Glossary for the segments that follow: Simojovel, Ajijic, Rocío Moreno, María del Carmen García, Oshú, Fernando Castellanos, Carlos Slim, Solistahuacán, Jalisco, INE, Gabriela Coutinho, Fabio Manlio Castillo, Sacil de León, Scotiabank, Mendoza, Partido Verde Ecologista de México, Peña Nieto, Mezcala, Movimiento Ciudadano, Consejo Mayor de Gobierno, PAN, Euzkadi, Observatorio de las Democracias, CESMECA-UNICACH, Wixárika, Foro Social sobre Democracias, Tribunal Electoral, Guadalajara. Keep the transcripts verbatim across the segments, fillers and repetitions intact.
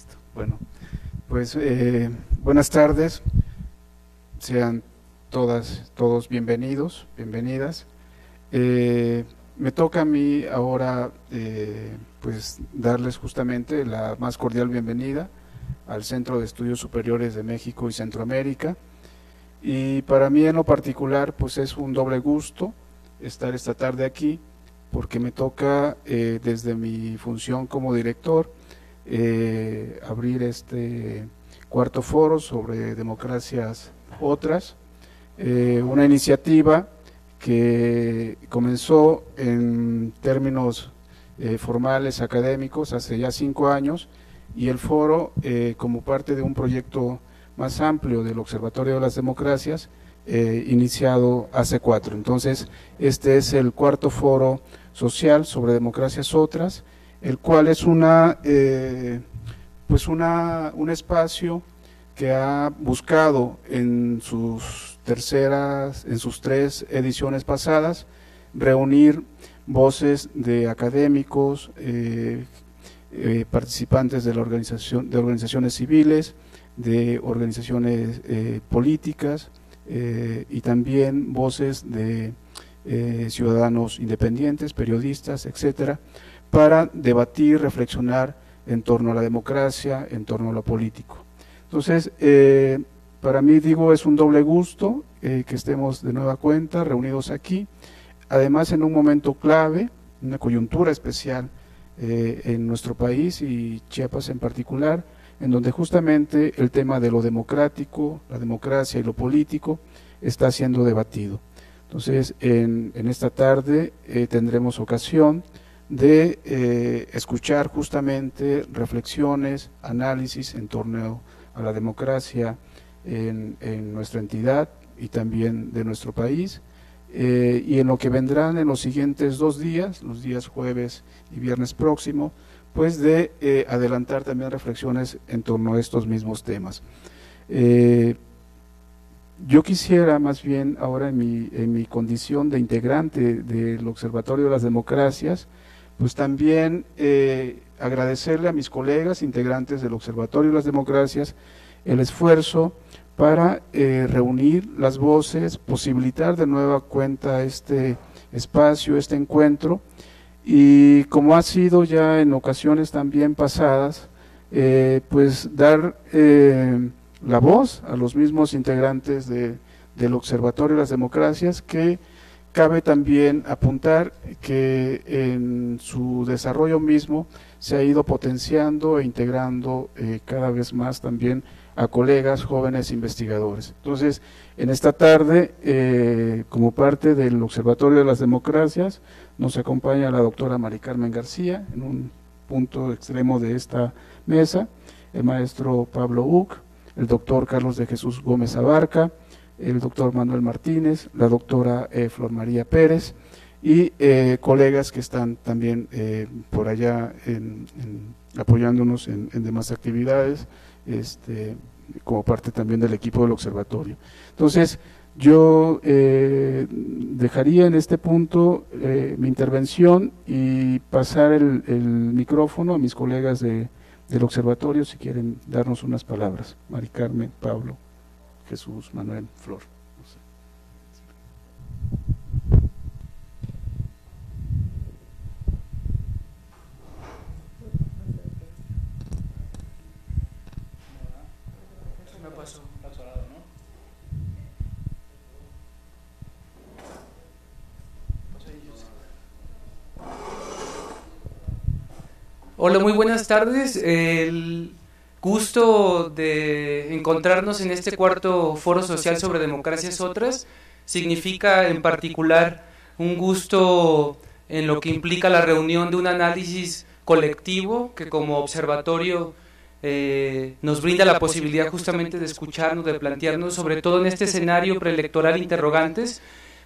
Listo. Bueno, pues eh, buenas tardes. Sean todas, todos bienvenidos, bienvenidas. Eh, me toca a mí ahora eh, pues darles justamente la más cordial bienvenida al Centro de Estudios Superiores de México y Centroamérica. Y para mí en lo particular pues es un doble gusto estar esta tarde aquí, porque me toca eh, desde mi función como director eh, abrir este cuarto foro sobre democracias otras, eh, una iniciativa que comenzó en términos eh, formales, académicos, hace ya cinco años, y el foro eh, como parte de un proyecto más amplio del Observatorio de las Democracias, eh, iniciado hace cuatro. Entonces, este es el cuarto foro social sobre democracias otras, el cual es una, eh, pues una, un espacio que ha buscado en sus terceras, en sus tres ediciones pasadas, reunir voces de académicos, eh, Eh, participantes de la organización, de organizaciones civiles, de organizaciones eh, políticas eh, y también voces de eh, ciudadanos independientes, periodistas, etcétera, para debatir, reflexionar en torno a la democracia, en torno a lo político. Entonces, eh, para mí, digo, es un doble gusto eh, que estemos de nueva cuenta reunidos aquí, además en un momento clave, una coyuntura especial Eh, en nuestro país y Chiapas en particular, en donde justamente el tema de lo democrático, la democracia y lo político está siendo debatido. Entonces, en, en esta tarde eh, tendremos ocasión de eh, escuchar justamente reflexiones, análisis en torno a la democracia en, en nuestra entidad y también de nuestro país. Eh, y en lo que vendrán en los siguientes dos días, los días jueves y viernes próximo, pues de eh, adelantar también reflexiones en torno a estos mismos temas. Eh, yo quisiera más bien ahora en mi, en mi condición de integrante del Observatorio de las Democracias, pues también eh, agradecerle a mis colegas integrantes del Observatorio de las Democracias el esfuerzo para eh, reunir las voces, posibilitar de nueva cuenta este espacio, este encuentro, y como ha sido ya en ocasiones también pasadas, eh, pues dar eh, la voz a los mismos integrantes de, del Observatorio de las Democracias, que cabe también apuntar que en su desarrollo mismo se ha ido potenciando e integrando eh, cada vez más también a colegas jóvenes investigadores. Entonces, en esta tarde, eh, como parte del Observatorio de las Democracias, nos acompaña la doctora María Carmen García, en un punto extremo de esta mesa, el maestro Pablo Uc, el doctor Carlos de Jesús Gómez Abarca, el doctor Manuel Martínez, la doctora eh, Flor María Pérez, y eh, colegas que están también eh, por allá en, en, apoyándonos en, en demás actividades, este, como parte también del equipo del observatorio. Entonces, yo eh, dejaría en este punto eh, mi intervención y pasar el, el micrófono a mis colegas de, del observatorio, si quieren darnos unas palabras. Mari Carmen, Pablo, Jesús, Manuel, Flor. Hola, muy buenas tardes. El gusto de encontrarnos en este cuarto foro social sobre democracias otras significa en particular un gusto en lo que implica la reunión de un análisis colectivo que como observatorio eh, nos brinda la posibilidad justamente de escucharnos, de plantearnos, sobre todo en este escenario preelectoral, interrogantes,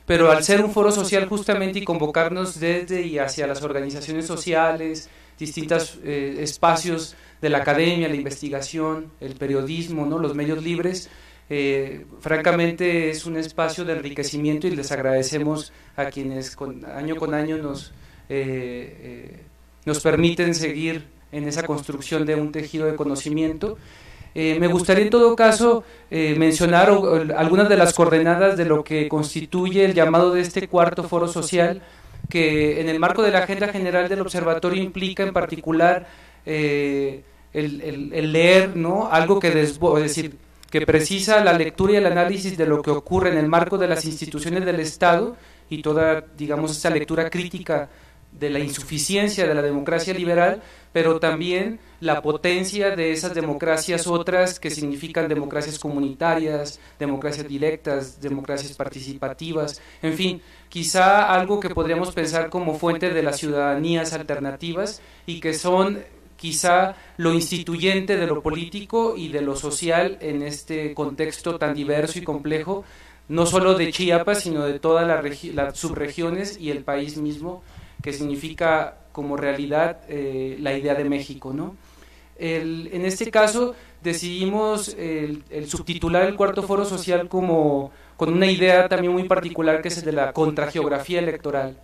pero al ser un foro social justamente y convocarnos desde y hacia las organizaciones sociales, distintos eh, espacios de la academia, la investigación, el periodismo, ¿no?, los medios libres, eh, francamente es un espacio de enriquecimiento y les agradecemos a quienes con, año con año nos, eh, eh, nos permiten seguir en esa construcción de un tejido de conocimiento. Eh, me gustaría en todo caso eh, mencionar o, algunas de las coordenadas de lo que constituye el llamado de este cuarto foro social, que en el marco de la agenda general del observatorio implica en particular eh, el, el, el leer, ¿no?, algo que desbo- es decir, que precisa la lectura y el análisis de lo que ocurre en el marco de las instituciones del Estado y toda, digamos, esa lectura crítica de la insuficiencia de la democracia liberal, pero también la potencia de esas democracias otras que significan democracias comunitarias, democracias directas, democracias participativas, en fin, quizá algo que podríamos pensar como fuente de las ciudadanías alternativas y que son quizá lo instituyente de lo político y de lo social en este contexto tan diverso y complejo, no solo de Chiapas, sino de todas la las subregiones y el país mismo, que significa como realidad eh, la idea de México, ¿no? El, en este caso decidimos el, el subtitular el cuarto foro social como con una idea también muy particular, que es el de la contrageografía electoral.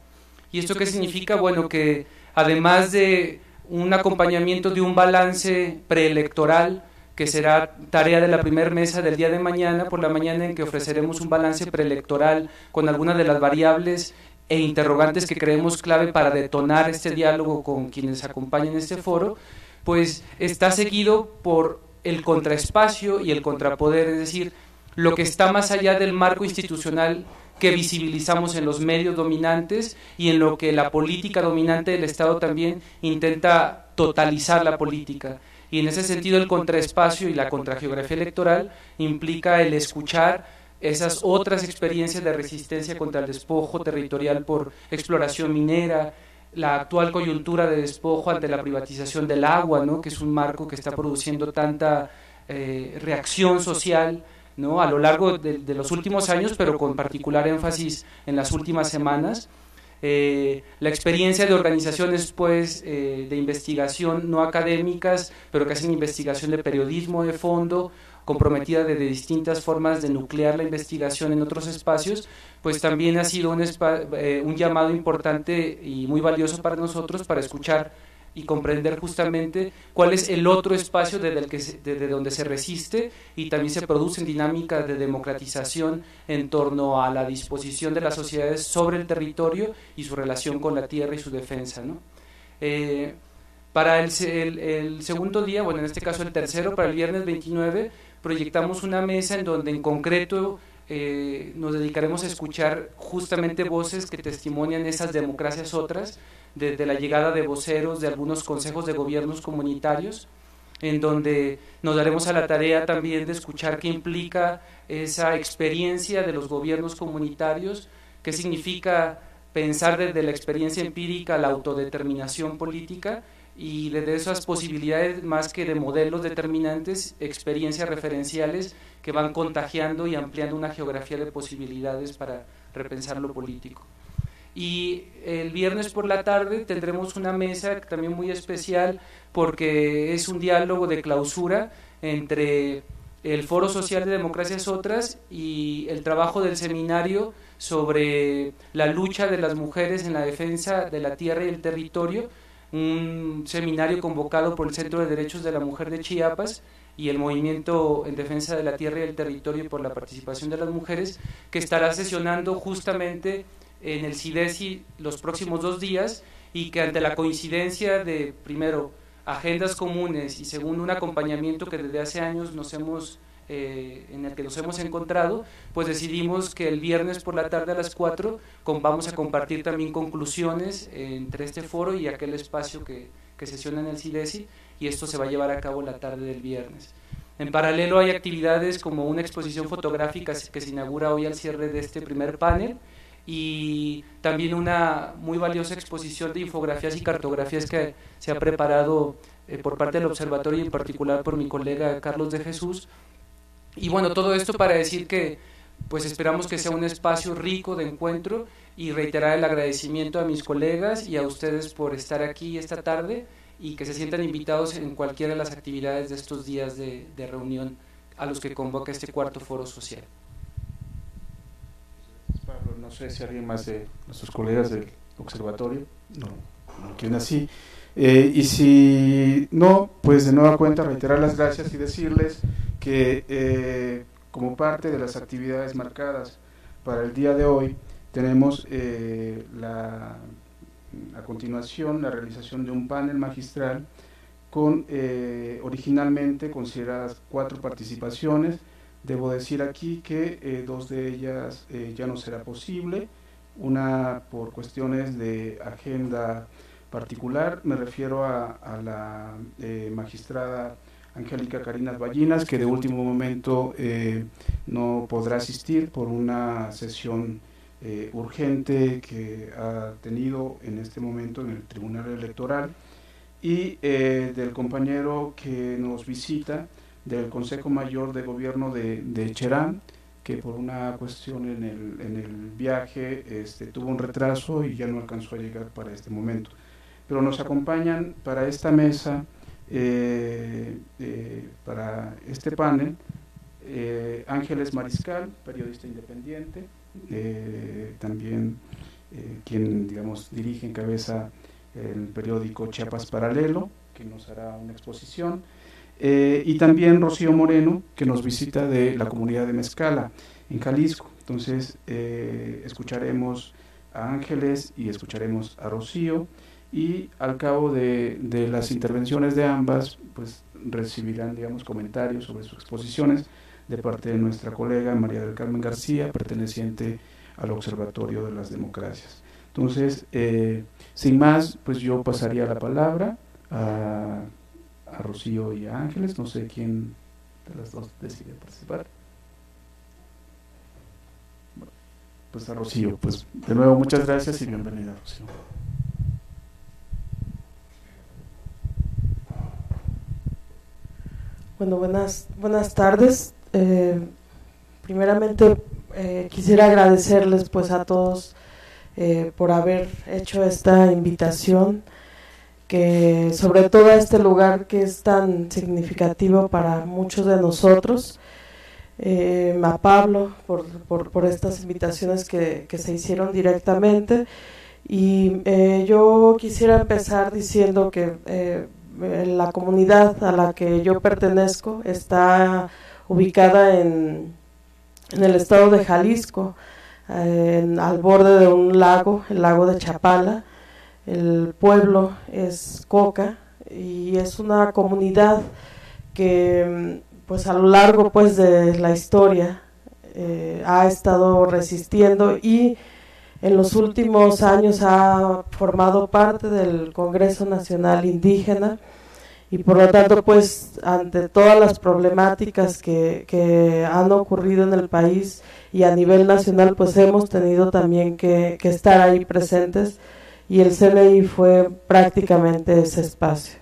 ¿Y esto qué significa? Bueno, que además de un acompañamiento de un balance preelectoral, que será tarea de la primera mesa del día de mañana, por la mañana, en que ofreceremos un balance preelectoral con algunas de las variables e interrogantes que creemos clave para detonar este diálogo con quienes acompañan este foro, pues está seguido por el contraespacio y el contrapoder, es decir, lo que está más allá del marco institucional que visibilizamos en los medios dominantes y en lo que la política dominante del Estado también intenta totalizar la política. Y en ese sentido el contraespacio y la contrageografía electoral implica el escuchar esas otras experiencias de resistencia contra el despojo territorial por exploración minera, la actual coyuntura de despojo ante la privatización del agua, ¿no?, que es un marco que está produciendo tanta eh, reacción social, ¿no?, a lo largo de, de los últimos años, pero con particular énfasis en las últimas semanas. Eh, la experiencia de organizaciones pues, eh, de investigación no académicas, pero que hacen investigación de periodismo de fondo, comprometida de, de distintas formas de nuclear la investigación en otros espacios, pues también ha sido un, eh, un llamado importante y muy valioso para nosotros, para escuchar y comprender justamente cuál es el otro espacio desde, el que se, desde donde se resiste y también se producen dinámicas de democratización en torno a la disposición de las sociedades sobre el territorio y su relación con la tierra y su defensa, ¿no? Eh, para el, el, el segundo día, bueno, en este caso el tercero, para el viernes veintinueve, proyectamos una mesa en donde en concreto eh, nos dedicaremos a escuchar justamente voces que testimonian esas democracias otras, desde la llegada de voceros de algunos consejos de gobiernos comunitarios, en donde nos daremos a la tarea también de escuchar qué implica esa experiencia de los gobiernos comunitarios, qué significa pensar desde la experiencia empírica la autodeterminación política y desde esas posibilidades más que de modelos determinantes, experiencias referenciales que van contagiando y ampliando una geografía de posibilidades para repensar lo político. Y el viernes por la tarde tendremos una mesa también muy especial porque es un diálogo de clausura entre el Foro Social de Democracias Otras y el trabajo del seminario sobre la lucha de las mujeres en la defensa de la tierra y el territorio, un seminario convocado por el Centro de Derechos de la Mujer de Chiapas y el Movimiento en Defensa de la Tierra y el Territorio y por la Participación de las Mujeres, que estará sesionando justamente en el CIDESI los próximos dos días y que ante la coincidencia de, primero, agendas comunes y segundo, un acompañamiento que desde hace años nos hemos, eh, en el que nos hemos encontrado, pues decidimos que el viernes por la tarde a las cuatro con, vamos a compartir también conclusiones eh, entre este foro y aquel espacio que, que sesiona en el CIDESI, y esto se va a llevar a cabo la tarde del viernes. En paralelo hay actividades como una exposición fotográfica que se inaugura hoy al cierre de este primer panel, y también una muy valiosa exposición de infografías y cartografías que se ha preparado eh, por parte del observatorio y en particular por mi colega Carlos de Jesús. Y bueno, todo esto para decir que pues esperamos que sea un espacio rico de encuentro y reiterar el agradecimiento a mis colegas y a ustedes por estar aquí esta tarde y que se sientan invitados en cualquiera de las actividades de estos días de, de reunión a los que convoca este cuarto foro social. Pablo, no sé si alguien más de nuestros colegas del observatorio, no, no quieren así, Eh, y si no, pues de nueva cuenta reiterar las gracias y decirles que eh, como parte de las actividades marcadas para el día de hoy, tenemos eh, la, a continuación la realización de un panel magistral con eh, originalmente consideradas cuatro participaciones. Debo decir aquí que eh, dos de ellas eh, ya no será posible, una por cuestiones de agenda particular, me refiero a, a la eh, magistrada Angélica Karina Ballinas, que de último momento eh, no podrá asistir por una sesión eh, urgente que ha tenido en este momento en el Tribunal Electoral, y eh, del compañero que nos visita del Consejo Mayor de Gobierno de, de Cherán, que por una cuestión en el, en el viaje este, tuvo un retraso y ya no alcanzó a llegar para este momento. Pero nos acompañan para esta mesa, eh, eh, para este panel, eh, Ángeles Mariscal, periodista independiente, eh, también eh, quien, digamos, dirige en cabeza el periódico Chiapas Paralelo, que nos hará una exposición. Eh, y también Rocío Moreno, que nos visita de la comunidad de Mezcala, en Jalisco. Entonces, eh, escucharemos a Ángeles y escucharemos a Rocío, y al cabo de, de las intervenciones de ambas, pues recibirán, digamos, comentarios sobre sus exposiciones de parte de nuestra colega María del Carmen García, perteneciente al Observatorio de las Democracias. Entonces, eh, sin más, pues yo pasaría la palabra a... a Rocío y a Ángeles, no sé quién de las dos decide participar. Bueno, pues a Rocío, pues de nuevo muchas gracias y bienvenida, Rocío. Bueno, buenas, buenas tardes. Eh, primeramente eh, quisiera agradecerles pues a todos eh, por haber hecho esta invitación, que sobre todo a este lugar que es tan significativo para muchos de nosotros, eh, a Pablo por, por, por estas invitaciones que, que se hicieron directamente. Y eh, yo quisiera empezar diciendo que eh, la comunidad a la que yo pertenezco está ubicada en, en el estado de Jalisco, eh, en, al borde de un lago, el lago de Chapala. El pueblo es Coca y es una comunidad que pues a lo largo pues de la historia eh, ha estado resistiendo, y en los últimos años ha formado parte del Congreso Nacional Indígena, y por lo tanto pues ante todas las problemáticas que, que han ocurrido en el país y a nivel nacional, pues hemos tenido también que, que estar ahí presentes, y el C N I fue prácticamente ese espacio.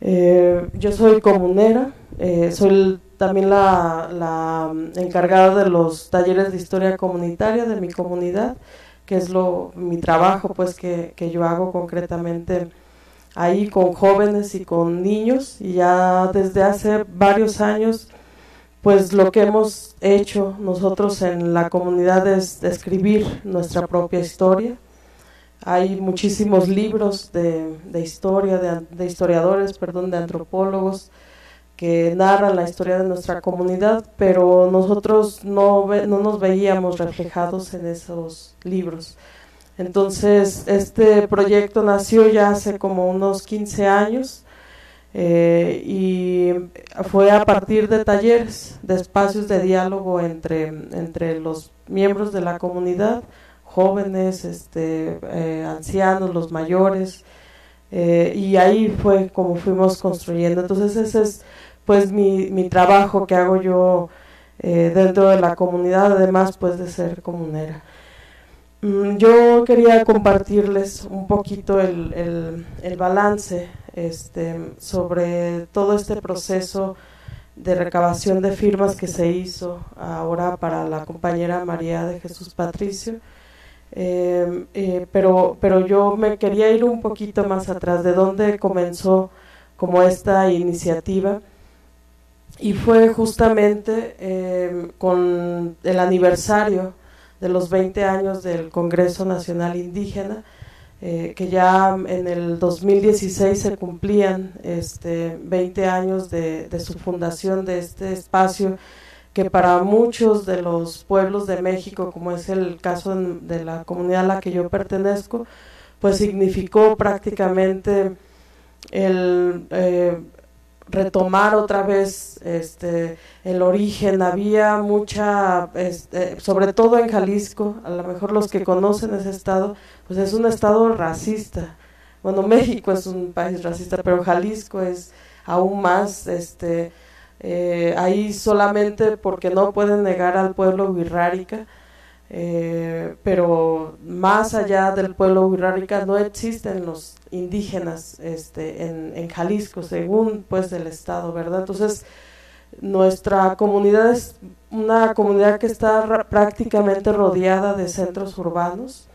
Eh, yo soy comunera, eh, soy también la, la encargada de los talleres de historia comunitaria de mi comunidad, que es lo mi trabajo pues que, que yo hago concretamente ahí con jóvenes y con niños, y ya desde hace varios años pues lo que hemos hecho nosotros en la comunidad es escribir nuestra propia historia. Hay muchísimos libros de, de historia, de, de historiadores, perdón, de antropólogos que narran la historia de nuestra comunidad, pero nosotros no, ve, no nos veíamos reflejados en esos libros. Entonces, este proyecto nació ya hace como unos quince años eh, y fue a partir de talleres, de espacios de diálogo entre, entre los miembros de la comunidad, jóvenes, este, eh, ancianos, los mayores, eh, y ahí fue como fuimos construyendo. Entonces ese es pues mi, mi trabajo que hago yo eh, dentro de la comunidad, además pues de ser comunera. Mm, yo quería compartirles un poquito el, el, el balance este, sobre todo este proceso de recabación de firmas que se hizo ahora para la compañera María de Jesús Patricio. Eh, eh, pero pero yo me quería ir un poquito más atrás de dónde comenzó como esta iniciativa, y fue justamente eh, con el aniversario de los veinte años del Congreso Nacional Indígena, eh, que ya en el dos mil dieciséis se cumplían este, veinte años de, de su fundación de este espacio, que para muchos de los pueblos de México, como es el caso de la comunidad a la que yo pertenezco, pues significó prácticamente el eh, retomar otra vez este, el origen. Había mucha, este, sobre todo en Jalisco, a lo mejor los que conocen ese estado, pues es un estado racista. Bueno, México es un país racista, pero Jalisco es aún más, este, eh, ahí solamente porque no pueden negar al pueblo Wixárika, Eh, pero más allá del pueblo Wixárika no existen los indígenas este, en, en Jalisco, según pues el estado, ¿verdad? Entonces nuestra comunidad es una comunidad que está prácticamente rodeada de centros urbanos,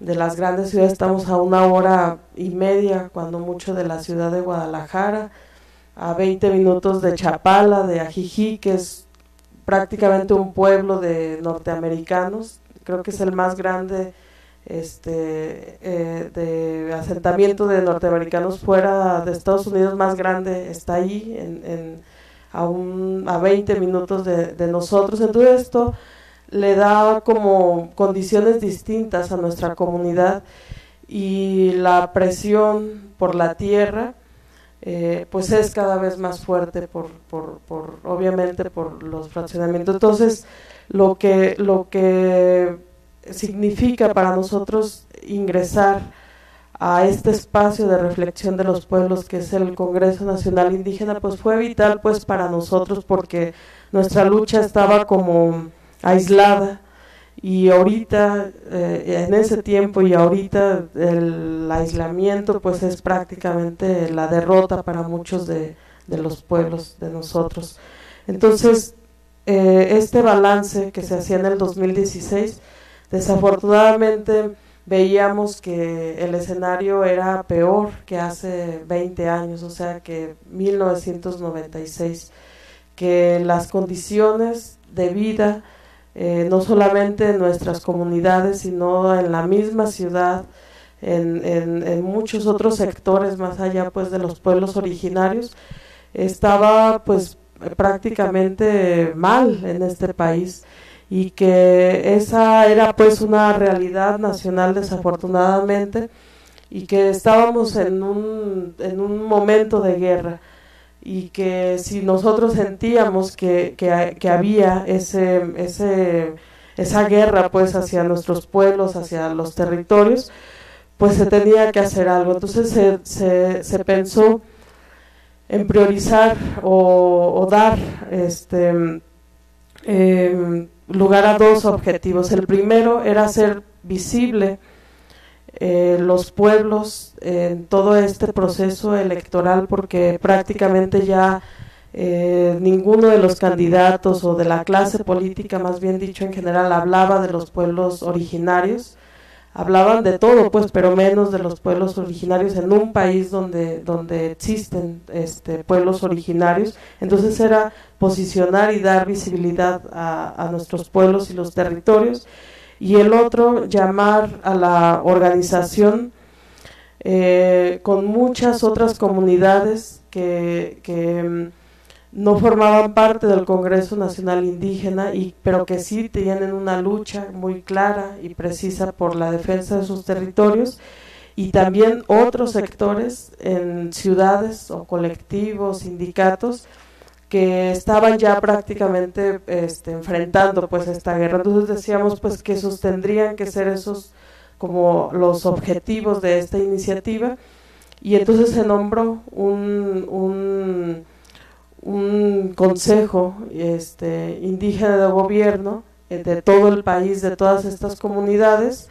de las grandes ciudades. Estamos a una hora y media, cuando mucho, de la ciudad de Guadalajara, a veinte minutos de Chapala, de Ajijic, que es prácticamente un pueblo de norteamericanos. Creo que es el más grande este, eh, de asentamiento de norteamericanos fuera de Estados Unidos, más grande, está ahí, en, en, a, un, a veinte minutos de, de nosotros. Entonces esto le da como condiciones distintas a nuestra comunidad, y la presión por la tierra, Eh, pues es cada vez más fuerte por, por, por obviamente por los fraccionamientos. Entonces lo que lo que significa para nosotros ingresar a este espacio de reflexión de los pueblos, que es el Congreso Nacional Indígena, pues fue vital pues para nosotros, porque nuestra lucha estaba como aislada, y ahorita, eh, en ese tiempo y ahorita, el aislamiento pues es prácticamente la derrota para muchos de, de los pueblos de nosotros. Entonces, eh, este balance que se hacía en el dos mil dieciséis, desafortunadamente veíamos que el escenario era peor que hace veinte años, o sea que mil novecientos noventa y seis, que las condiciones de vida, Eh, no solamente en nuestras comunidades, sino en la misma ciudad, en, en, en muchos otros sectores más allá pues de los pueblos originarios, estaba pues prácticamente mal en este país, y que esa era pues una realidad nacional, desafortunadamente, y que estábamos en un, en un momento de guerra, y que si nosotros sentíamos que, que, que había ese, ese, esa guerra pues hacia nuestros pueblos, hacia los territorios, pues se tenía que hacer algo. Entonces se, se, se pensó en priorizar o, o dar este, eh, lugar a dos objetivos. El primero era hacer visible Eh, los pueblos eh, en todo este proceso electoral, porque prácticamente ya eh, ninguno de los candidatos, o de la clase política más bien dicho en general, hablaba de los pueblos originarios. Hablaban de todo pues, pero menos de los pueblos originarios en un país donde, donde existen este, pueblos originarios. Entonces era posicionar y dar visibilidad a, a nuestros pueblos y los territorios. Y el otro, llamar a la organización eh, con muchas otras comunidades que, que no formaban parte del Congreso Nacional Indígena, y, pero que sí tienen una lucha muy clara y precisa por la defensa de sus territorios, y también otros sectores en ciudades o colectivos, sindicatos, que estaban ya prácticamente este, enfrentando pues esta guerra. Entonces decíamos pues que esos tendrían que ser esos como los objetivos de esta iniciativa, y entonces se nombró un, un, un consejo este, indígena de gobierno de todo el país, de todas estas comunidades,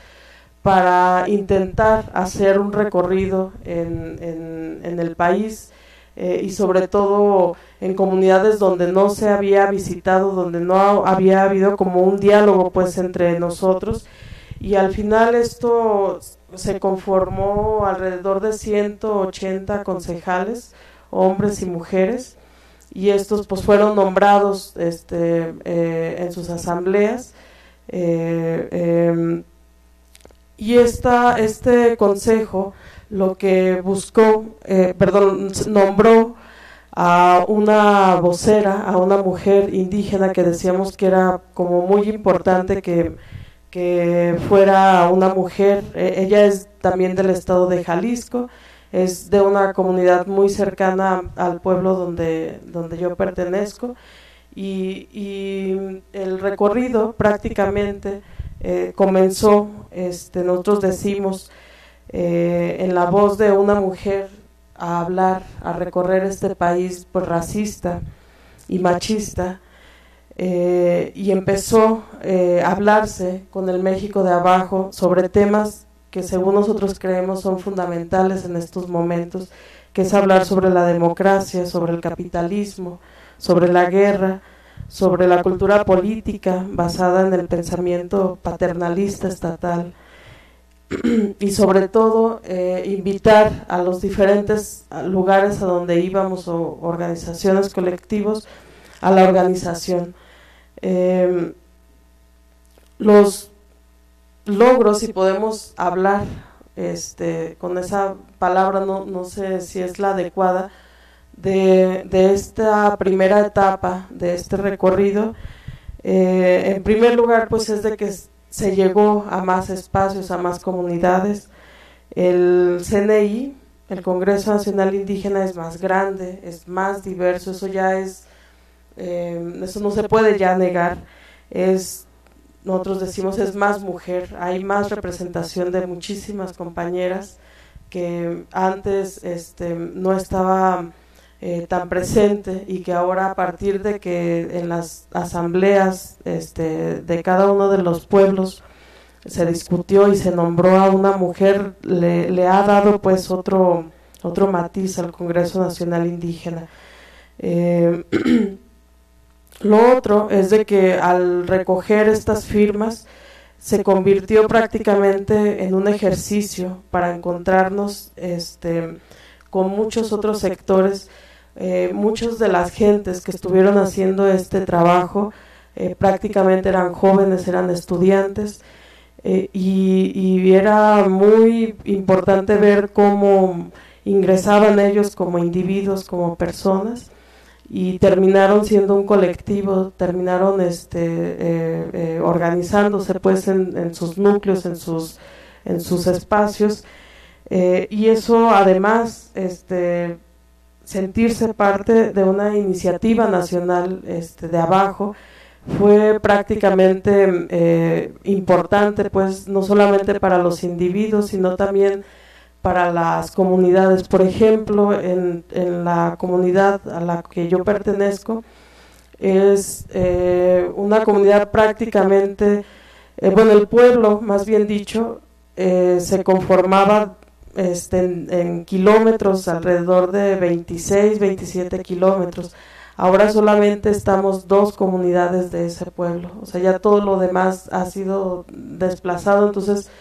para intentar hacer un recorrido en, en, en el país, Eh, y sobre todo en comunidades donde no se había visitado, donde no ha, había habido como un diálogo pues entre nosotros. Y al final esto se conformó alrededor de ciento ochenta concejales, hombres y mujeres, y estos pues fueron nombrados este, eh, en sus asambleas, eh, eh, Y esta, este consejo lo que buscó, eh, perdón, nombró a una vocera, a una mujer indígena que decíamos que era como muy importante que, que fuera una mujer. Eh, ella es también del estado de Jalisco, es de una comunidad muy cercana al pueblo donde, donde yo pertenezco, y, y el recorrido prácticamente eh, comenzó, este, nosotros decimos, eh, en la voz de una mujer, a hablar, a recorrer este país pues, racista y machista, eh, y empezó eh, a hablarse con el México de abajo sobre temas que según nosotros creemos son fundamentales en estos momentos, que es hablar sobre la democracia, sobre el capitalismo, sobre la guerra, sobre la cultura política basada en el pensamiento paternalista estatal, y sobre todo eh, invitar a los diferentes lugares a donde íbamos o organizaciones, colectivos, a la organización. Eh, los logros, si podemos hablar este, con esa palabra, no, no sé si es la adecuada, de, de esta primera etapa, de este recorrido, eh, en primer lugar pues es de que se llegó a más espacios, a más comunidades. El C N I, el Congreso Nacional Indígena, es más grande, es más diverso, eso ya es, eh, eso no se puede ya negar, es, nosotros decimos es más mujer, hay más representación de muchísimas compañeras que antes este, no estaba eh, tan presente, y que ahora a partir de que en las asambleas este, de cada uno de los pueblos se discutió y se nombró a una mujer, le, le ha dado pues otro, otro matiz al Congreso Nacional Indígena. Eh, Lo otro es de que al recoger estas firmas se convirtió prácticamente en un ejercicio para encontrarnos este, con muchos otros sectores. Eh, muchas de las gentes que estuvieron haciendo este trabajo eh, prácticamente eran jóvenes, eran estudiantes, eh, y, y era muy importante ver cómo ingresaban ellos como individuos, como personas, y terminaron siendo un colectivo, terminaron este, eh, eh, organizándose pues en, en sus núcleos, en sus, en sus espacios, eh, y eso además, este, sentirse parte de una iniciativa nacional este, de abajo, fue prácticamente eh, importante pues no solamente para los individuos, sino también para las comunidades. Por ejemplo, en, en la comunidad a la que yo pertenezco, es eh, una comunidad prácticamente, eh, bueno, el pueblo, más bien dicho, eh, se conformaba este, en, en kilómetros, alrededor de veintiséis, veintisiete kilómetros. Ahora solamente estamos dos comunidades de ese pueblo, o sea, ya todo lo demás ha sido desplazado, entonces…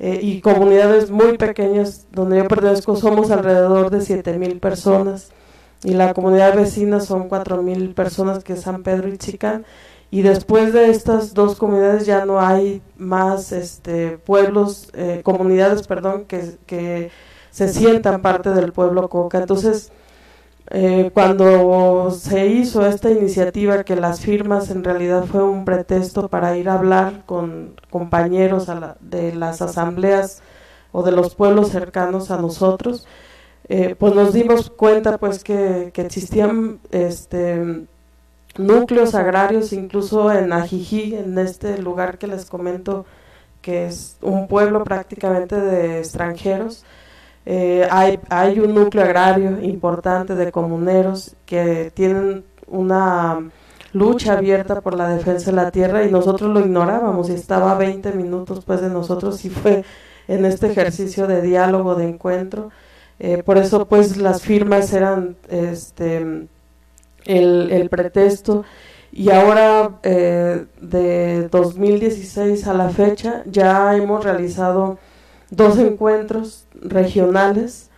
Eh, y comunidades muy pequeñas, donde yo pertenezco somos alrededor de siete mil personas, y la comunidad vecina son cuatro mil personas, que es San Pedro y Chicán, y después de estas dos comunidades ya no hay más este, pueblos, eh, comunidades, perdón, que, que se sientan parte del pueblo Coca. Entonces, eh, cuando se hizo esta iniciativa, que las firmas en realidad fue un pretexto para ir a hablar con compañeros a la, de las asambleas o de los pueblos cercanos a nosotros, eh, pues nos dimos cuenta pues que, que existían este, núcleos agrarios, incluso en Ajijic, en este lugar que les comento que es un pueblo prácticamente de extranjeros. Eh, hay, hay un núcleo agrario importante de comuneros que tienen una lucha abierta por la defensa de la tierra, y nosotros lo ignorábamos, y estaba veinte minutos pues de nosotros, y fue en este ejercicio de diálogo, de encuentro. Eh, por eso pues las firmas eran este, el, el pretexto, y ahora eh, de dos mil dieciséis a la fecha ya hemos realizado dos encuentros regionales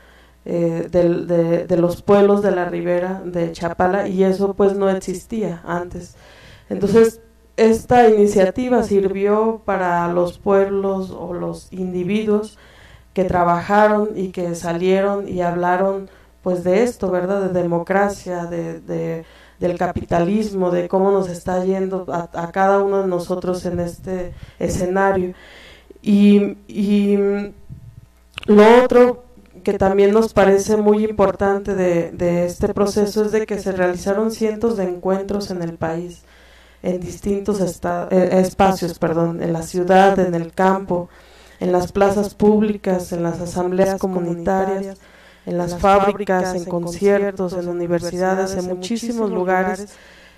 eh, de, de, de los pueblos de la ribera de Chapala, y eso pues no existía antes. Entonces esta iniciativa sirvió para los pueblos o los individuos que trabajaron y que salieron y hablaron pues de esto, ¿verdad? De democracia, de, de del capitalismo, de cómo nos está yendo a, a cada uno de nosotros en este escenario. Y, y lo otro que también nos parece muy importante de, de este proceso es de que se realizaron cientos de encuentros en el país, en distintos espacios, perdón, en la ciudad, en el campo, en las plazas públicas, en las asambleas comunitarias, en las fábricas, en conciertos, en universidades, en muchísimos lugares.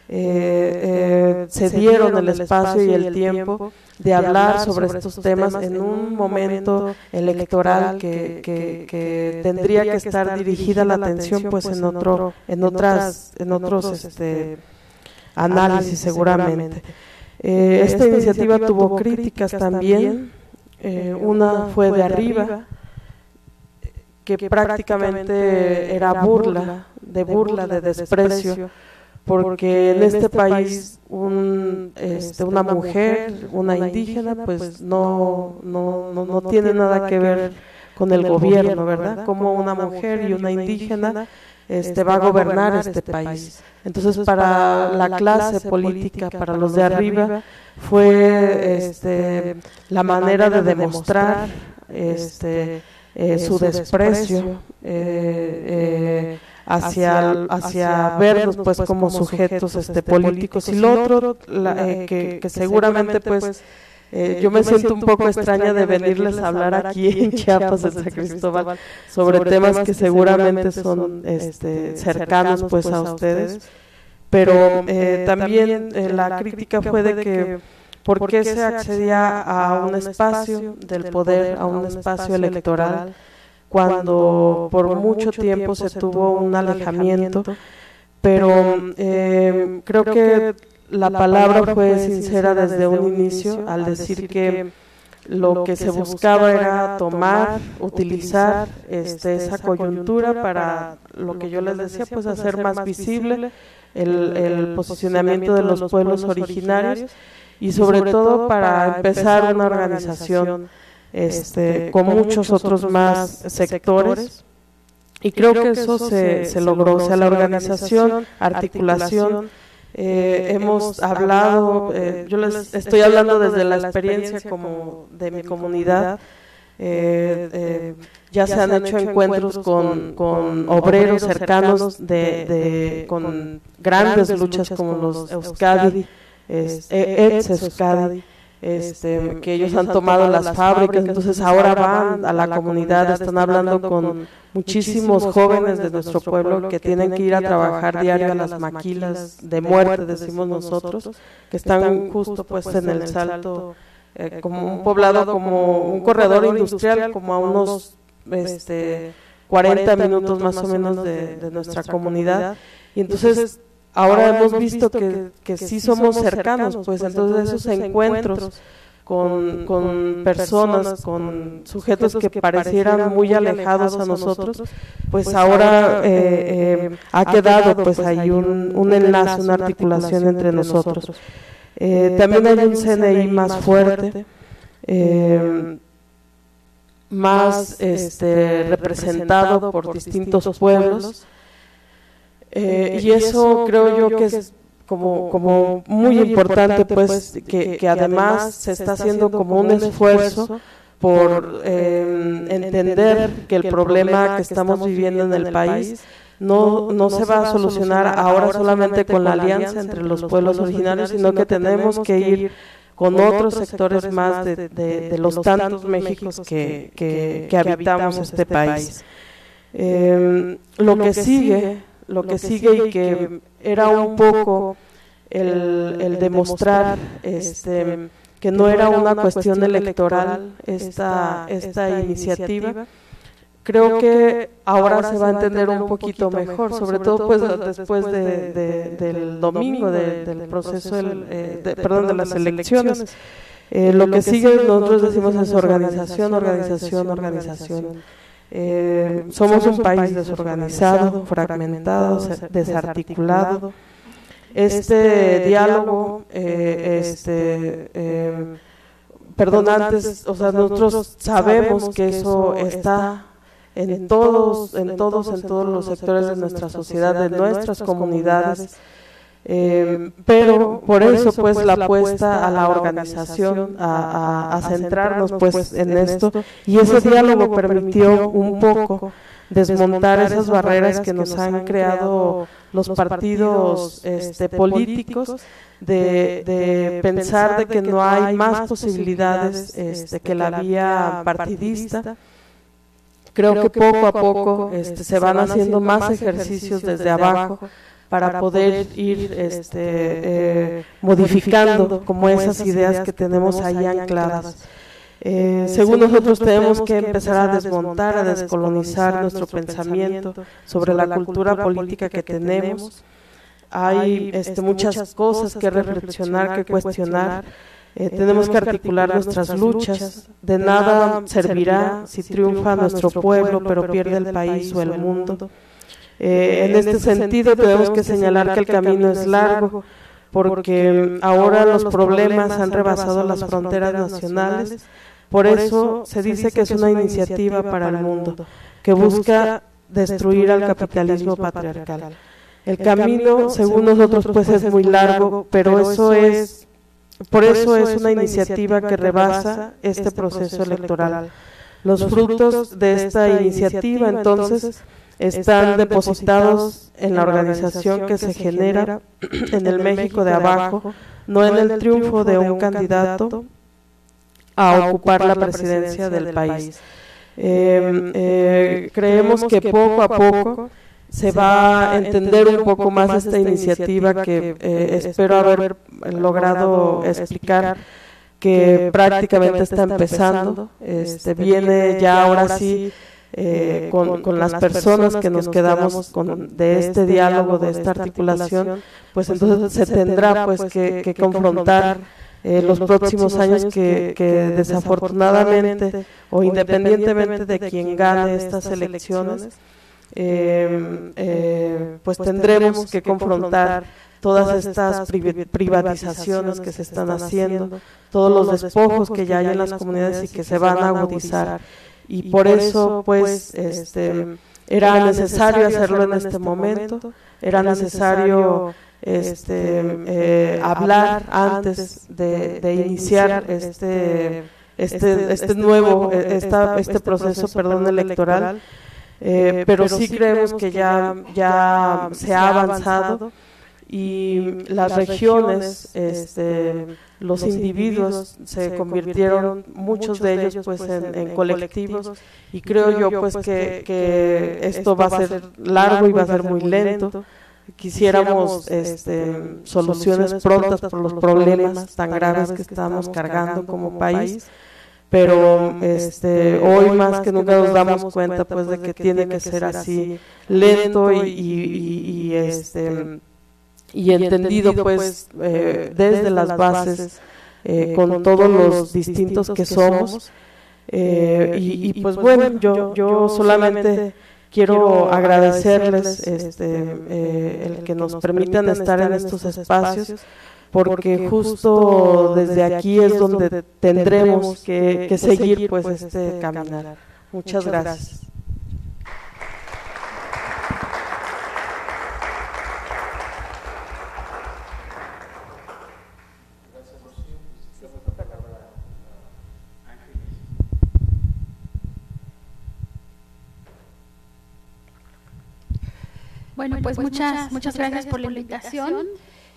Eh, eh, se dieron el espacio y el tiempo de hablar sobre estos temas en un momento electoral que, que, que tendría que estar dirigida la atención pues en otro, en otras, en otros este, análisis seguramente. Eh, esta iniciativa tuvo críticas también, eh, una fue de arriba, que prácticamente era burla, de burla, de desprecio, porque en este país un, este, una mujer, una indígena, pues no, no, no, no tiene nada que ver con el gobierno, ¿verdad? Como una mujer y una indígena este, va a gobernar este país. Entonces, para la clase política, para los de arriba, fue este, la manera de demostrar este, eh, su desprecio, eh, eh, hacia hacia vernos pues como sujetos este políticos, y lo otro la, eh, que, que seguramente pues eh, yo me siento un poco extraña de venirles a hablar aquí en Chiapas, en San Cristóbal, sobre temas que seguramente son este cercanos pues a ustedes, pero eh, también eh, la crítica fue de que por qué se accedía a un espacio del poder, a un espacio electoral, cuando por mucho tiempo se tuvo un alejamiento, pero eh, creo que la palabra fue sincera desde un inicio al decir que lo que se buscaba era tomar, utilizar este, esa coyuntura para lo que yo les decía, pues hacer más visible el, el posicionamiento de los pueblos originarios y sobre todo para empezar una organización Este, con, con muchos otros más sectores, y creo que eso se, se logró, o sea, la organización, articulación, eh, hemos hablado, eh, yo les estoy hablando desde la experiencia como de mi comunidad, eh, eh, ya se han hecho encuentros con, con obreros cercanos, de, de, con grandes luchas como los Euzkadi, ex Euzkadi, Este, que ellos han tomado las fábricas, entonces ahora van a la comunidad, están hablando con muchísimos jóvenes de nuestro pueblo que tienen que ir a trabajar diario a las maquilas de muerte, decimos nosotros, que están justo pues en el Salto, eh, como un poblado, como un corredor industrial, como a unos este, cuarenta minutos más o menos de, de nuestra comunidad, y entonces Ahora, Ahora hemos visto que, que, que sí somos cercanos, pues, pues entonces esos encuentros con, con personas, con sujetos que parecieran muy alejados a nosotros, pues ahora eh, eh, ha quedado pues ahí un, un enlace, una articulación entre nosotros. Eh, también hay un C N I más fuerte, eh, más este, representado por distintos pueblos, Eh, y, y eso creo yo que es como, como muy importante, pues, que, que además se está haciendo como un esfuerzo por eh, entender que el problema que estamos viviendo en el país no, no se va a solucionar ahora solamente con la alianza entre los pueblos originarios, sino que tenemos que ir con otros sectores más de, de, de los tantos Méxicos que, que, que habitamos este país. Eh, lo que sigue... Lo que sigue y que era un poco el, el demostrar este, que no era una cuestión electoral esta, esta iniciativa, creo que ahora se va a entender un poquito mejor, sobre todo pues después de, de, del domingo, de, del proceso, de, de, perdón, de las elecciones. Eh, lo que sigue, nosotros decimos, es organización, organización, organización. Eh, somos un país desorganizado, fragmentado, desarticulado, este, este diálogo, eh, este, eh, perdón, antes, o sea, nosotros sabemos que eso está en todos, en todos, en todos los sectores de nuestra sociedad, de nuestras comunidades, Eh, pero por eso pues la apuesta a la organización, a, a, a centrarnos pues en esto, y ese diálogo permitió un poco desmontar esas barreras que nos han creado los partidos este, políticos, de, de pensar de que no hay más posibilidades este, que la vía partidista. Creo que poco a poco este, se van haciendo más ejercicios desde abajo, para poder ir este, eh, modificando como esas ideas que tenemos ahí ancladas. Eh, según nosotros tenemos que empezar a desmontar, a descolonizar nuestro pensamiento sobre la cultura política que tenemos. Hay este, muchas cosas que reflexionar, que cuestionar. Eh, tenemos que articular nuestras luchas. De nada servirá si triunfa nuestro pueblo, pero pierde el país o el mundo. Eh, en este sentido tenemos que señalar que el camino es largo, porque ahora los problemas han rebasado las fronteras nacionales. Por eso se dice que es una iniciativa para el mundo, que busca destruir al capitalismo patriarcal. El camino, según nosotros, pues es muy largo, pero eso es, por eso es una iniciativa que rebasa este proceso electoral. Los frutos de esta iniciativa, entonces, están depositados en la organización que se genera en el México de abajo, no en el triunfo de un candidato a ocupar la presidencia del país. Eh, eh, creemos que poco a poco se va a entender un poco más esta iniciativa, que eh, espero haber logrado explicar, que prácticamente está empezando, este, viene ya ahora sí, Eh, con, con, con las personas que nos quedamos con, de este diálogo, de esta articulación, pues entonces se tendrá pues que, que confrontar eh, los próximos años que, que desafortunadamente o independientemente de quien gane estas elecciones, eh, eh, pues tendremos que confrontar todas estas privatizaciones que se están haciendo, todos los despojos que ya hay en las comunidades y que se van a agudizar. Y por eso, pues, este, era necesario hacerlo en este momento, era necesario este, eh, hablar antes de, de iniciar este, este, este nuevo, esta, este proceso, perdón, electoral, eh, pero sí creemos que ya, ya se ha avanzado. Y las regiones, este, los individuos se convirtieron, muchos de ellos, pues en, en colectivos, y creo yo pues que, que esto va a ser largo y va a ser muy lento. Quisiéramos este, soluciones prontas por los problemas tan graves que estamos cargando como país, pero este, hoy más que nunca nos damos cuenta pues de que tiene que ser así, lento y, y, y este... y entendido pues eh, desde las bases, eh, con todos los distintos que somos, eh, y, y pues bueno, yo, yo solamente quiero agradecerles este, eh, el que nos permitan estar en estos espacios, porque justo desde aquí es donde tendremos que, que seguir pues este caminar. Muchas gracias. Bueno, pues muchas muchas gracias por la invitación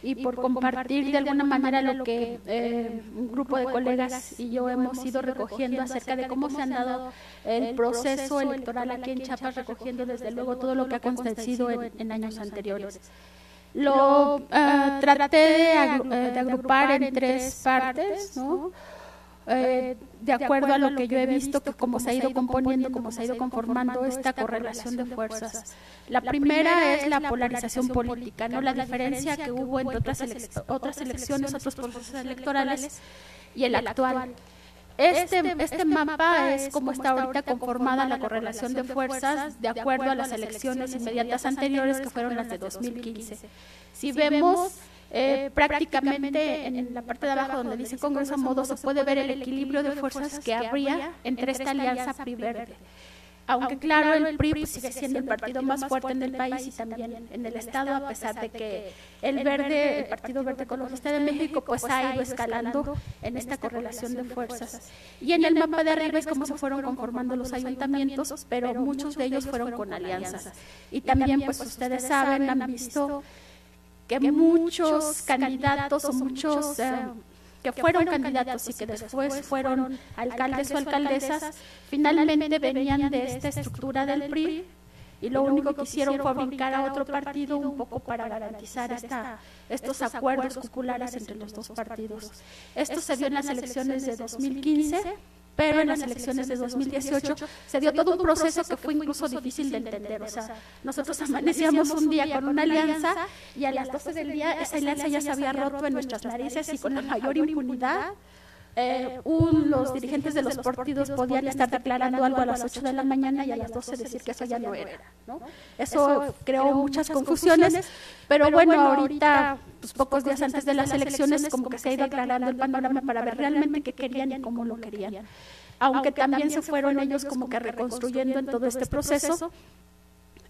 y por compartir de alguna manera lo que eh, un grupo de colegas y yo hemos ido recogiendo acerca de cómo se han dado el proceso electoral aquí en Chiapas, recogiendo desde luego todo lo que ha acontecido en, en años anteriores. Lo eh, traté de, agru de agrupar en tres partes, ¿no? Eh, de acuerdo a lo que yo he visto, que como se ha ido componiendo, como se ha ido conformando esta correlación de fuerzas. La primera es la polarización política, ¿no? La diferencia que hubo entre otras, ele otras elecciones, otros procesos electorales y el actual. Este, este, este mapa es como está ahorita conformada la correlación de fuerzas de acuerdo a las elecciones inmediatas anteriores que fueron las de dos mil quince. Si vemos eh, prácticamente en la parte de abajo donde dice Congreso a modo, se puede ver el equilibrio de fuerzas que habría entre esta alianza P R I-Verde. Aunque claro, el P R I sigue siendo el partido más fuerte en el país y también en el Estado, a pesar de que el Verde, el Partido Verde Ecologista de México, pues ha ido escalando en esta correlación de fuerzas. Y en el mapa de arriba es como se fueron conformando los ayuntamientos, pero muchos de ellos fueron con alianzas. Y también, pues ustedes saben, han visto que muchos candidatos o muchos... Eh, que fueron candidatos y que después fueron alcaldes o alcaldesas, finalmente venían de esta estructura del P R I y lo único que hicieron fue brincar a otro partido un poco para garantizar esta, estos acuerdos cupulares entre los dos partidos. Esto se vio en las elecciones de dos mil quince, pero en las elecciones de dos mil dieciocho se dio todo un proceso que fue incluso difícil de entender. O sea, nosotros amanecíamos un día con una alianza y a las doce del día esa alianza ya se había roto en nuestras narices y con la mayor impunidad. Eh, un, los dirigentes de los partidos podían estar declarando algo a las ocho de la mañana y a las doce decir que eso ya no era, ¿no? Eso creó muchas confusiones, pero bueno, ahorita, pues, pocos días antes de las elecciones, como que se ha ido aclarando el panorama para ver realmente qué querían y cómo lo querían. Aunque también se fueron ellos como que reconstruyendo en todo este proceso,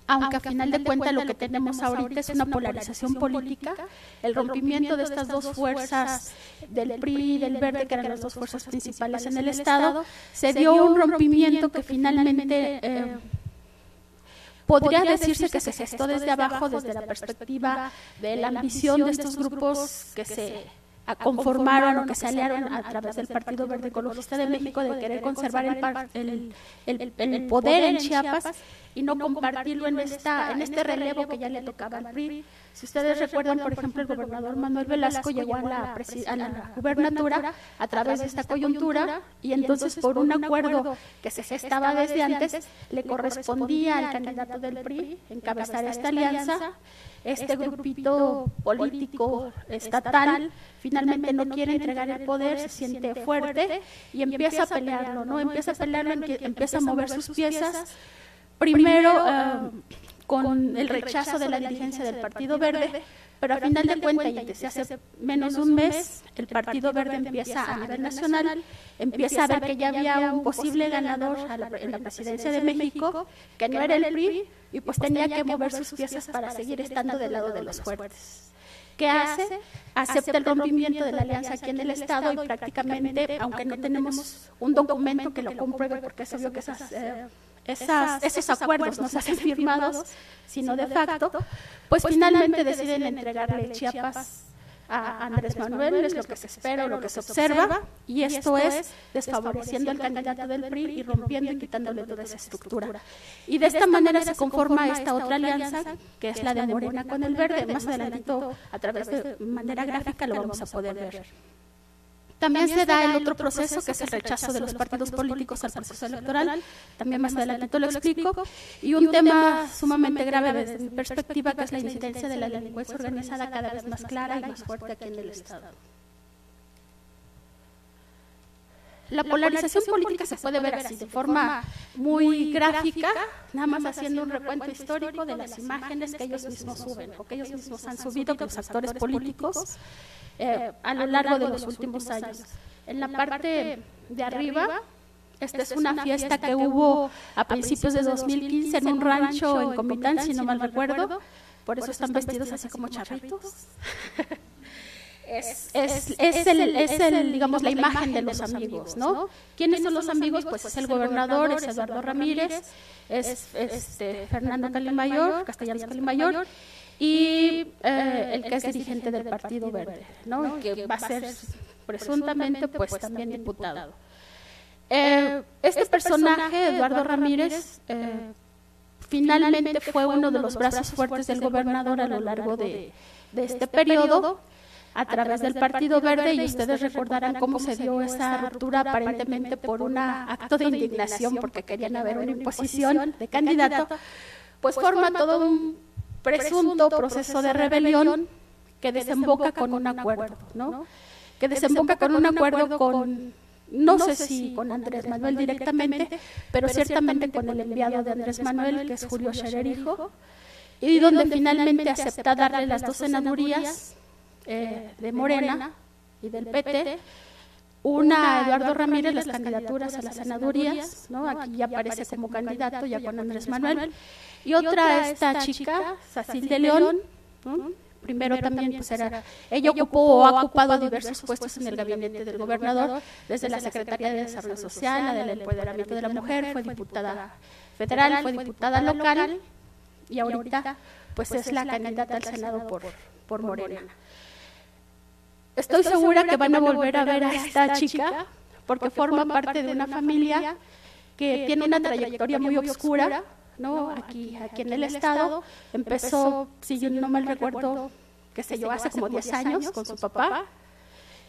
aunque a final de cuentas lo que tenemos ahorita es una polarización política, el rompimiento de estas dos fuerzas, del P R I y del Verde, que eran las dos fuerzas principales en el Estado, se dio un rompimiento que finalmente eh, podría decirse que se gestó desde abajo, desde la perspectiva de la ambición de estos grupos que se... A conformaron o que se aliaron a través del Partido Verde Ecologista de México, de querer conservar el, par, el, el, el poder en Chiapas y no compartirlo en, esta, en este relevo que ya le tocaba al P R I. Si ustedes recuerdan, por ejemplo, el gobernador Manuel Velasco llegó a la, a la gubernatura a través de esta coyuntura y entonces por un acuerdo que se gestaba desde antes, le correspondía al candidato del P R I encabezar esta alianza. Este grupito político estatal finalmente no quiere entregar el poder, se siente fuerte y empieza a pelearlo, ¿no? Empieza a pelearlo, empieza a mover sus piezas. Primero eh, con el rechazo de la dirigencia del Partido Verde, pero a final de cuentas, y desde hace menos de un mes, el Partido Verde empieza a nivel nacional, empieza a ver que ya había un posible ganador a la, en la presidencia de México, que no era el P R I, y pues tenía que mover sus piezas para seguir estando del lado de los fuertes. ¿Qué hace? Acepta el rompimiento de la alianza aquí en el Estado y prácticamente, aunque no tenemos un documento que lo compruebe, porque es obvio que esas... Eh, Esas, esos acuerdos no se hacen firmados, sino de facto, pues finalmente deciden entregarle Chiapas a Andrés Manuel, es lo que se espera, lo que se observa, y esto es desfavoreciendo al candidato del P R I y rompiendo y quitándole toda esa estructura. Y de esta manera se conforma esta otra alianza, que es la de Morena con el Verde, más adelantito a través de manera gráfica lo vamos a poder ver. También se da el otro proceso, que es el rechazo de los partidos políticos al proceso electoral, también más adelante lo explico, y un tema sumamente grave desde mi perspectiva, que es la incidencia de la delincuencia organizada cada vez más clara y más fuerte aquí en el Estado. La polarización política se puede ver así, de forma muy gráfica, nada más haciendo un recuento histórico de las imágenes que ellos mismos suben, o que ellos mismos han subido, que los actores políticos, Eh, a lo largo de los últimos años. En la parte de arriba, esta es una fiesta que hubo a principios de dos mil quince en un rancho en Comitán, si no mal recuerdo, por eso están vestidos así como charritos. Es, es, es, es, el, es el, digamos, la imagen de los amigos, ¿no? ¿Quiénes son los amigos? Pues es el gobernador, es Eduardo Ramírez, es este, Fernando Calimayor, Castellanos Calimayor, y eh, el que es dirigente del Partido Verde, ¿no? Que va a ser presuntamente, pues, también diputado. Eh, este personaje, Eduardo Ramírez, eh, finalmente fue uno de los brazos fuertes del gobernador a lo largo de, de este periodo, a través del Partido Verde, y ustedes recordarán cómo se dio esa ruptura aparentemente por un acto de indignación, porque querían haber una imposición de candidato, pues forma todo un presunto proceso de rebelión que desemboca con un acuerdo, ¿no? Que desemboca con un acuerdo con No, no sé si con Andrés Manuel directamente, directamente pero, pero ciertamente con el enviado de Andrés Manuel, que es Julio Scherer hijo, y donde, donde finalmente acepta darle las dos senadurías eh, de Morena y del P T, una a Eduardo Ramírez, las candidaturas a las senadurías, ¿no? Aquí ya aparece como candidato, ya con Andrés Manuel, y otra a esta chica, Sacil de León, ¿no? Primero también, pues era, ella ocupó o ha ocupado diversos puestos en el gabinete del gobernador, desde la Secretaría de Desarrollo Social, la del Empoderamiento de la Mujer, fue diputada federal, fue diputada local, y ahorita pues es la candidata al Senado por, por Morena. Estoy segura que van a volver a ver a esta chica, porque forma parte de una familia que tiene una trayectoria muy oscura, ¿no? Aquí, aquí en el Estado, empezó, si yo no mal recuerdo, qué sé yo, hace como diez años con su papá,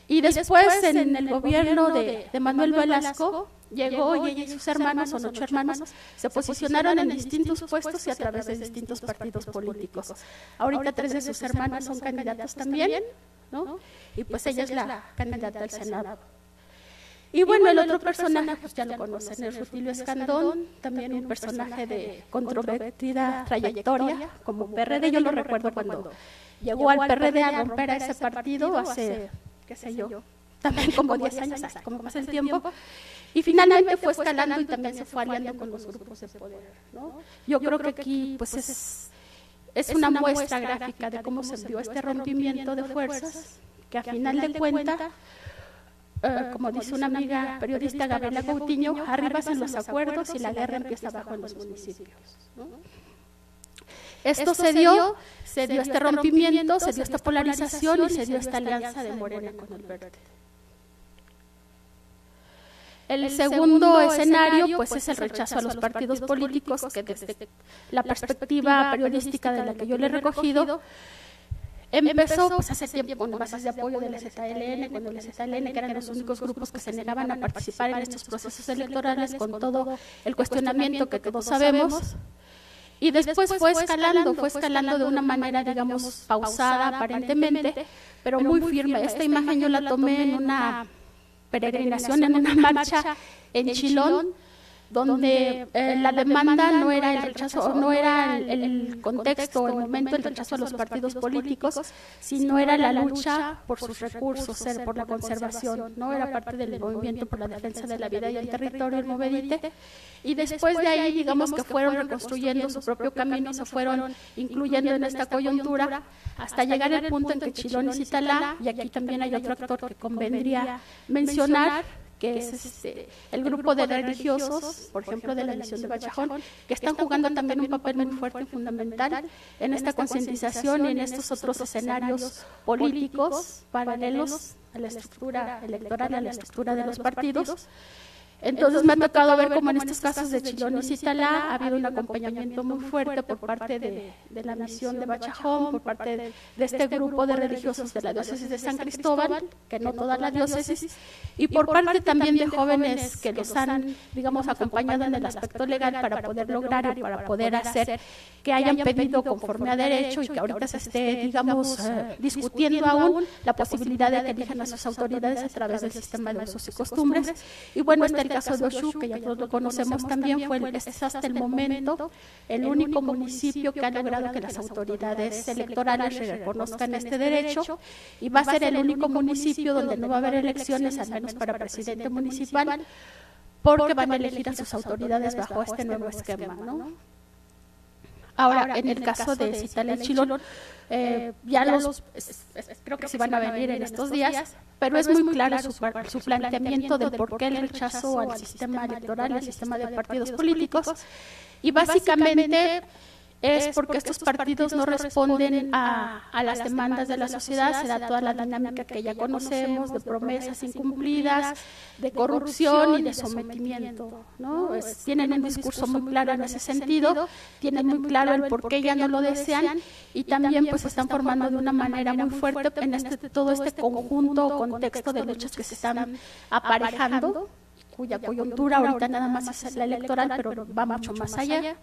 y después en el gobierno de, de Manuel Velasco, llegó y ella y sus hermanos, son ocho hermanos, se posicionaron en distintos puestos y a través de distintos partidos políticos. Ahorita tres de sus hermanos son candidatos también, ¿no? Y pues ella es la candidata al Senado. Y bueno, el otro personaje, pues ya lo conocen, es Rutilio Escandón, también un personaje de controvertida trayectoria como P R D. Yo lo recuerdo cuando llegó al P R D a romper a ese partido hace, qué sé yo, también como diez años, como más el tiempo. Y finalmente fue escalando y también se fue aliando con los grupos de poder, ¿no? Yo creo que aquí, pues es, es una muestra gráfica de cómo se vio este rompimiento de fuerzas, que a final de cuentas, Uh, como dice una amiga periodista, Gabriela Coutinho, arriba son los acuerdos y la guerra empieza abajo en los municipios, ¿no? Esto se dio, se dio este rompimiento, se dio esta polarización y se dio esta alianza de Morena con el Verde. El segundo escenario, pues, es el rechazo a los partidos políticos, que desde la perspectiva periodística de la que yo le he recogido, empezó pues hace tiempo con bases de apoyo del Z L N, cuando el Z L N, que eran los únicos grupos que se negaban a participar en estos procesos electorales, con todo el cuestionamiento que todos sabemos, y después fue escalando, fue escalando de una manera, digamos, pausada aparentemente, pero muy firme. Esta imagen yo la tomé en una peregrinación, en una marcha en Chilón, donde eh, la demanda no era el rechazo, no era el, el contexto, el momento del rechazo a los partidos políticos, sino era la lucha por sus recursos, por la conservación, no era parte del movimiento por la defensa de la vida y el territorio, el Movedite, y después de ahí, digamos que fueron reconstruyendo su propio camino, se fueron incluyendo en esta coyuntura, hasta llegar al punto en que Chilón y Sitalá, y aquí también hay otro actor que convendría mencionar, que es este, el grupo de religiosos, por ejemplo, de la elección de Bachajón, que están jugando también un papel muy fuerte y fundamental en esta concientización y en estos otros escenarios políticos paralelos a la estructura electoral, a la estructura de los partidos. Entonces me ha tocado ver como en estos casos de Chilón y Sitalá ha habido un acompañamiento muy fuerte por parte de, de la misión de Bachajón, por parte de, de este grupo de religiosos de la diócesis de San Cristóbal, que no toda la diócesis, y por parte también de jóvenes que los han, digamos, acompañado en el aspecto legal para poder lograr y para poder hacer que hayan pedido conforme a derecho y que ahorita se esté, digamos, eh, discutiendo aún la posibilidad de que elijan a sus autoridades a través del sistema de usos y costumbres. Y bueno, este el caso de Oshú, que ya todos lo conocemos también, fue el, es hasta el momento el único municipio que ha logrado que las autoridades electorales reconozcan este derecho, y va a ser el único municipio donde no va a haber elecciones, al menos para presidente municipal, porque van a elegir a sus autoridades bajo este nuevo esquema, ¿no? Ahora, en el caso de Sitalá y Chilón, eh, ya los es, es, creo que se van a venir en estos días, pero es muy claro su, su planteamiento de por qué el rechazo al sistema electoral, al sistema de partidos políticos, y básicamente es porque estos partidos no responden a, a las demandas de la sociedad, se da toda la dinámica que ya conocemos de promesas incumplidas, de corrupción y de sometimiento, ¿no? Es, tienen un discurso muy claro en ese sentido, tienen muy claro el por qué ya no lo desean, y también pues se están formando de una manera muy fuerte en este, todo este conjunto o contexto de luchas que se están aparejando, cuya coyuntura ahorita nada más es la electoral, pero va mucho más allá.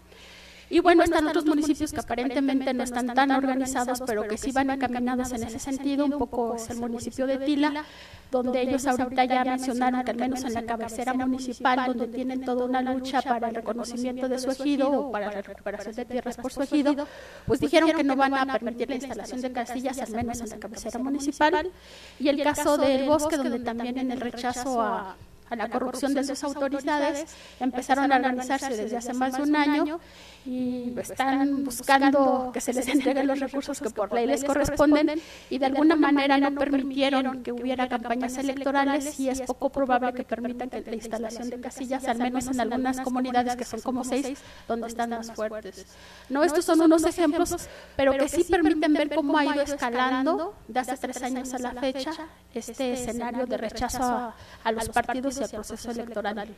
Y bueno, están otros municipios que aparentemente no están tan organizados, pero que sí van encaminados en ese sentido. Un poco es el municipio de Tila, donde ellos ahorita ya mencionaron que al menos en la cabecera municipal, donde tienen toda una lucha para el reconocimiento de su ejido o para la recuperación de tierras por su ejido, pues dijeron que no van a permitir la instalación de casillas, al menos en la cabecera municipal. Y el caso del Bosque, donde también en el rechazo a... a la corrupción de sus autoridades, empezaron a organizarse desde hace más de un año y están buscando que se les entreguen los recursos que por ley les corresponden, y de alguna manera no permitieron que hubiera campañas electorales, y es poco probable que permitan que la instalación de casillas, al menos en algunas comunidades que son como seis, donde están más fuertes. No, estos son unos ejemplos, pero que sí permiten ver cómo ha ido escalando de hace tres años a la fecha este escenario de rechazo a, a los partidos hacia el proceso electoral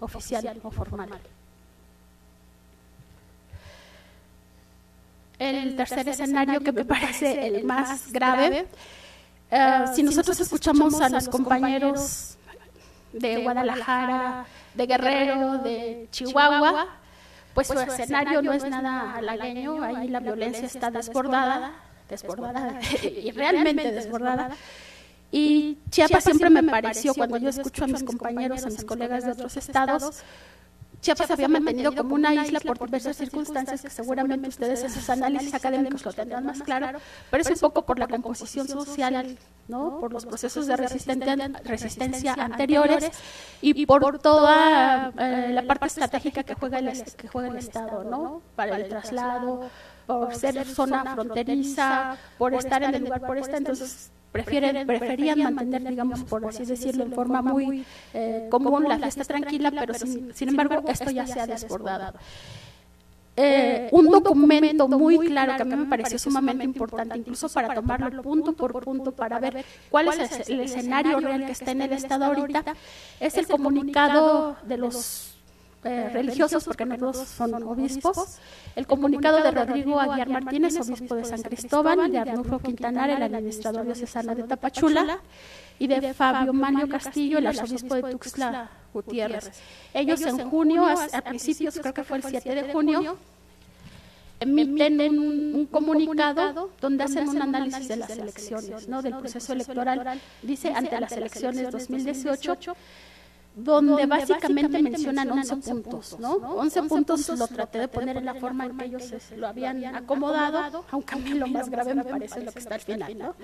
oficial o formal. El tercer escenario, que me parece el más grave, eh, si nosotros escuchamos a los compañeros de Guadalajara, de Guerrero, de Chihuahua, pues su escenario no es nada halagüeño, ahí la violencia está desbordada, desbordada y realmente desbordada. Y Chiapas siempre me pareció, cuando yo escucho a mis compañeros, a mis colegas de otros estados, Chiapas había mantenido como una isla por diversas circunstancias que seguramente ustedes en sus análisis académicos lo tendrán más claro, pero es un poco por la composición social, ¿no? Por los procesos de resistencia anteriores y por toda eh, la parte estratégica que juega el, que juega el Estado, ¿no? Para el traslado, por ser zona fronteriza, por estar en el lugar, por esta, entonces... Prefieren, preferían mantener, digamos, por así decirlo, en forma muy eh, común la fiesta tranquila, pero sin, sin embargo esto ya se ha desbordado. Eh, un documento muy claro que a mí me pareció sumamente importante, incluso para tomarlo punto por punto, para ver cuál es el escenario real que está en el Estado ahorita, es el comunicado de los... Eh, religiosos, porque no todos son obispos, el comunicado de Rodrigo Aguiar Martínez, obispo de San Cristóbal, de Arnulfo Quintanar, el administrador diocesano de Tapachula, y de Fabio Manlio Castillo, el arzobispo de Tuxtla Gutiérrez. Ellos en junio, a principios, creo que fue el siete de junio, emiten un, un comunicado donde hacen un análisis de las elecciones, ¿no? Del proceso electoral, dice, ante las elecciones dos mil dieciocho, Donde, donde básicamente, básicamente mencionan once puntos, ¿no? once puntos lo traté de poner en la forma en que ellos se lo habían acomodado, aunque a mí lo más grave me parece lo que está al final, ¿no?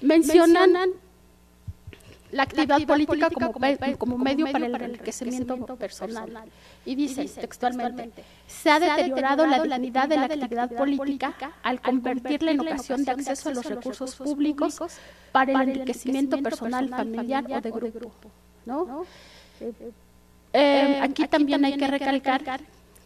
Mencionan la actividad política como, como medio para el enriquecimiento personal. Y dicen textualmente, se ha deteriorado la dignidad de la actividad política al convertirla en ocasión de acceso a los recursos públicos para el enriquecimiento personal, familiar o de grupo. ¿No? ¿No? Eh, eh, aquí, aquí también hay que recalcar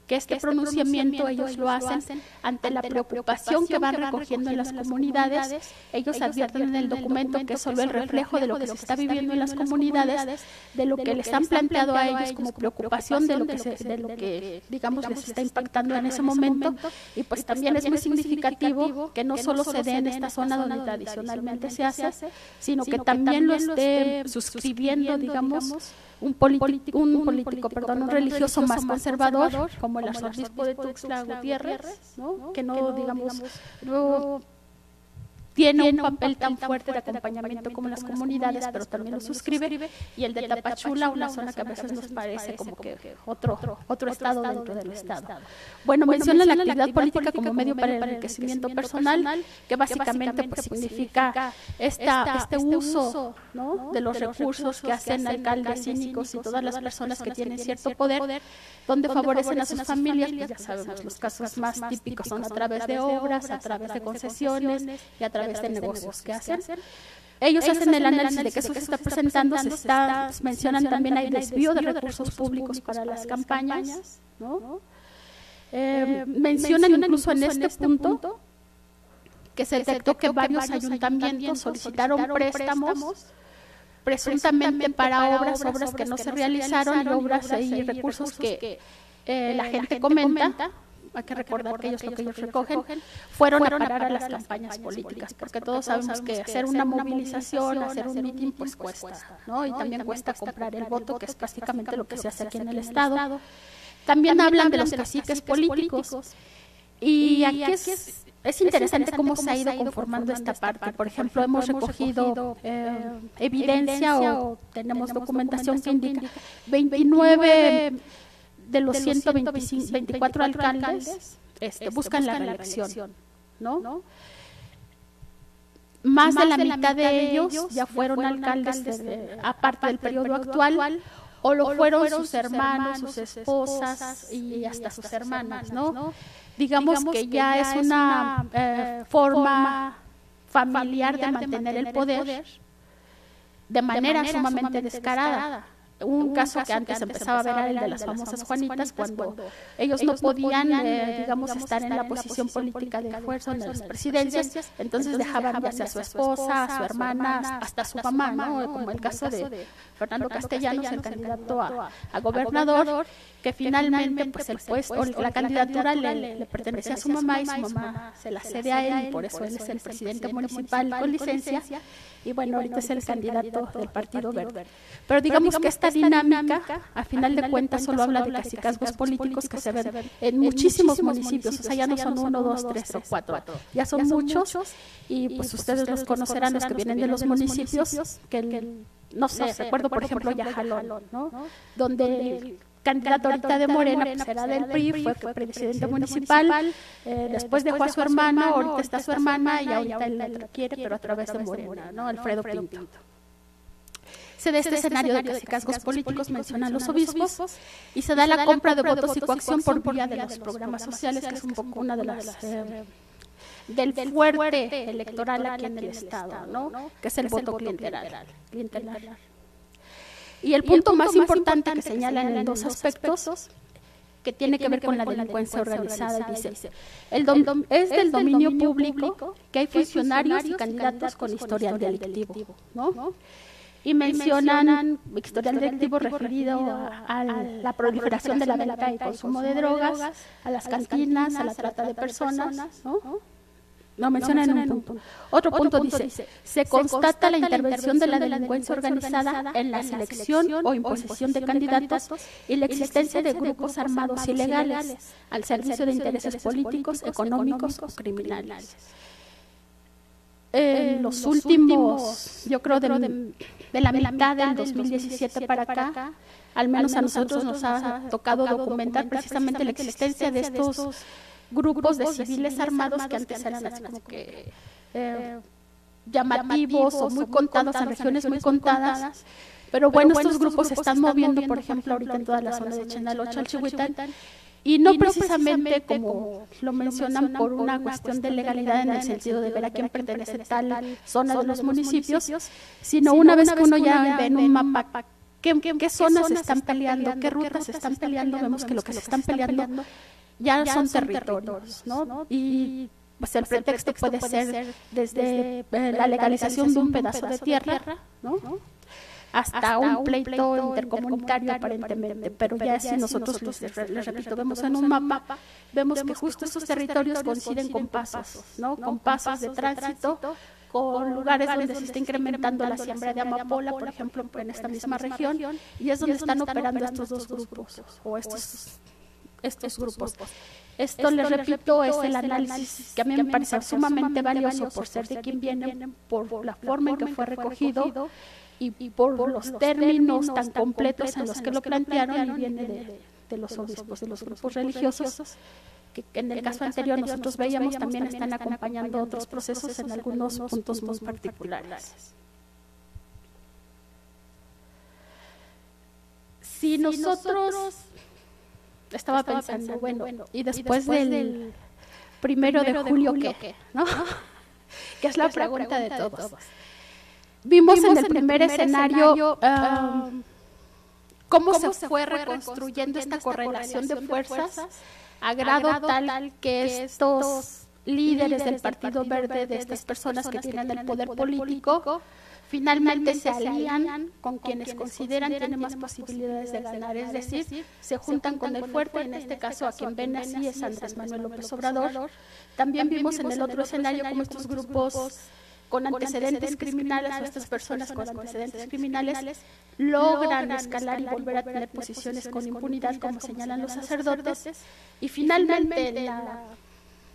que este, que este pronunciamiento, pronunciamiento ellos lo hacen ante, ante la preocupación que van recogiendo en las comunidades. Ellos, ellos advierten en el documento que es solo el reflejo de lo que se está viviendo en las comunidades, de lo que les han planteado a ellos como preocupación, de lo que, se, de lo que digamos, les está impactando en ese momento. Y pues también es muy significativo que no solo se dé en esta zona donde tradicionalmente se hace, sino que también lo esté suscribiendo, digamos, un político, un político, perdón, un religioso más conservador, como el arzobispo de Tuxtla Gutiérrez, ¿no? Que no, digamos, no tiene un papel tan fuerte de acompañamiento como las comunidades, pero también lo suscribe, y el de Tapachula, una zona que a veces nos parece como que otro, otro estado dentro del estado. Bueno, menciona la actividad política como medio para el enriquecimiento personal, que básicamente pues, significa esta, este uso, ¿no? de los recursos que hacen alcaldes, síndicos y todas las personas que tienen cierto poder, donde favorecen a sus familias, pues ya sabemos, los casos más típicos son a través de obras, a través de concesiones y a través de negocios que hacen. Ellos, Ellos hacen el análisis de que eso se está presentando, se está, mencionan también hay desvío de recursos públicos para las campañas, ¿no? Eh, mencionan incluso en este punto que se detectó que varios ayuntamientos solicitaron préstamos presuntamente para obras, obras que no se realizaron, y obras y recursos que eh, la gente comenta. Hay que recordar que ellos lo que ellos recogen fueron a parar a las campañas políticas, porque todos sabemos que hacer una movilización, hacer un mitin, pues cuesta, ¿no? Y también cuesta comprar el voto, que es prácticamente lo que se hace aquí en el Estado. También, También hablan, hablan de los caciques políticos. políticos. Y, y aquí es, es, es interesante cómo, cómo se ha ido conformando, conformando esta parte. parte. Por ejemplo, Por ejemplo hemos recogido eh, evidencia o tenemos documentación que indica veintinueve de los ciento veinticuatro alcaldes este, buscan, buscan la reelección, la reelección ¿no? ¿no? Más, Más de la, de la mitad, mitad de ellos ya fueron, fueron alcaldes, de, de, aparte del periodo actual, actual o lo fueron, fueron sus hermanos, sus esposas y, y hasta sus hermanas, ¿no? ¿no? Digamos, Digamos que, que ya es una eh, forma familiar de mantener, de mantener el poder, poder de, manera de manera sumamente, sumamente descarada. descarada. Un, un caso, caso que antes, que antes empezaba a ver, el de las famosas Juanitas, cuando, cuando ellos no podían, no podían eh, digamos, estar en la posición política de fuerza en las presidencias, entonces, entonces dejaban ya sea a su esposa, a su hermana, hasta, hasta su mamá, ¿no? Como, como el caso de Fernando, Fernando Castellanos, Castellanos, el candidato a, a gobernador, que finalmente, pues, el puesto, la candidatura le, le pertenecía a su mamá, y su mamá se la cede a él, y por eso él es el presidente municipal con licencia, y bueno, ahorita es el candidato del Partido Verde. Pero digamos que esta dinámica, a final de cuentas, solo habla de cacicazgos políticos que se ven en muchísimos municipios, o sea, ya no son uno, dos, tres o cuatro, ya son muchos, y pues ustedes los conocerán, los que vienen de los municipios, que no sé, recuerdo por ejemplo ya Jalón, ¿no? Donde el candidato ahorita de Morena pues era del P R I, fue presidente municipal, eh, después dejó a su hermana, ahorita está su hermana, y ahorita él la requiere, pero a través de Morena, ¿no? Alfredo Pinto. Se da este, este escenario de cacicazgos políticos, mencionan los obispos, y se da, y se la, da compra la compra de votos y coacción por vía de, de los programas sociales, que es un poco una de las eh, del fuerte electoral aquí en el Estado, ¿no? Que es el, que voto, es el voto clientelar. clientelar. Y, el y el punto más, más importante que, que señalan en dos aspectos, aspectos que, tiene que tiene que ver con, con la delincuencia, delincuencia organizada, organizada, dice, el dom, el dom, es del dominio, dominio público que hay funcionarios y candidatos con historial delictivo, ¿no? Y mencionan historial directivo referido a, a, a la proliferación de la venta y consumo de drogas, a las cantinas, a la trata de personas, ¿no? No mencionan un punto. Otro punto dice, se constata la intervención de la delincuencia organizada en la selección o imposición de candidatos y la existencia de grupos armados ilegales al servicio de intereses políticos, económicos o criminales. En los, los últimos, últimos, yo creo, de, de, de la mitad del dos mil diecisiete para acá, al menos a nosotros nos ha tocado documentar precisamente la existencia de estos grupos de civiles armados que antes eran así como que eh, llamativos o muy contados en regiones muy contadas. Pero bueno, estos grupos se están moviendo, por ejemplo, ahorita en toda la zona de Chenalocha, Chihuitán. Y no, y no precisamente, precisamente como, como lo mencionan por una, una cuestión de legalidad en el sentido de ver a quién pertenece tal zona de los, los municipios, municipios sino, sino una vez que uno ya ve en un mapa qué, qué, qué zonas se están peleando, qué rutas se están peleando, vemos que lo que se están peleando ya, ya son, son territorios, ¿no? ¿no? Y pues el, pues pretexto, el pretexto puede, puede ser desde, desde la legalización de un pedazo de tierra, tierra ¿no? ¿no? Hasta, hasta un pleito, pleito intercomunitario, intercomunitario aparentemente, pero, pero ya, ya si nosotros, nosotros les, les, les repito, vemos en un mapa, vemos que justo esos territorios coinciden con pasos, ¿no? Con pasos de tránsito, con lugares donde se está incrementando la siembra de amapola, por ejemplo, en esta misma región, y es donde están operando estos dos grupos, o estos, estos grupos. Esto, les repito, es el análisis que a mí me parece sumamente valioso por ser de quien vienen, por la forma en que fue recogido, y por, por los, los términos tan completos, tan completos en los que, en los que lo plantearon, y viene de, de, de los obispos, de los grupos religiosos, que, que en el, en caso, el caso anterior nosotros veíamos también están acompañando otros procesos en algunos puntos muy particulares. Si nosotros, estaba pensando, bueno, y después del primero de julio, ¿qué? ¿No? Que es la pregunta de todos. Vimos, Vimos en el primer, en el primer escenario, escenario um, cómo, cómo se fue reconstruyendo esta correlación de fuerzas, a grado, a grado tal que estos líderes del Partido Verde, de estas personas que tienen el poder político, finalmente se alían con quienes consideran tienen más posibilidades de ganar, es decir, se juntan con el fuerte, y en este caso a quien ven así es Andrés Manuel López Obrador. También vimos en el otro escenario cómo estos grupos con antecedentes criminales o estas personas con antecedentes criminales logran escalar y volver a tener posiciones con impunidad, como señalan los sacerdotes. Y finalmente, la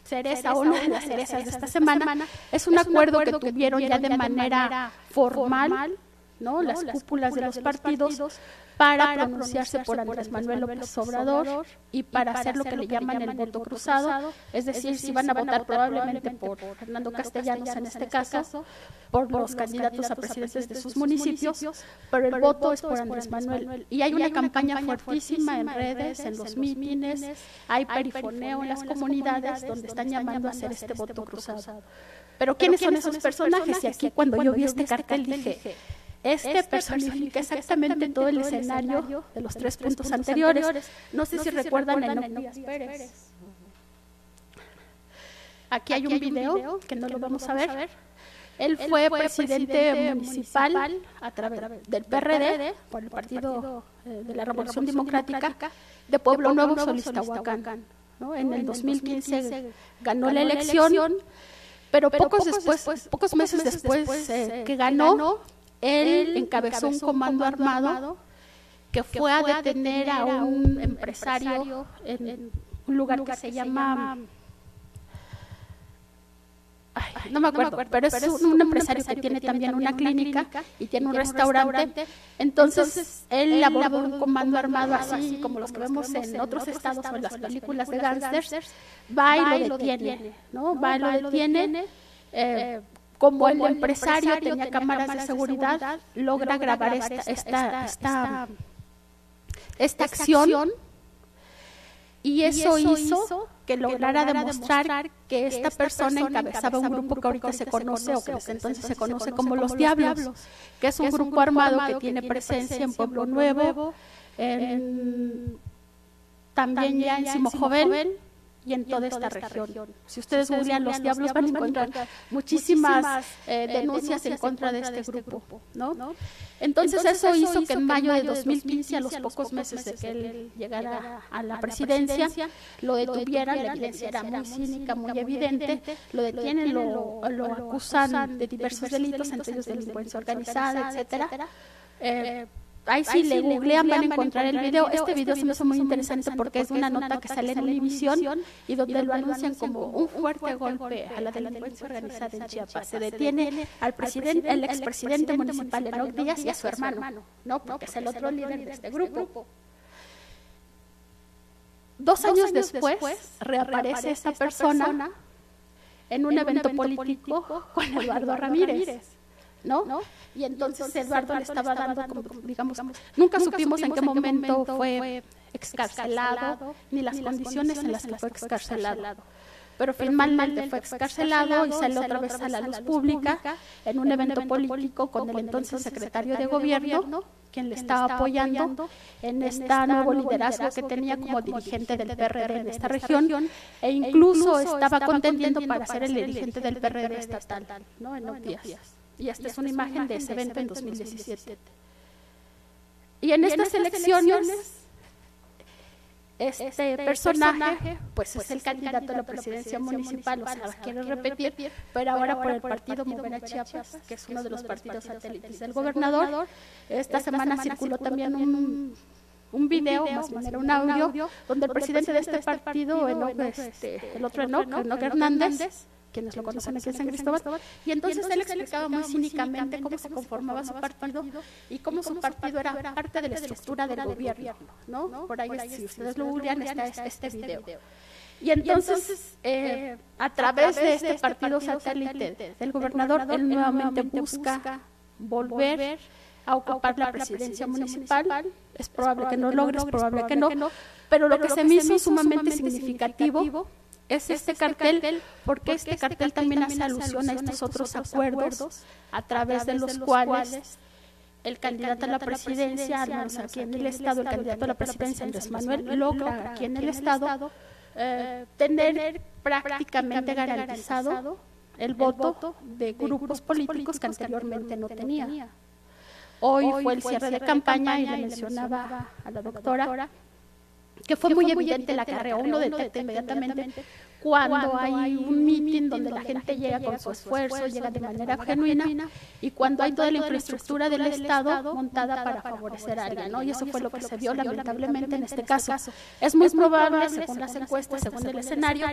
cereza, o una de las cerezas de esta semana, es un acuerdo que tuvieron ya de manera formal, ¿no?, las cúpulas de los partidos para pronunciarse por Andrés Manuel López Obrador y para hacer lo que le llaman el voto cruzado, es decir, si van a votar probablemente por Fernando Castellanos en este caso, por los candidatos a presidentes de sus municipios, pero el voto es por Andrés Manuel. Y hay una campaña fuertísima en redes, en los mítines, hay perifoneo en las comunidades donde están llamando a hacer este voto cruzado. Pero ¿quiénes son esos personajes? Y aquí cuando yo vi este cartel dije... Este, este personifica exactamente todo el escenario de los tres puntos anteriores. No sé si recuerdan a Enoch Díaz Pérez. Aquí hay un video que no lo vamos a ver. Él fue presidente municipal a través del P R D, por el Partido de la Revolución Democrática, de Pueblo Nuevo, Solistahuacán, ¿no? En el dos mil quince ganó la elección, pero pocos después, pocos meses después eh, que ganó, Él encabezó un comando armado que fue a detener a un empresario en un lugar que se llama, ay, no me acuerdo, pero es un empresario que tiene también una clínica y tiene un restaurante. Entonces él abordó un comando armado así como los que vemos en otros estados o en las películas de gángsters, va y lo detiene, ¿no? Va y lo detiene. Eh, Como el empresario tenía cámaras de seguridad, logra grabar esta, esta, esta, esta acción y eso hizo que lograra demostrar que esta persona encabezaba un grupo que ahorita se conoce o que desde entonces se conoce como Los Diablos, que es un grupo armado que tiene presencia en Pueblo Nuevo, en, también ya en Simojovel, y en, y en toda esta, esta región. región. Si ustedes googlean los, los diablos, van a encontrar muchísimas eh, denuncias en contra de este grupo, ¿no? ¿no? Entonces, Entonces eso hizo que en mayo de dos mil quince, a los pocos meses de que él llegara a la presidencia, lo detuvieran, la evidencia era muy cínica, muy evidente, lo detienen, lo, lo acusan de diversos delitos, entre ellos delincuencia organizada, etcétera. Eh, Ahí sí, Ahí le googlean, van a encontrar el video. Este video se me hizo muy interesante porque es una nota que sale en Univisión y donde lo anuncian como un fuerte golpe a la delincuencia organizada en Chiapas. Se detiene al presidente, el expresidente municipal Enoch Díaz y a su hermano, ¿no? Porque es el otro líder de este grupo. Dos años después reaparece esta persona en un evento político con Eduardo Ramírez. ¿No? ¿No? Y entonces, entonces Eduardo, Eduardo le estaba, estaba dando, como, digamos, digamos nunca, nunca supimos en qué momento fue excarcelado, ni las, ni las condiciones en las que fue excarcelado. excarcelado. Pero, Pero finalmente fue excarcelado y salió otra vez a la luz pública en un evento político con el entonces secretario de gobierno, quien le estaba apoyando en este nuevo liderazgo que tenía como dirigente del P R D en esta región, e incluso estaba contendiendo para ser el dirigente del P R D estatal, ¿no? En los días. Y esta, y esta es una, es una imagen, imagen de ese evento en dos mil diecisiete. Y en, y en estas, estas elecciones, este, este personaje, pues, pues es el candidato a la presidencia municipal, municipal, o sea, quiero repetir, pero, pero ahora por el partido, partido Mover a Chiapas, que es uno de los partidos satélites del gobernador, esta, esta semana, semana circuló también un... un un video, más bien era un audio, donde el presidente de este partido, el otro Enoch Hernández, quienes lo conocen aquí en San Cristóbal, y entonces él explicaba muy cínicamente cómo se conformaba su partido y cómo su partido era parte de la estructura del gobierno, ¿no? Por ahí, si ustedes lo googlean, está este video. Y entonces, eh, a través de este partido satélite del gobernador, él nuevamente busca volver a ocupar la presidencia municipal, es probable que no logre, es probable que no, pero lo que se me hizo sumamente significativo es este cartel, porque este cartel también hace alusión a estos otros acuerdos a través de los cuales el candidato a la presidencia, al menos aquí en el estado, el candidato a la presidencia Andrés Manuel logra aquí en el estado eh, tener prácticamente garantizado el voto de grupos políticos que anteriormente no tenía. Hoy, Hoy fue el cierre, fue el cierre de, campaña de campaña y le mencionaba a la doctora, a la doctora que fue, que muy, fue evidente, muy evidente la carrera, uno detecta inmediatamente cuando hay un mitin donde la gente llega con su esfuerzo, llega de manera genuina, y cuando hay toda la infraestructura del Estado montada para favorecer a alguien, ¿no? Y eso fue lo que se vio lamentablemente en este caso. Es muy probable, según las encuestas, según el escenario,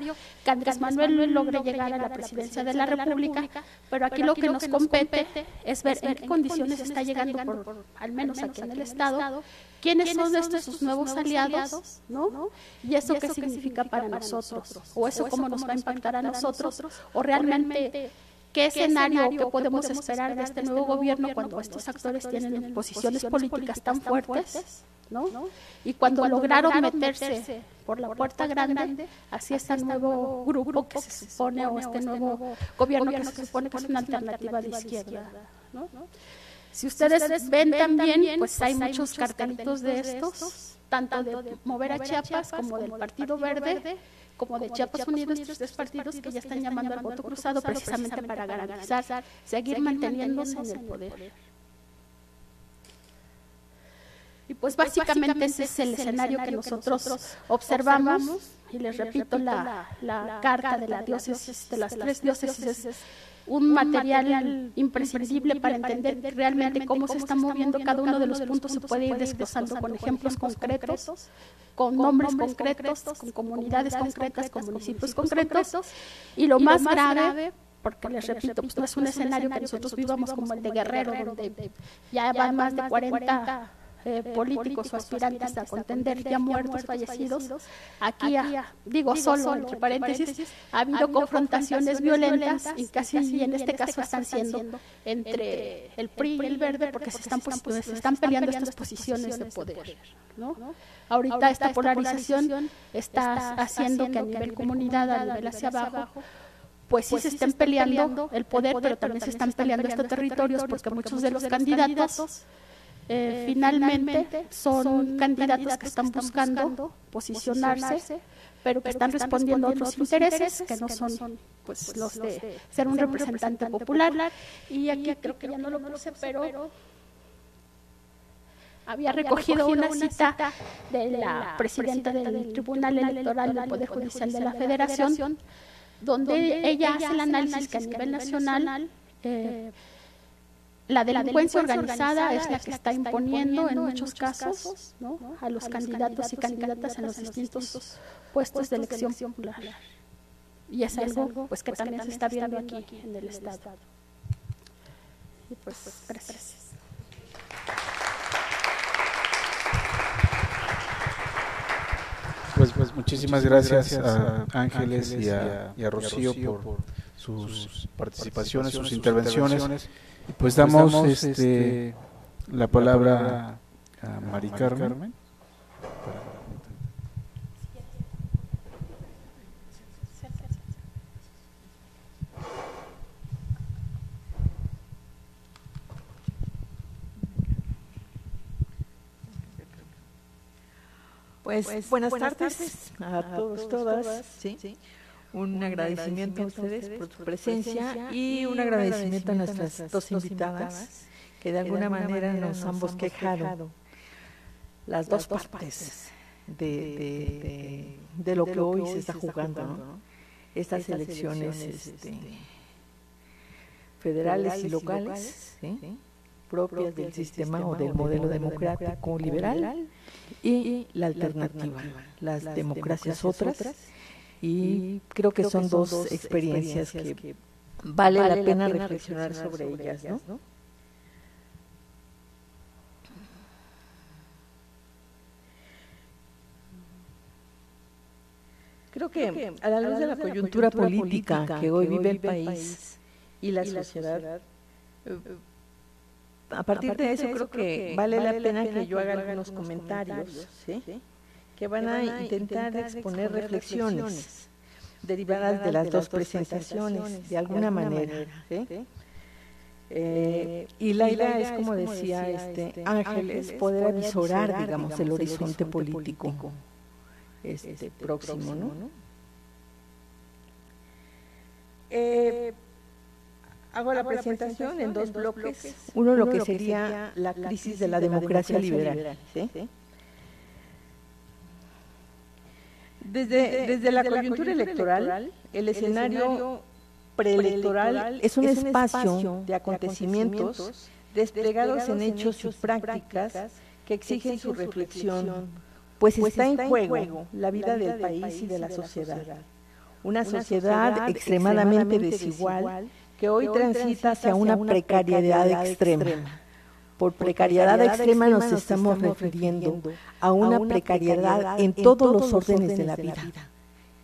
que Andrés Manuel logre llegar a la presidencia de la República, pero aquí lo que nos compete es ver en qué condiciones está llegando, por, al menos aquí en el Estado, ¿Quiénes, ¿Quiénes son estos sus nuevos, nuevos aliados? aliados ¿no? ¿no? ¿Y eso, ¿Y eso qué significa, significa para nosotros? nosotros? ¿O eso, ¿O eso cómo, cómo nos va a impactar a nosotros? ¿O realmente, ¿O realmente qué escenario que podemos esperar de este nuevo gobierno cuando estos actores tienen posiciones políticas tan fuertes? ¿no? ¿no? Y, cuando y cuando lograron meterse, meterse por la puerta, puerta grande, grande, así está el nuevo grupo que se supone, o este nuevo gobierno que se supone que es una alternativa de izquierda, ¿no? Si ustedes, si ustedes ven, ven también, pues, pues hay muchos cartelitos de estos, tanto de Mover a Chiapas como del Partido Verde, como de Chiapas Unido, estos tres partidos que ya están llamando al voto cruzado precisamente para garantizar, seguir manteniéndose en el poder. Y pues básicamente ese es el escenario que nosotros observamos, y les repito, la, la carta de la diócesis, de las tres diócesis, un material, un material imprescindible para entender, para entender realmente cómo, cómo se está moviendo cada uno de los puntos, se puede ir desglosando con ejemplos concretos, concretos con, con nombres concretos, concretos con comunidades concretas, con municipios concretos, concretos y lo y más lo grave, porque les repito, pues no es un escenario que nosotros vivamos como el de Guerrero, donde ya van más de cuarenta Eh, políticos o aspirantes a contender, ya muertos, fallecidos, aquí, a, digo solo, entre paréntesis, ha habido confrontaciones violentas, y casi en este caso están siendo entre el P R I y el Verde, porque se están, se están peleando estas posiciones de poder, ¿no? Ahorita esta polarización está haciendo que a nivel comunidad, a nivel hacia abajo, pues sí, pues se, sí están se están peleando el poder, pero también se están peleando estos territorios, porque muchos de los candidatos Eh, finalmente, finalmente son, son candidatos, candidatos que están buscando, buscando posicionarse, posicionarse, pero que están, que están respondiendo a otros intereses que no son, que no son pues, los de ser un, ser un representante popular. popular. Y aquí, y aquí creo que, que ya no lo puse, pero, pero había recogido, recogido una cita de la presidenta del, del Tribunal Electoral del Poder Judicial de la Federación, de la Federación donde, donde ella hace el análisis que a nivel nacional... nacional eh, La delincuencia, la delincuencia organizada es la que, es la que está, está imponiendo, imponiendo en muchos, muchos casos, casos ¿no? ¿no? a los, a los candidatos, candidatos y candidatas en los distintos, distintos puestos de elección popular. Y es, y es algo pues, que, pues, también que también se está viendo, viendo aquí, aquí en el, en el Estado. Estado. Y pues, pues gracias. Pues, pues muchísimas, muchísimas gracias a Ángeles y a, y a Rocío por, por sus participaciones, sus intervenciones. intervenciones. Pues damos, pues damos este, la palabra a María Carmen. Pues, pues buenas, buenas tardes, tardes a, a todos, todas. todas ¿sí? ¿sí? Un, un agradecimiento, agradecimiento a ustedes por su presencia, presencia y un agradecimiento, agradecimiento a nuestras, nuestras dos invitadas, invitadas que de alguna, de alguna manera, manera nos han bosquejado las dos partes, partes de, de, de, de lo de que hoy se está jugando, jugando ¿no? estas, estas elecciones, elecciones este, federales y locales, y locales ¿sí? propias del sistema o del modelo democrático liberal y, y la alternativa, las, las democracias otras, otras y creo que, creo son, que son dos, dos experiencias, experiencias que, que vale la pena, la pena reflexionar sobre, sobre ellas, ellas ¿no? Creo que, creo que a la luz, a la luz de la coyuntura, coyuntura política, política que hoy que vive el país y la, y la sociedad, sociedad a, partir a partir de eso, de eso creo que, que vale la pena, pena que, que yo haga algunos comentarios, comentarios ¿sí? ¿sí? que van a intentar, intentar exponer reflexiones, reflexiones derivadas de las, de las dos presentaciones, presentaciones de alguna, de alguna manera. manera ¿sí? ¿sí? Eh, y la idea es, como decía este, este Ángeles, poder avisorar, digamos, el horizonte, el horizonte político, político este, este próximo. próximo ¿no? ¿no? Eh, hago la hago presentación, presentación en dos, en dos bloques. bloques. Uno, Uno lo que, lo que sería, sería la crisis de la democracia, de la democracia liberal. liberal ¿sí? ¿sí? Desde, desde la coyuntura electoral, el escenario preelectoral es un espacio de acontecimientos desplegados en hechos y prácticas que exigen su reflexión, pues está en juego la vida del país y de la sociedad. Una sociedad extremadamente desigual que hoy transita hacia una precariedad extrema. Por precariedad extrema nos estamos refiriendo a una precariedad en todos los órdenes de la vida,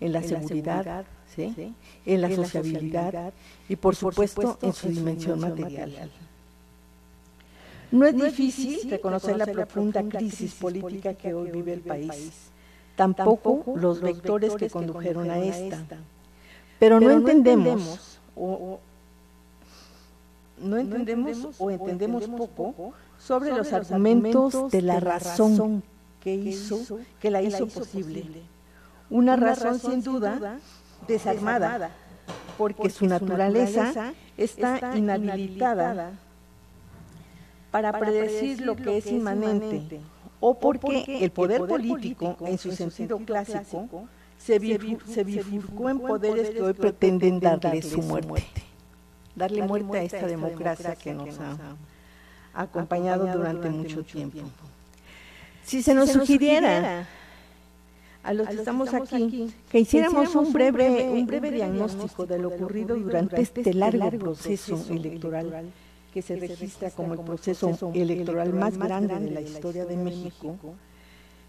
en la seguridad, ¿sí?, en la sociabilidad y por supuesto en su dimensión material. No es difícil reconocer la profunda crisis política que hoy vive el país, tampoco los vectores que condujeron a esta, pero no entendemos o No entendemos, no entendemos o entendemos, entendemos poco sobre, sobre los argumentos, argumentos de la razón que, hizo, que la hizo posible. posible. Una, Una razón, razón sin duda desarmada, desarmada porque, porque su naturaleza, naturaleza está, está inhabilitada para, para predecir lo que es inmanente, inmanente o porque, porque el poder, poder político, político en su sentido, sentido clásico, clásico se, bifur, se bifurcó en poderes que hoy pretenden darle su muerte. muerte. Darle, darle muerte a esta, esta democracia, democracia que nos ha, ha acompañado durante, durante mucho tiempo. tiempo. Si se nos, si se nos sugiriera, sugiriera a los que, a los estamos, que estamos aquí, aquí que hiciéramos, que hiciéramos un, breve, un, breve, un breve diagnóstico de lo ocurrido durante este largo proceso electoral, electoral que se, que se registra como el proceso electoral, electoral más grande de la historia de México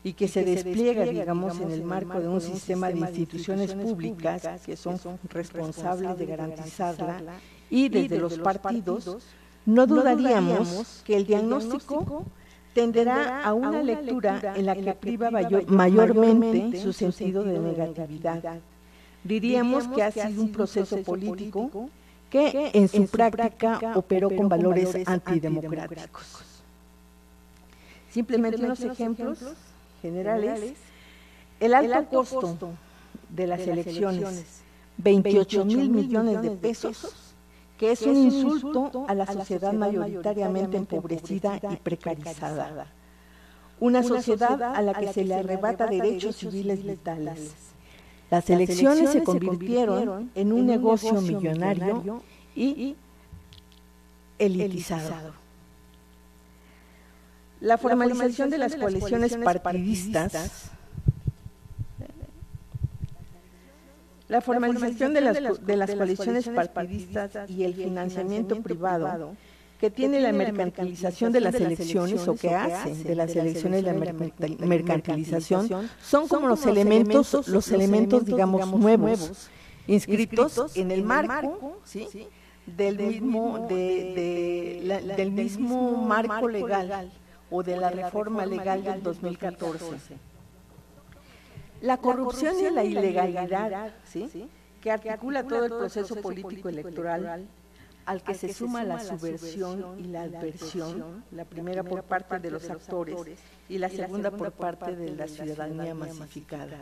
y que, y que se, se despliega, despliega, digamos, en el marco de un sistema de instituciones públicas que son responsables de garantizarla. Y desde, y desde los partidos, partidos no dudaríamos que el diagnóstico tenderá a una lectura en la que priva mayormente su sentido de negatividad. Diríamos que ha sido un proceso político que en su práctica operó con valores antidemocráticos. Simplemente unos ejemplos generales. El alto costo de las elecciones, veintiocho mil millones de pesos, que es, que un, es insulto un insulto a la, a la sociedad, sociedad mayoritariamente empobrecida y precarizada. Una, una sociedad, sociedad a la que, a la que se le arrebata derechos civiles vitales. Las elecciones se convirtieron en un, en un negocio, negocio millonario, millonario y elitizado. La formalización, la formalización de las, de las coaliciones, coaliciones partidistas, partidistas La formalización de las, de las coaliciones partidistas y el financiamiento privado que tiene la mercantilización de las elecciones o que hace de las elecciones la mercantilización son como los elementos, los elementos digamos nuevos inscritos en el marco, ¿sí?, del mismo de, de, la, del mismo marco legal o de la reforma legal del dos mil catorce. La corrupción, la corrupción y la ilegalidad, ilegalidad ¿sí? ¿sí? que articula todo, todo el proceso, proceso político electoral, electoral al que, al se, que suma se suma la subversión, subversión y la adversión, la primera por parte de los actores y la, y segunda, la segunda por parte de la ciudadanía masificada. masificada.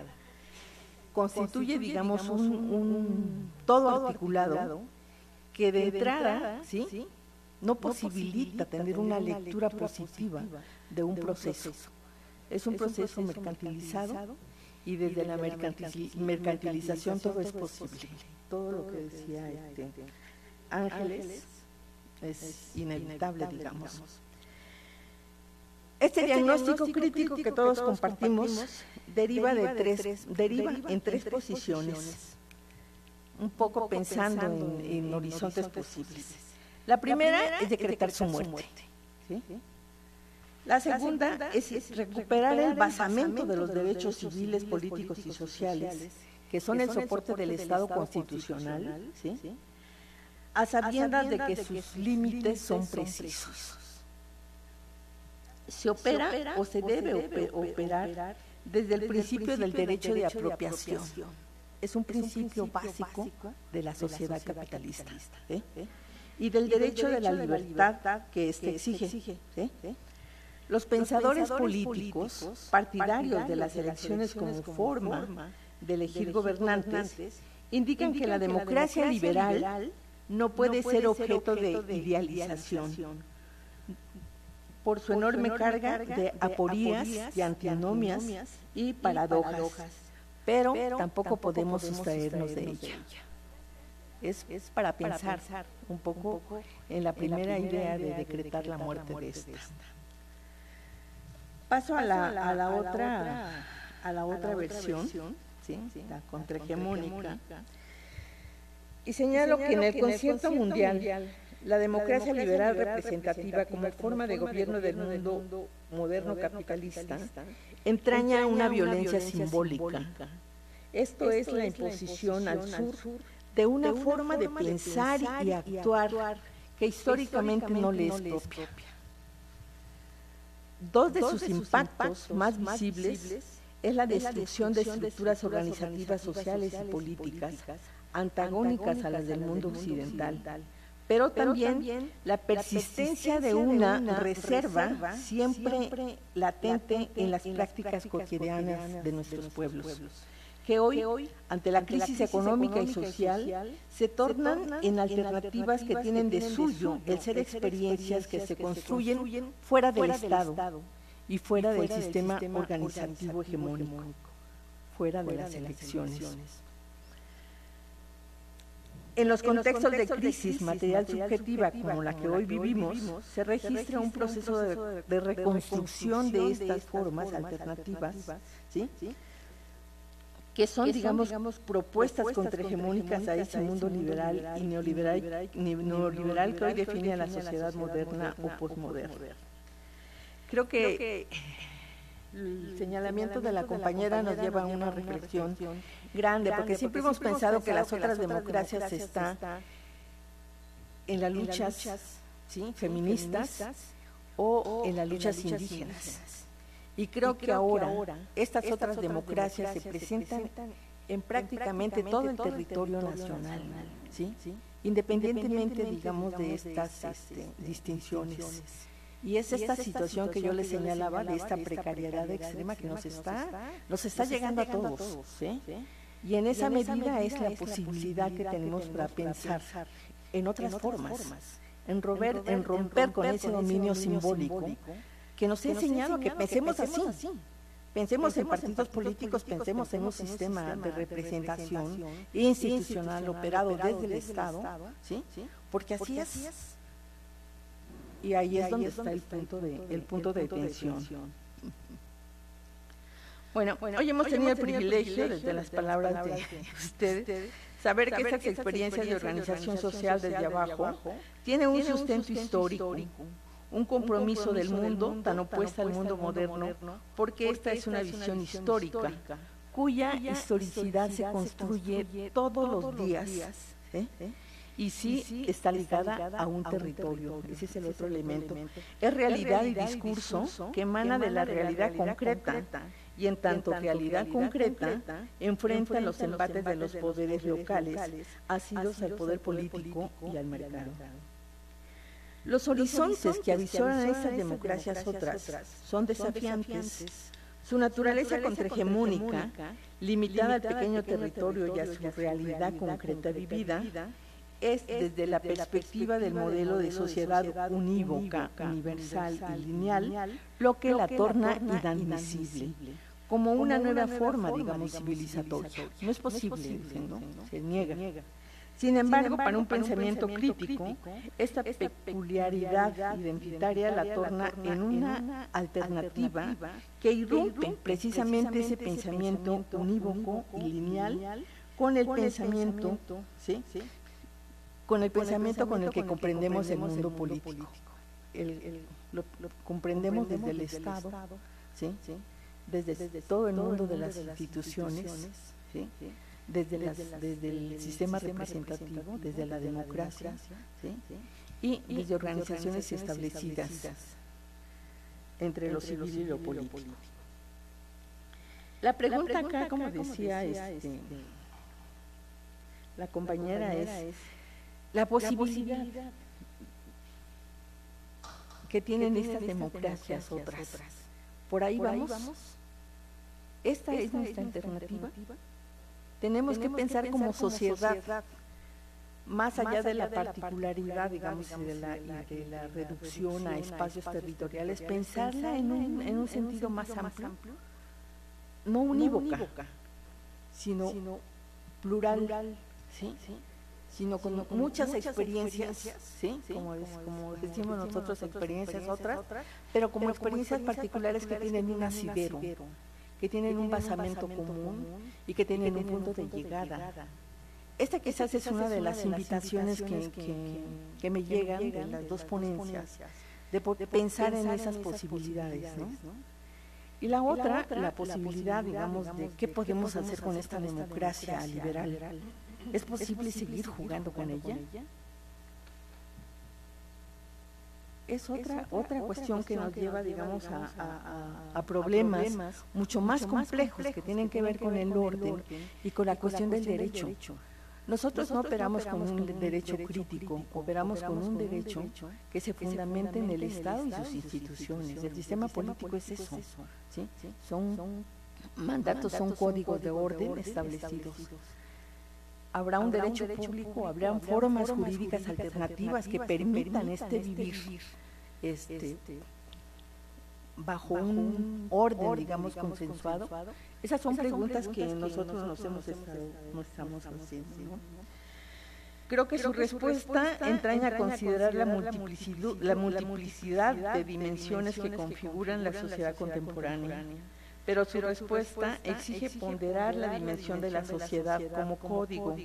Constituye, digamos, un, un todo, todo articulado, articulado que de entrada ¿sí? ¿sí? no posibilita no tener una lectura, lectura positiva de un, de un proceso. proceso. Es un, es proceso, un proceso mercantilizado, mercantilizado y desde, y desde la mercantil, mercantilización, mercantilización todo es posible. Todo lo que decía este, Ángeles es, es inevitable, digamos. Este, este diagnóstico crítico que todos compartimos, compartimos deriva, de tres, de tres, deriva en tres, en tres posiciones, posiciones, un poco pensando, pensando en, en, en horizontes posibles. posibles. La, primera la primera es decretar, es decretar su muerte. muerte. ¿Sí? ¿Sí? La segunda, la segunda es, es recuperar el basamento de los, de los derechos civiles, civiles políticos y sociales, que son, que son el soporte, soporte del Estado constitucional, constitucional ¿sí? a sabiendas de que, de que sus límites son precisos. Se opera, se opera o se debe, o se debe operar, operar desde el desde principio, principio del derecho de apropiación. De apropiación. Es, un es un principio básico de la sociedad, de la sociedad capitalista, capitalista ¿eh? ¿eh? y del y derecho, derecho de la libertad, libertad que éste exige. exige ¿eh? ¿eh? Los pensadores, Los pensadores políticos, políticos partidarios de las elecciones, de las elecciones como, como forma de elegir, de elegir gobernantes, indican, indican que la democracia, que la democracia liberal, liberal no puede, no puede ser objeto, objeto de idealización, idealización por su por enorme su carga, carga de aporías, de aporías y antinomias y, antinomias y paradojas, pero, pero tampoco, tampoco podemos sustraernos, sustraernos de, ella. de ella. Es, es para, pensar para pensar un poco, un poco en la primera, en la primera idea, idea de, decretar de decretar la muerte, la muerte de, esta. de esta. Paso a la, a la, a la, otra, otra, a la otra a la versión, versión ¿sí? ¿sí? la contrahegemónica, y, y señalo que en el concierto mundial, mundial la democracia, democracia liberal representativa, representativa como, como forma de gobierno, de gobierno del mundo, del mundo moderno, moderno capitalista, capitalista entraña, entraña una violencia, violencia simbólica. simbólica. Esto, Esto es, es la imposición, la imposición al sur, sur de una, de una forma, forma de pensar, de pensar y, actuar y actuar que históricamente, históricamente no le es no propia. Dos de, Dos sus, de sus impactos, impactos más visibles, visibles es la destrucción, la destrucción de estructuras, estructuras organizativas, sociales, sociales y políticas antagónicas, antagónicas a las del mundo occidental, occidental pero, pero también, también la persistencia, la persistencia de una, de una reserva, reserva siempre latente, latente en las en prácticas, prácticas cotidianas, cotidianas de nuestros, de nuestros pueblos. pueblos. Que hoy, que hoy, ante la crisis, ante la crisis económica, económica y social, y social se, tornan se tornan en alternativas, alternativas que, tienen que tienen de suyo el ser experiencias que, que se construyen, construyen fuera del, del Estado, Estado y fuera, y fuera del, del sistema organizativo, organizativo hegemónico, hegemónico, fuera de, fuera de, las, de las elecciones. elecciones. En los contextos, en los contextos de, crisis, de crisis material, material subjetiva, subjetiva como la que hoy vivimos, se registra un proceso de, de reconstrucción de estas, de estas formas, formas alternativas, alternativas ¿sí? ¿sí? que son, que digamos, son, digamos, propuestas, propuestas contrahegemónicas a ese mundo, mundo liberal, liberal y neoliberal, neoliberal, neoliberal, neoliberal que hoy define a la sociedad moderna, moderna o posmoderna. Creo que, Creo que el, señalamiento el señalamiento de la compañera, de la compañera nos lleva a una, una reflexión, reflexión grande, porque, porque siempre hemos pensado que las otras democracias, democracias están en las luchas, en las luchas ¿sí? feministas, feministas o, o en las luchas, en las luchas indígenas. indígenas. Y creo, y creo que ahora, que ahora estas, estas otras democracias, democracias se presentan, se presentan en, prácticamente en prácticamente todo el todo territorio, territorio nacional, nacional ¿sí? ¿sí? Independientemente, independientemente, digamos, de estas este, distinciones. distinciones. Y es esta, y esta situación que yo les señalaba de esta precariedad, precariedad extrema que nos está, nos está llegando a todos. ¿sí? ¿sí? Y en esa, y en esa medida, medida es la posibilidad que tenemos para pensar en otras formas, en romper con ese dominio simbólico, que nos ha enseñado que, nos enseñado que pensemos, que pensemos así. así. Pensemos, pensemos en partidos, en partidos políticos, políticos, pensemos en un sistema, sistema de representación, de representación institucional, institucional operado desde, desde el Estado, Estado ¿sí? ¿sí? porque así porque es. es. Y ahí, y es, ahí donde es donde está, está el punto de, de, el punto de, de tensión. Bueno, bueno, hoy hemos hoy tenido, tenido el privilegio, desde las palabras de, de ustedes, ustedes saber, saber que estas experiencias de organización social desde abajo tienen un sustento histórico. Un compromiso, un compromiso del mundo, del mundo tan opuesta al mundo, mundo moderno, moderno porque, porque esta es una, esta visión, una visión histórica, histórica cuya, cuya historicidad, historicidad se construye, construye todos los días, días ¿eh? ¿eh? y sí, y sí está, ligada está ligada a un, a un territorio. territorio, ese es el ese otro, otro elemento. elemento. Es realidad, realidad y discurso, discurso que emana de la realidad, realidad concreta, concreta y en tanto, en tanto realidad, realidad concreta, concreta enfrenta los embates, embates de los poderes, poderes locales, locales asidos al poder político y al mercado. Los horizontes, Los horizontes que avisoran a esas democracias, democracias otras, otras son desafiantes. Son desafiantes. Su naturaleza, naturaleza contrahegemónica, limitada al pequeño territorio, territorio y a su realidad, realidad concreta vivida, es desde, desde la perspectiva, perspectiva del modelo de sociedad, de sociedad unívoca, unívoca, universal y lineal, lineal lo que la torna inadmisible, inadmisible como, como una, una nueva, nueva forma, forma digamos, civilizatoria. civilizatoria. No es posible, no es posible ¿no? ¿no? se niega. Se niega. Sin embargo, Sin embargo, para un para pensamiento, pensamiento crítico, crítico esta, esta peculiaridad identitaria, identitaria la torna en una, en una alternativa, alternativa que irrumpe precisamente ese pensamiento unívoco y lineal con el pensamiento, ¿sí? ¿sí? con el con pensamiento con el que, con el que comprendemos el mundo político. político. El, el, lo, lo comprendemos desde, desde el Estado, Estado ¿sí? ¿sí? Desde, desde todo el mundo de las, de las instituciones, instituciones ¿sí? ¿sí? Desde, desde, las, las, desde el, el sistema, sistema representativo, representativo desde, desde la democracia, la democracia ¿sí? ¿sí? Y, y desde organizaciones, organizaciones establecidas, establecidas entre, entre lo civil y lo político. político. La, pregunta la pregunta acá, como acá, decía, como decía este, este, la, compañera la compañera es la posibilidad, la posibilidad que tienen, que tienen estas, estas democracias, democracias otras. otras. Por ahí, Por vamos. ahí vamos. Esta, Esta es nuestra, es nuestra alternativa. alternativa. Tenemos, Tenemos que, pensar que pensar como sociedad, sociedad más, allá más allá de la, de la particularidad, digamos, digamos de la, y de la, y de la reducción a espacios territoriales, territoriales pensarla en un, en un sentido más amplio, amplio no unívoca, sino, sino plural, plural ¿sí? ¿sí? sino con, sino con muchas, muchas experiencias, experiencias ¿sí? ¿sí? como, es, como, como decimos, decimos nosotros, experiencias, experiencias otras, otras, pero como pero experiencias como particulares, particulares que tienen un asidero, que tienen un basamento común, común y que tienen, que tienen un punto de, de llegada. llegada. Esta quizás es una de las invitaciones que, que, que me llegan de las dos ponencias, de, por, de pensar en esas posibilidades, ¿no? Y la otra, la posibilidad, digamos, de qué podemos hacer con esta democracia liberal. ¿Es posible seguir jugando con ella? Es otra, otra cuestión que nos lleva, digamos, a, a, a problemas mucho más complejos que tienen que ver con el orden y con la cuestión del derecho. Nosotros no operamos con un derecho crítico, operamos con un derecho que se fundamenta en el Estado y sus instituciones. El sistema político es eso, ¿sí? Son mandatos, son códigos de orden establecidos. Habrá un derecho público, habrán formas jurídicas alternativas que permitan este vivir este, bajo un orden, digamos, consensuado. Esas son preguntas que nosotros nos hemos estado, nos estamos haciendo. Creo que su respuesta entraña a considerar la multiplicidad, la multiplicidad de dimensiones que configuran la sociedad contemporánea. Pero su, Pero respuesta, su respuesta exige, exige ponderar la dimensión de la sociedad, de la sociedad como, como código,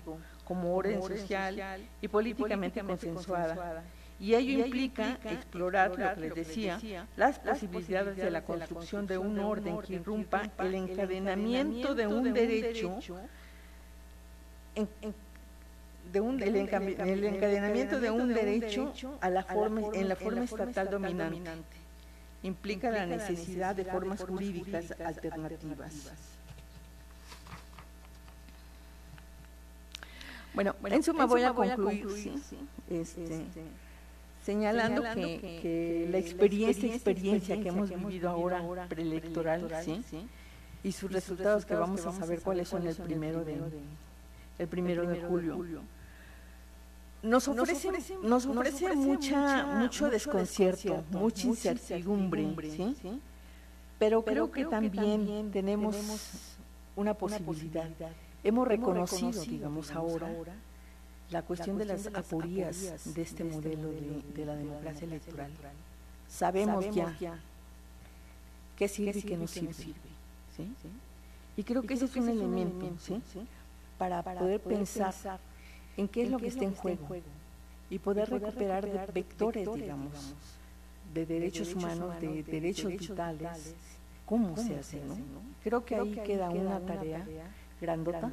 como orden social, social y políticamente, políticamente consensuada. consensuada. Y ello y implica, implica explorar, explorar lo que les decía, que decía las, las posibilidades de la construcción de, la construcción de un orden que irrumpa el encadenamiento de un derecho, en, en, de un, el, enca, el, encadenamiento el encadenamiento de un derecho a la forma, en la forma estatal dominante. Implica la necesidad de formas jurídicas alternativas. Bueno, en suma voy a concluir, ¿sí? este, señalando que, que la experiencia, experiencia que hemos vivido ahora preelectoral, ¿sí? y sus resultados que vamos a saber cuáles son el primero de, el primero de julio. Nos ofrece, nos ofrece, nos ofrece, ofrece mucha, mucha, mucho desconcierto, desconcierto mucha incertidumbre, incertidumbre ¿sí? ¿sí? Pero, pero creo que, que también, también tenemos una posibilidad. Una posibilidad. Hemos reconocido, reconocido digamos, ahora la cuestión de las, de las aporías, aporías de este, de este modelo de, de la democracia de la electoral. electoral. Sabemos, Sabemos ya qué sirve y qué no sirve. sirve ¿sí? ¿sí? Y creo y que creo ese es un elemento, elemento ¿sí? ¿sí? para poder pensar en qué es lo que está en juego, y poder recuperar vectores, digamos, de derechos humanos, de derechos vitales, cómo se hace, ¿no? Creo que ahí queda una tarea grandota,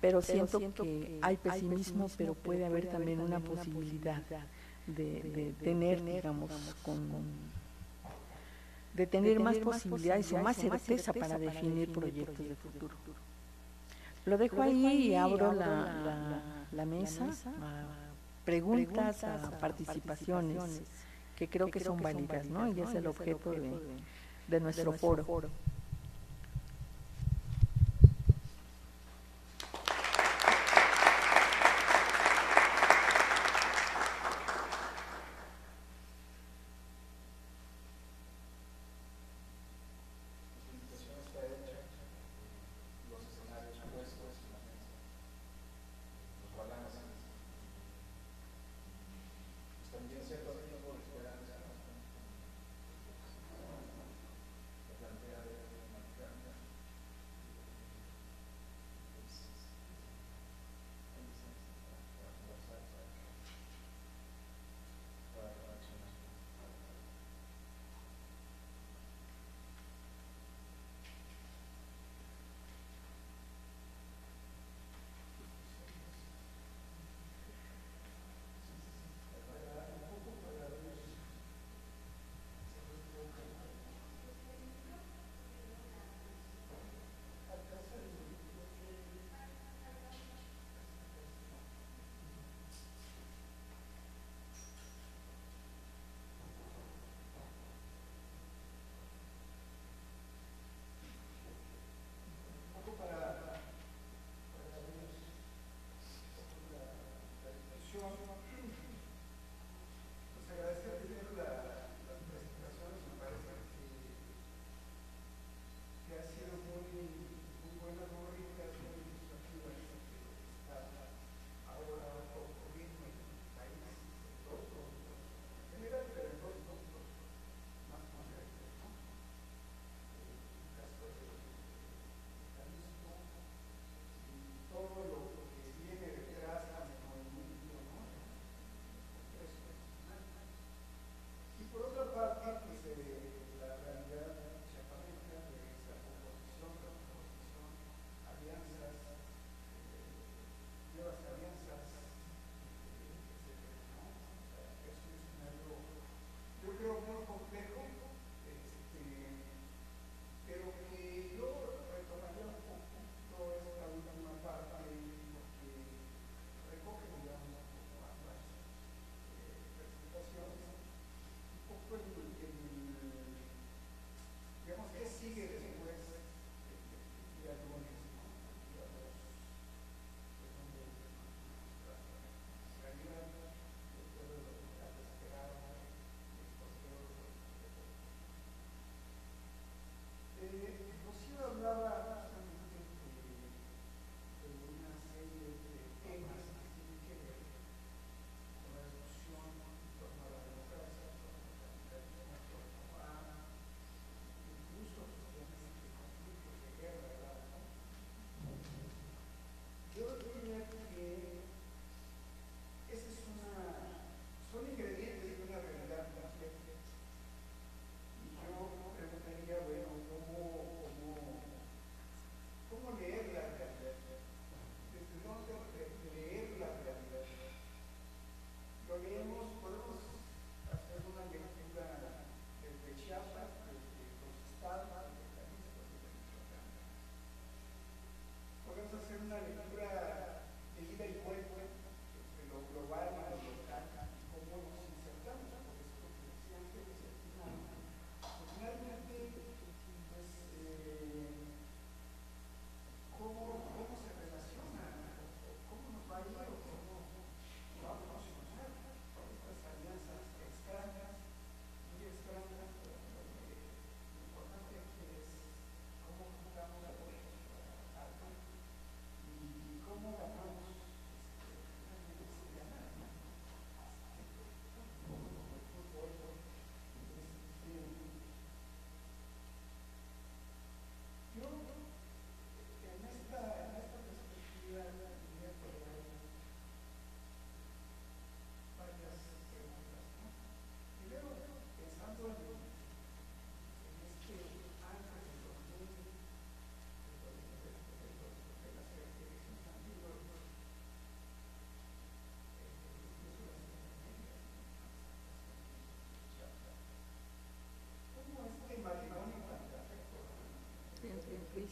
pero siento que hay pesimismo, pero puede haber también una posibilidad de, de tener, digamos, con... de tener más posibilidades o más certeza para definir proyectos de futuro. Lo dejo ahí y abro la... la La mesa, la mesa a preguntas, preguntas a participaciones, participaciones que creo que, que son, creo que válidas, son válidas, ¿no? Y, ¿no? y es el objeto, objeto de, de, de nuestro, de nuestro foro. foro. Gracias.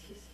sí, sí.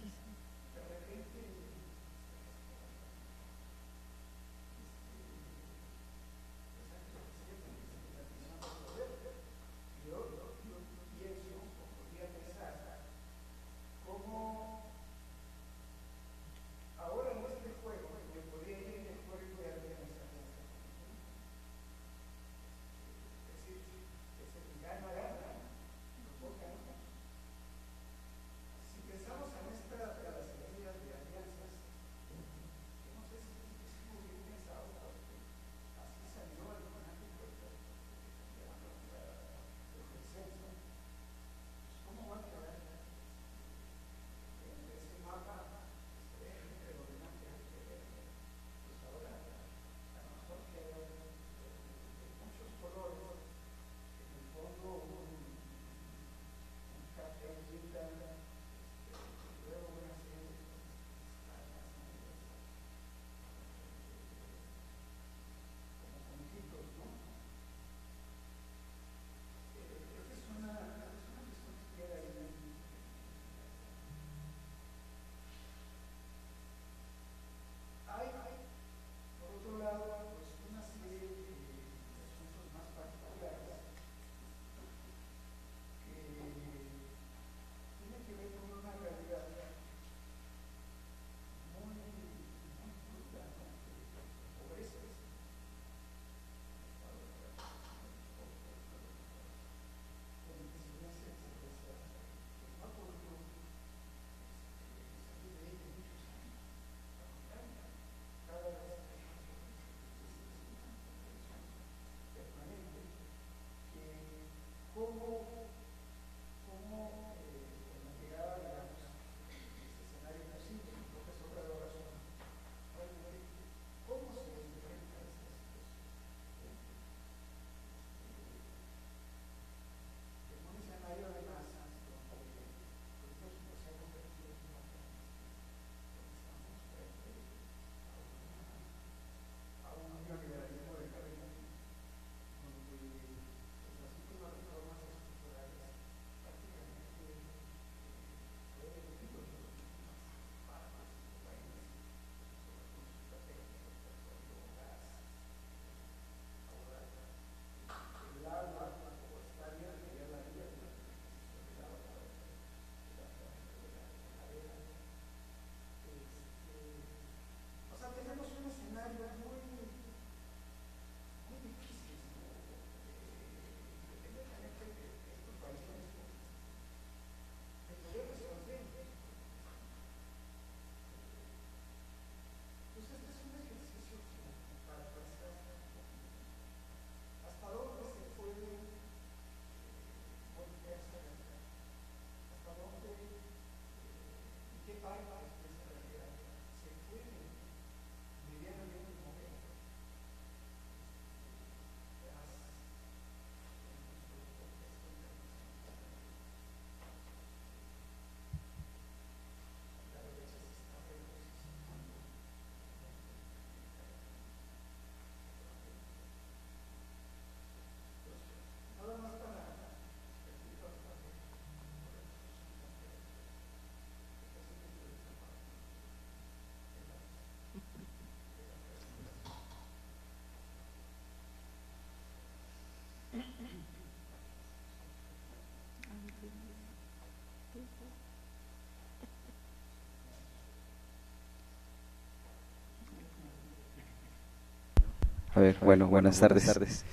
A ver, bueno, buenas tardes. Buenas tardes.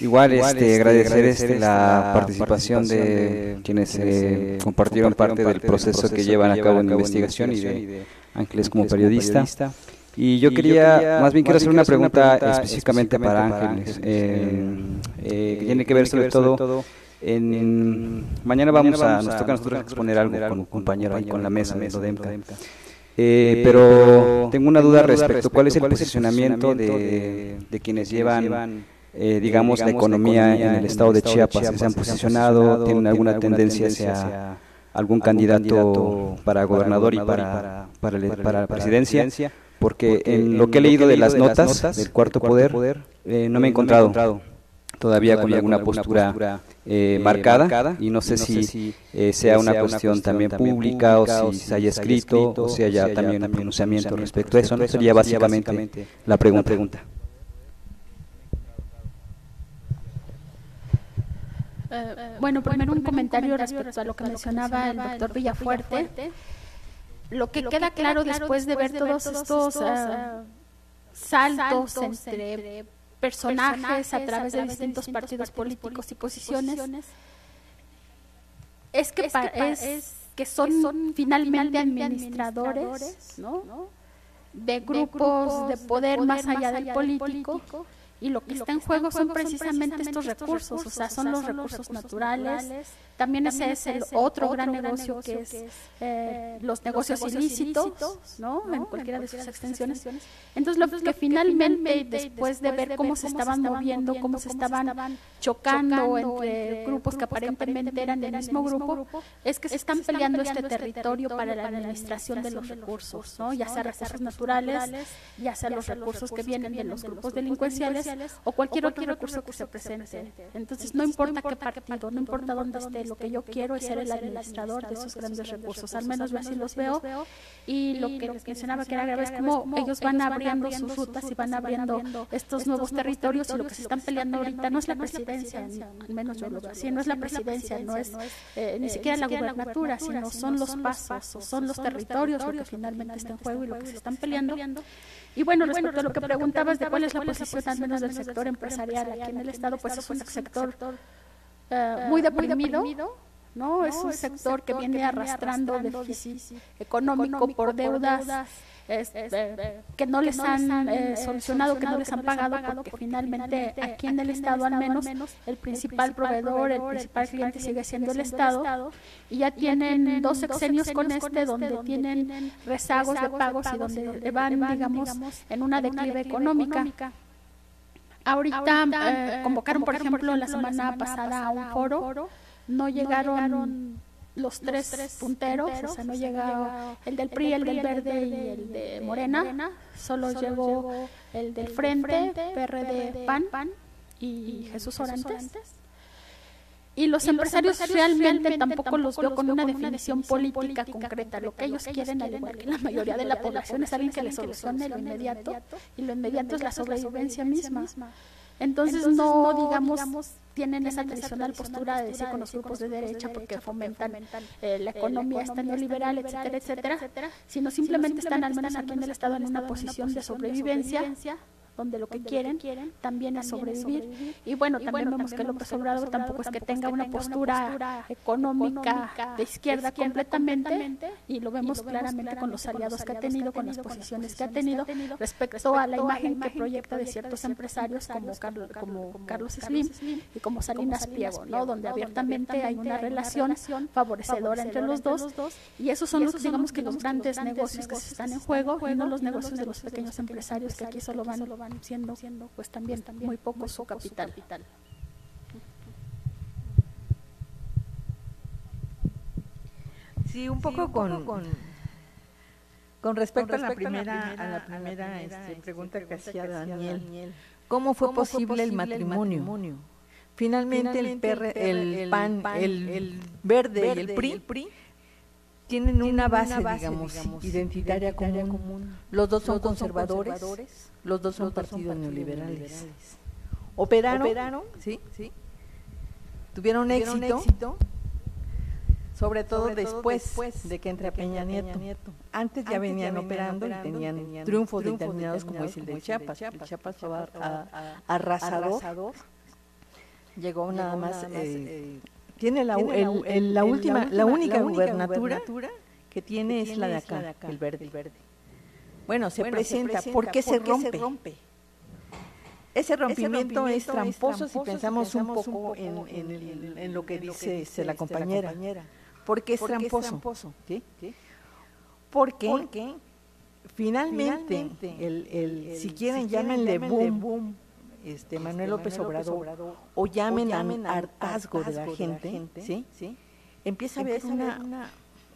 Igual, Igual este, agradecer, agradecer este, la participación, participación de, de quienes eh, compartieron parte del proceso, del proceso que llevan a cabo en investigación y de, y de Ángeles como periodista. periodista. Y yo, y quería, yo quería, más bien quiero hacer una pregunta, pregunta específicamente, específicamente para, para Ángeles, eh, eh, que tiene que ver sobre, que ver sobre todo, todo en, en mañana vamos mañana a, nos toca a nosotros exponer algo con un compañero ahí con la mesa de Demca. Eh, pero tengo una duda respecto, ¿cuál es el posicionamiento de, de quienes llevan, eh, digamos, la economía en el estado de Chiapas? ¿Se han posicionado? ¿Tienen alguna tendencia hacia algún candidato para gobernador y para, para, para, para presidencia? Porque en lo que he leído de las notas del Cuarto Poder, eh, no me he encontrado. todavía, todavía con alguna, con alguna postura, postura eh, marcada, marcada, y no sé, y no si, sé si eh, sea una sea cuestión, cuestión también pública, o si, o si se haya escrito, o si haya, o sea, también un pronunciamiento respecto a eso, ¿no? Sería básicamente, básicamente la pregunta. La pregunta. Uh, bueno, primero un comentario respecto a lo que mencionaba el doctor Villafuerte. Lo que queda claro después de ver todos estos uh, saltos entre personajes a través de distintos partidos políticos y posiciones, es que, pa es que son finalmente administradores, ¿no?, de grupos de poder más allá del político. Y lo que y está lo que en juego son precisamente, son precisamente estos recursos, recursos, o sea, son, o sea, los, son los recursos, recursos naturales. naturales. También, También ese es el otro, otro gran negocio, negocio que es, que es eh, los negocios, negocios ilícitos, ilícitos ¿no? ¿no? En, cualquiera en cualquiera de sus extensiones. De sus extensiones. Entonces, Entonces, lo que, que finalmente, después de ver cómo, cómo se estaban moviendo, cómo, cómo se estaban chocando, chocando entre, entre grupos que aparentemente eran del mismo grupo, es que se están peleando este territorio para la administración de los recursos, ¿no? Ya sea recursos naturales, ya sea los recursos que vienen de los grupos delincuenciales, o cualquier, o cualquier otro recurso, recurso que se presente. Entonces, Entonces no, importa no importa qué partido, partido no importa dónde esté, lo que yo quiero es ser el administrador de esos grandes, grandes recursos, recursos. Al menos yo así los veo, y, y lo que les mencionaba que era grave es como ellos van, van abriendo sus rutas y van abriendo estos nuevos territorios, y lo que se están peleando ahorita no es la presidencia, al menos yo lo veo así, no es la presidencia, no es ni siquiera la gubernatura, sino son los pasos, son los territorios lo que finalmente está en juego y lo que se están peleando. Y bueno, respecto a lo que preguntabas de cuál es la posición al menos del sector empresarial aquí en el Estado, pues es un sector uh, muy deprimido, ¿no? Es un sector que viene arrastrando déficit económico por deudas es, eh, que no les han eh, solucionado, que no les han pagado, porque finalmente aquí en el Estado al menos el principal proveedor, el principal cliente sigue siendo el Estado, y ya tienen dos sexenios con este donde tienen rezagos de pagos y donde van, digamos, en una declive económica. Ahorita, Ahorita eh, convocaron, por ejemplo, la semana, la semana pasada a un foro, foro no, llegaron no llegaron los tres, los tres punteros, punteros, o sea, no llegó el del P R I, el del Verde y el de Morena, Morena solo, solo llegó el del Frente, frente P R D, PAN, PAN y, y Jesús Orantes. Orantes. Y los, y empresarios, los empresarios realmente, realmente tampoco, tampoco los veo con una definición política, política concreta. Lo que ellos quieren, al igual que la mayoría de la, de la población, es alguien que les solucione lo inmediato, y lo inmediato es la sobrevivencia misma. misma. Entonces, Entonces no, digamos, digamos tienen, tienen esa tradicional postura de decir con los grupos de derecha porque fomentan eh, la economía esta neoliberal, etcétera, etcétera, sino simplemente están, al menos aquí en el Estado, en una posición de sobrevivencia, donde lo que quieren también es sobrevivir. Y bueno, también vemos que López Obrador tampoco es que tenga una postura económica de izquierda completamente, y lo vemos claramente con los aliados que ha tenido, con las posiciones que ha tenido, respecto a la imagen que proyecta de ciertos empresarios como Carlos, como Carlos Slim y como Salinas Pliego, ¿no? Donde abiertamente hay una relación favorecedora entre los dos, y esos son, los, digamos, que los grandes negocios que se están en juego, y no los negocios de los pequeños empresarios que aquí solo van a siendo, siendo pues también, pues, también muy poco, muy su, poco capital. su capital. Sí, un poco, sí, un con, poco con, con respecto, con respecto a la primera, a la primera, a la primera, a la primera este, pregunta, pregunta que hacía Daniel, Daniel. ¿Cómo fue, ¿Cómo posible, fue posible el matrimonio? El matrimonio? Finalmente, Finalmente el, P R, el, el PAN, PAN el, el Verde, verde y, el PRI, y el PRI tienen una, tienen base, una base, digamos, digamos identitaria, identitaria común. común. Los dos son, los dos conservadores, son conservadores. Los dos son los partidos, partidos neoliberales. neoliberales. Operaron, Operaron ¿sí? ¿sí? Tuvieron, tuvieron éxito, éxito, sobre todo, sobre después, todo después de que entre Peña, Peña Nieto. Nieto. Antes, Antes ya venían operando, operando y tenían, tenían triunfos, triunfos determinados, determinados como es el de Chiapas. El Chiapas fue arrasador. Llegó nada más, eh, tiene la última, la única gubernatura que tiene es la de acá, el Verde. Bueno, se, bueno presenta. se presenta, ¿por qué, ¿Por se, qué rompe? se rompe? Ese rompimiento, Ese rompimiento es, tramposo, es tramposo si pensamos, si pensamos un poco, un poco en, en, en, en lo que en dice, lo que dice la, compañera. la compañera. ¿Por qué es Porque tramposo? Es tramposo. ¿Sí? ¿Sí? Porque, Porque finalmente, finalmente el, el, el, si quieren si llámenle boom, boom este, Manuel López Obrador, Obrador o llamen a hartazgo de la gente, de la gente ¿sí? ¿sí? empieza a haber una, una,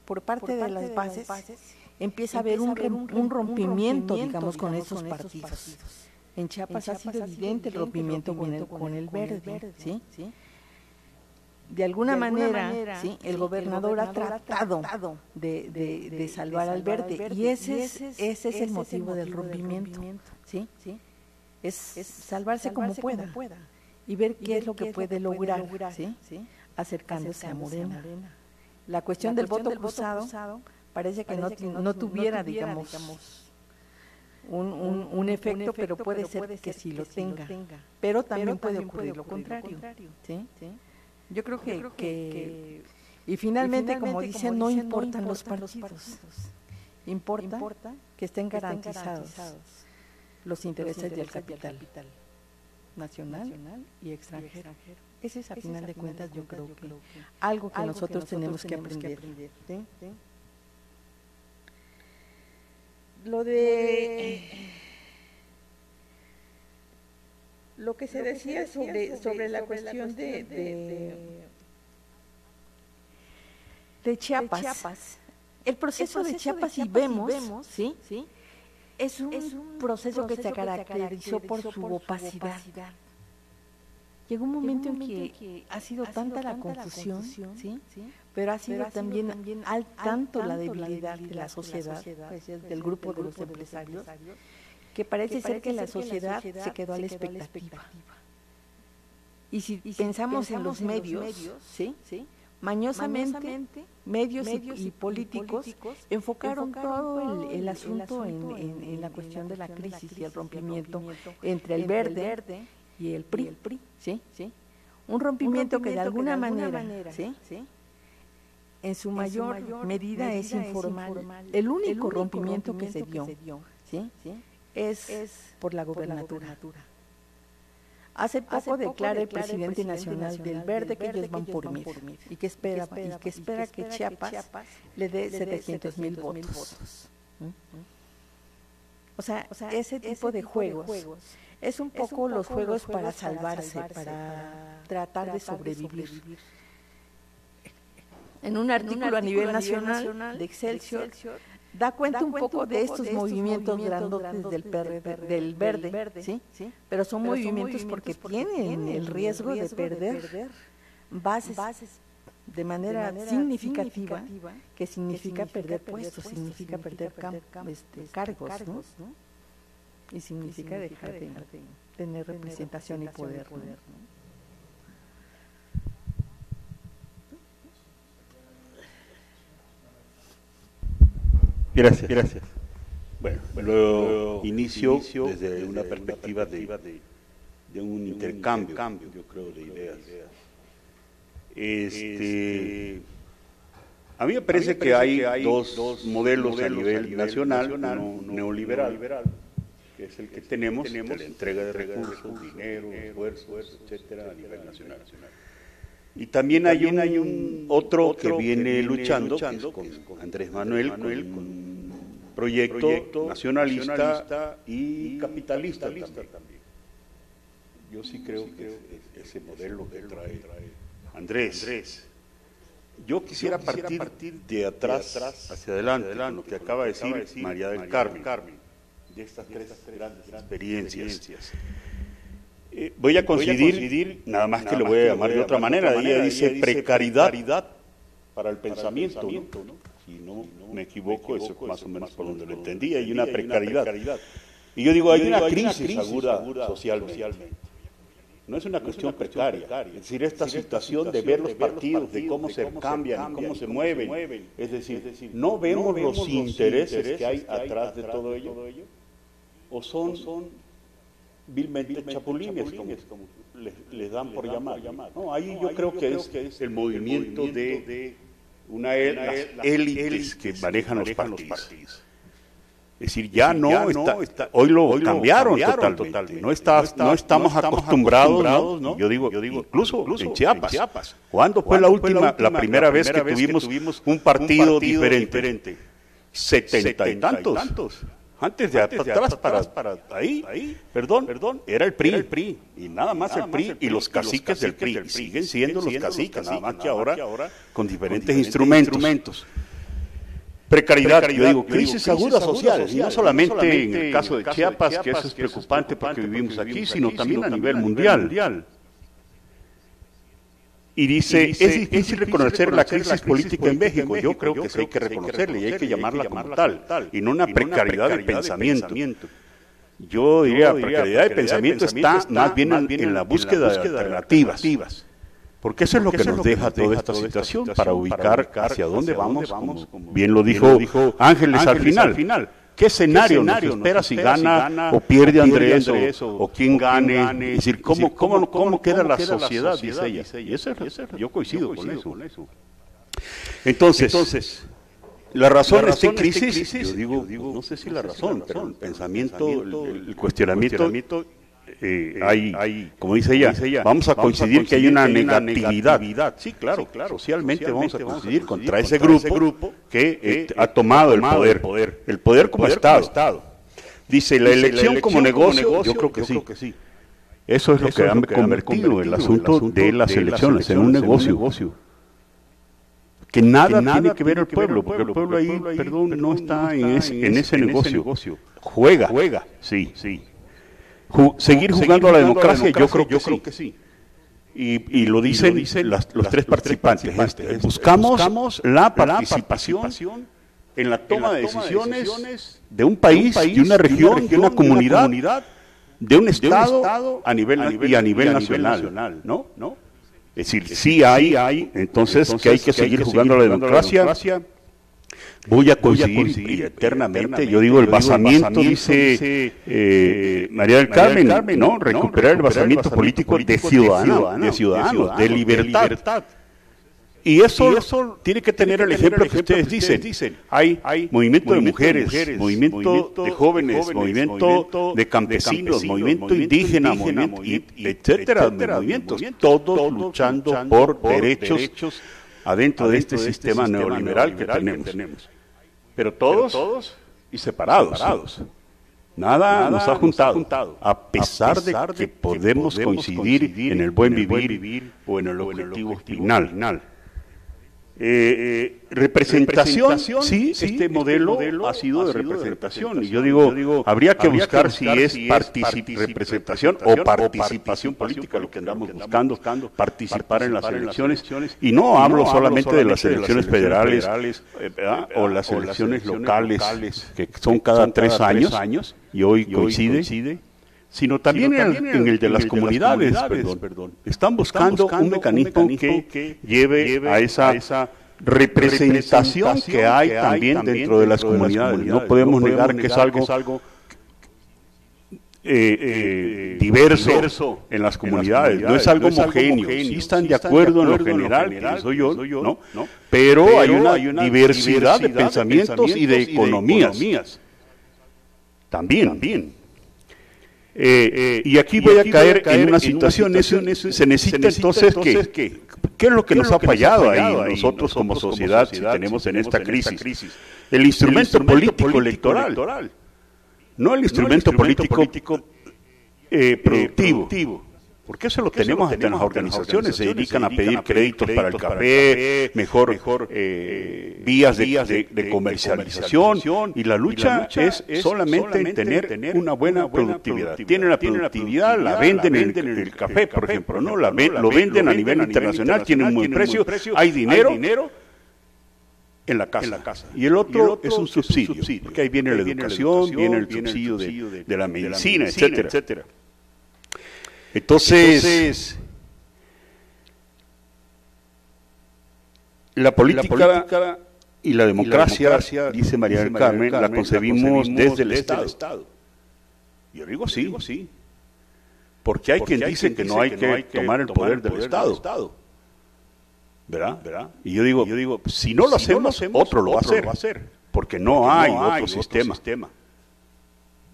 por parte, por parte de, las de las bases, Empieza a haber un, un, rompimiento, un rompimiento, digamos, digamos con, esos con esos partidos. En Chiapas, en Chiapas ha sido evidente el rompimiento con el, con el verde, con el verde ¿sí? ¿sí? De alguna, de alguna manera, manera ¿sí? el, el gobernador, gobernador ha tratado, ha tratado de, de, de, de salvar al verde, verde. Y, ese, y ese, es, ese es el ese motivo, motivo del rompimiento, del rompimiento ¿sí? ¿sí? Es, es salvarse, salvarse como, pueda, como pueda y ver qué, y ver es, lo qué es lo que puede lograr, lograr ¿sí? ¿sí? Acercándose, acercándose a, Morena. a Morena. La cuestión, la cuestión del voto del cruzado, cruzado parece que, parece que no, no tuviera, digamos, Un, un, un, efecto, un efecto, pero puede, pero ser, puede que ser que sí lo, que tenga. lo tenga, pero también, pero también puede ocurrir, ocurrir lo contrario. Lo contrario. ¿Sí? ¿Sí? Yo creo, Yo que, creo que, que… Y finalmente, y finalmente como, como dicen, no importan, no importan los partidos, los partidos. Importa, importa que estén garantizados, que estén garantizados los, intereses los intereses del capital, del capital nacional, nacional y extranjero. Y extranjero. Ese es, a Ese final es, de cuentas, cuentas yo, creo yo creo que algo que, algo nosotros, que nosotros tenemos que aprender. Que aprender. ¿Sí? ¿Sí? Lo de lo que se, lo decía, que se decía sobre, sobre, sobre la sobre cuestión, la cuestión de, de, de, de, Chiapas. de Chiapas. El proceso, el proceso de Chiapas, de Chiapas y, vemos, y vemos, ¿sí? ¿sí? Es, un es un proceso, proceso que, se que se caracterizó por su opacidad. opacidad. Llegó un momento, Llegó un momento en, que en que ha sido, ha sido tanta, tanta la confusión, la confusión ¿sí? ¿sí? pero ha sido, pero ha sido también, también al tanto, tanto la debilidad de la sociedad, de la sociedad pues, del, del grupo de los empresarios, que parece, que parece ser que la sociedad, que la sociedad se quedó a la expectativa. expectativa. Y si, y si pensamos, pensamos en los en medios, los medios ¿sí? ¿sí? Mañosamente, mañosamente, medios y, y, y políticos, políticos enfocaron, enfocaron todo el, el asunto, el asunto en, en, en la cuestión de la crisis y el rompimiento entre el verde y el P R I, y el P R I ¿sí? ¿sí? Un, rompimiento un rompimiento que de alguna, que de alguna manera, manera ¿sí? ¿sí? en su mayor, en su mayor medida, medida es informal. Es informal. El, único el único rompimiento, rompimiento que se dio, que se dio ¿sí? ¿sí? Es, es por la gobernatura. Hace poco, Hace poco declara el presidente, el presidente nacional del Verde, del Verde que ellos van por mí y que espera, y que, espera, y que, espera que, que Chiapas, Chiapas le dé setecientos mil votos. votos. ¿Mm? ¿Mm? O sea, o sea, ese tipo, ese de, tipo juegos de juegos es un poco, es un poco los juegos, juegos para salvarse, para, salvarse, para tratar de sobrevivir. De sobrevivir. En un artículo, en un artículo a nivel nacional, nacional de Excelsior, Excelsior da cuenta da un cuenta poco de estos, de estos movimientos, movimientos grandotes del, P R D, del, P R D, del Verde, verde ¿sí? ¿sí? pero son pero movimientos, son movimientos porque, porque tienen el riesgo, el riesgo de perder, de perder bases, bases de manera, de manera significativa, significativa, que significa perder puestos, significa perder cargos, ¿no? Y significa dejar de, de, de tener representación, representación y poder. Y poder ¿no? Gracias. Gracias. Bueno, luego inicio, inicio desde, desde una perspectiva, una perspectiva de, de, de un intercambio, intercambio, yo creo, de ideas. Este, a mí me parece, mí me parece que, hay que hay dos modelos, modelos a nivel, a nivel nacional, nacional uno neoliberal, neoliberal, que es el que, que tenemos, tenemos la entrega de recursos, recursos dinero, esfuerzo, etcétera, a nivel nacional. nacional. Y también, también hay un, un otro, otro que viene, que viene luchando, luchando que es con, con Andrés Manuel, Manuel con un proyecto, proyecto nacionalista, nacionalista y capitalista, capitalista también. también. Yo sí creo sí, que creo es, ese modelo que trae, trae Andrés. Andrés. Yo quisiera, Yo quisiera partir, partir de, atrás, de atrás hacia adelante, adelante con lo que con acaba de decir, decir María del Carmen, Carmen de estas tres, estas tres grandes, grandes experiencias. experiencias. Eh, voy a coincidir, nada más que lo voy a llamar de otra manera, ella dice precariedad para el pensamiento, ¿no? Si no me equivoco, eso es más o menos por donde lo entendía, y una precariedad. Y yo digo, hay una crisis aguda socialmente. No es una cuestión precaria, es decir, esta situación de ver los partidos, de cómo se cambian, cómo se mueven, es decir, no vemos los intereses que hay atrás de todo ello, o son... vilmente, vilmente chapulines, chapulines como, como les, les dan les por dan llamar. Por llamar. No, ahí no, yo ahí creo, yo que, creo es que es el movimiento, el movimiento de, de una el, las las élites, élites que manejan, que manejan los, partidos. los partidos. Es decir, ya, es decir, no, ya está, no, está, hoy lo hoy cambiaron, cambiaron totalmente. totalmente. No, está, no, está, no estamos no acostumbrados, acostumbrados ¿no? yo digo, yo digo incluso, incluso en Chiapas. En Chiapas. ¿Cuándo fue la última, la, última, la primera vez que, vez que tuvimos un partido diferente? Setenta y tantos. Antes de, Antes atrás, de atrás, para, para ahí, ahí perdón, perdón, era el P R I, era el P R I y nada más, nada el, P R I, más el P R I y los caciques, los caciques del P R I, del P R I siguen siendo, siguen los, siendo caciques, los caciques, nada más que ahora, ahora con diferentes, con diferentes instrumentos. instrumentos. Precariedad, Precariedad, yo digo, crisis, crisis agudas sociales, sociales, y no solamente, no solamente en el caso de, caso Chiapas, de Chiapas, que eso es preocupante, porque, porque vivimos aquí, aquí sino, sino también a nivel mundial. mundial. Y dice, y dice, es difícil reconocer, reconocer la crisis, la crisis política, política en México. Yo, yo creo que sí hay que reconocerla y hay que llamarla como tal, tal, y no una precariedad, una precariedad de, pensamiento. de pensamiento. Yo diría, yo diría precariedad, precariedad de pensamiento está, está más bien en, en la búsqueda de alternativas. Porque eso es lo que nos deja toda esta situación, para ubicar hacia dónde vamos, como bien lo dijo Ángeles al final. ¿Qué escenario nos espera si gana o pierde Andrés o quién gane? Es decir, ¿cómo queda la sociedad? Dice ella. Y eso es, yo coincido con eso. Entonces, la razón está en crisis. Yo digo, no sé si la razón, pero el pensamiento, el cuestionamiento... Eh, hay, hay, como dice ella, dice ella vamos, a vamos a coincidir que hay una, que hay una negatividad. negatividad. Sí, claro, claro. Socialmente, socialmente vamos a coincidir vamos a contra, contra ese grupo, ese grupo que eh, ha tomado, ha tomado el, poder, el poder, el poder como, poder estado. como estado. Dice, la, dice, elección, la elección como negocio, como negocio yo, creo que, yo sí. creo que sí. Eso es lo Eso que, es que han lo que convertido, convertido el asunto de las, de las elecciones en un negocio. En un negocio. Que nada, que nada tiene que ver el pueblo, porque el pueblo ahí, perdón, no está en ese negocio. Juega, juega, sí, sí. Ju seguir jugando, seguir jugando a la democracia, a la democracia yo creo que, yo sí. Creo que sí. Y, y lo dicen, y lo dicen las, los, las, tres los tres participantes. participantes. Buscamos, Buscamos la participación en la toma, en la toma de, decisiones de decisiones de un país, de, un país, de una región, de una, región, de una, comunidad, de una comunidad, de un Estado, de un estado a nivel, a nivel, y a nivel, y a nivel nacional. nacional ¿no? ¿no? Es decir, sí hay, hay entonces, entonces que hay que, que seguir hay que jugando a la democracia. La democracia Voy a conseguir, Voy a conseguir eternamente, eternamente, yo digo el basamiento, dice eh, eh, María del Carmen, Carmen no, recuperar, no, recuperar el basamiento político, político de, ciudadano, ciudadano, de ciudadanos, de ciudadanos, de libertad. De libertad. Y, eso y eso tiene que tener tiene el, que ejemplo el ejemplo que ustedes, que ustedes dicen. dicen. Hay, hay movimiento, movimiento de mujeres, mujeres movimiento, movimiento de jóvenes, jóvenes movimiento, movimiento de campesinos, movimiento indígena, etcétera, movimientos, todos luchando por derechos adentro de este sistema neoliberal que tenemos. Pero todos, Pero todos y separados. separados. Nada, Nada nos ha juntado, nos ha juntado. A, pesar a pesar de que, que podemos coincidir, coincidir en el buen, en el vivir, buen vivir o en el objetivo, en el objetivo final. final. Eh, eh, representación, representación, sí, sí este, modelo este modelo ha sido de representación. representación. Y yo digo, yo digo habría, que, habría buscar que buscar si es, si es particip representación, representación o participación política, lo que andamos, lo que andamos buscando, buscando, participar en las elecciones. elecciones. Y no, y no hablo, hablo solamente, solamente de las elecciones, de las elecciones federales, federales eh, o las o elecciones, elecciones locales, locales, que son cada, son tres, cada años, tres años, y hoy y coincide. coincide Sino también, sino también en, el, en el de las, el comunidades, de las comunidades, perdón, perdón. Están, buscando Están buscando un mecanismo, un mecanismo que, que lleve a esa, a esa representación, representación que hay que también dentro, dentro de las comunidades. comunidades. No podemos no negar, negar que es algo, que es algo eh, eh, diverso, diverso en las comunidades, en las comunidades. No es algo no homogéneo. homogéneo. Sí están de acuerdo, de acuerdo en lo general, en lo general que soy yo, soy yo ¿no? ¿no? Pero, Pero hay una, hay una diversidad, diversidad de pensamientos, pensamientos y de economías. Y de economías. También, también. Eh, eh, y aquí, y voy, aquí a voy a caer en una en situación, una situación eso, se, necesita, se necesita entonces, entonces que, que, ¿qué es lo que, nos, es lo ha que nos ha fallado ahí nosotros, nosotros como sociedad, sociedad si tenemos en esta, en esta crisis? crisis. El, instrumento el instrumento político, político electoral, electoral, no el instrumento, no el instrumento político, político eh, productivo. productivo. Porque eso lo Porque tenemos hasta en las organizaciones, organizaciones se, dedican se dedican a pedir, a pedir créditos, créditos para el café, para el café mejor, mejor eh, vías de, de, de, de comercialización, y la lucha, y la lucha es, es solamente en tener, tener una buena productividad. productividad. Tienen la productividad, la venden en el, el, el café, por ejemplo, ¿no? La ven, lo, venden lo venden a nivel internacional, internacional tienen un buen tienen precio, precio, hay dinero, hay dinero en la casa. En la casa. Y, el otro y el otro es un subsidio, subsidio porque ahí viene la educación, viene el subsidio de la medicina, etcétera. Entonces, Entonces la, política la política y la democracia, y la democracia dice María del Carmen, Carmen, la concebimos, la concebimos desde, el, desde Estado. el Estado. Yo digo sí, Yo digo sí. Porque hay Porque quien hay dice que no hay que, que, no hay que tomar el poder, poder del, del Estado. Estado. ¿Verdad? ¿Verdad? Y yo digo, yo digo si no lo si hacemos, no otro, lo, otro va hacer, lo va a hacer. Porque no, Porque hay, no hay otro, otro sistema. sistema.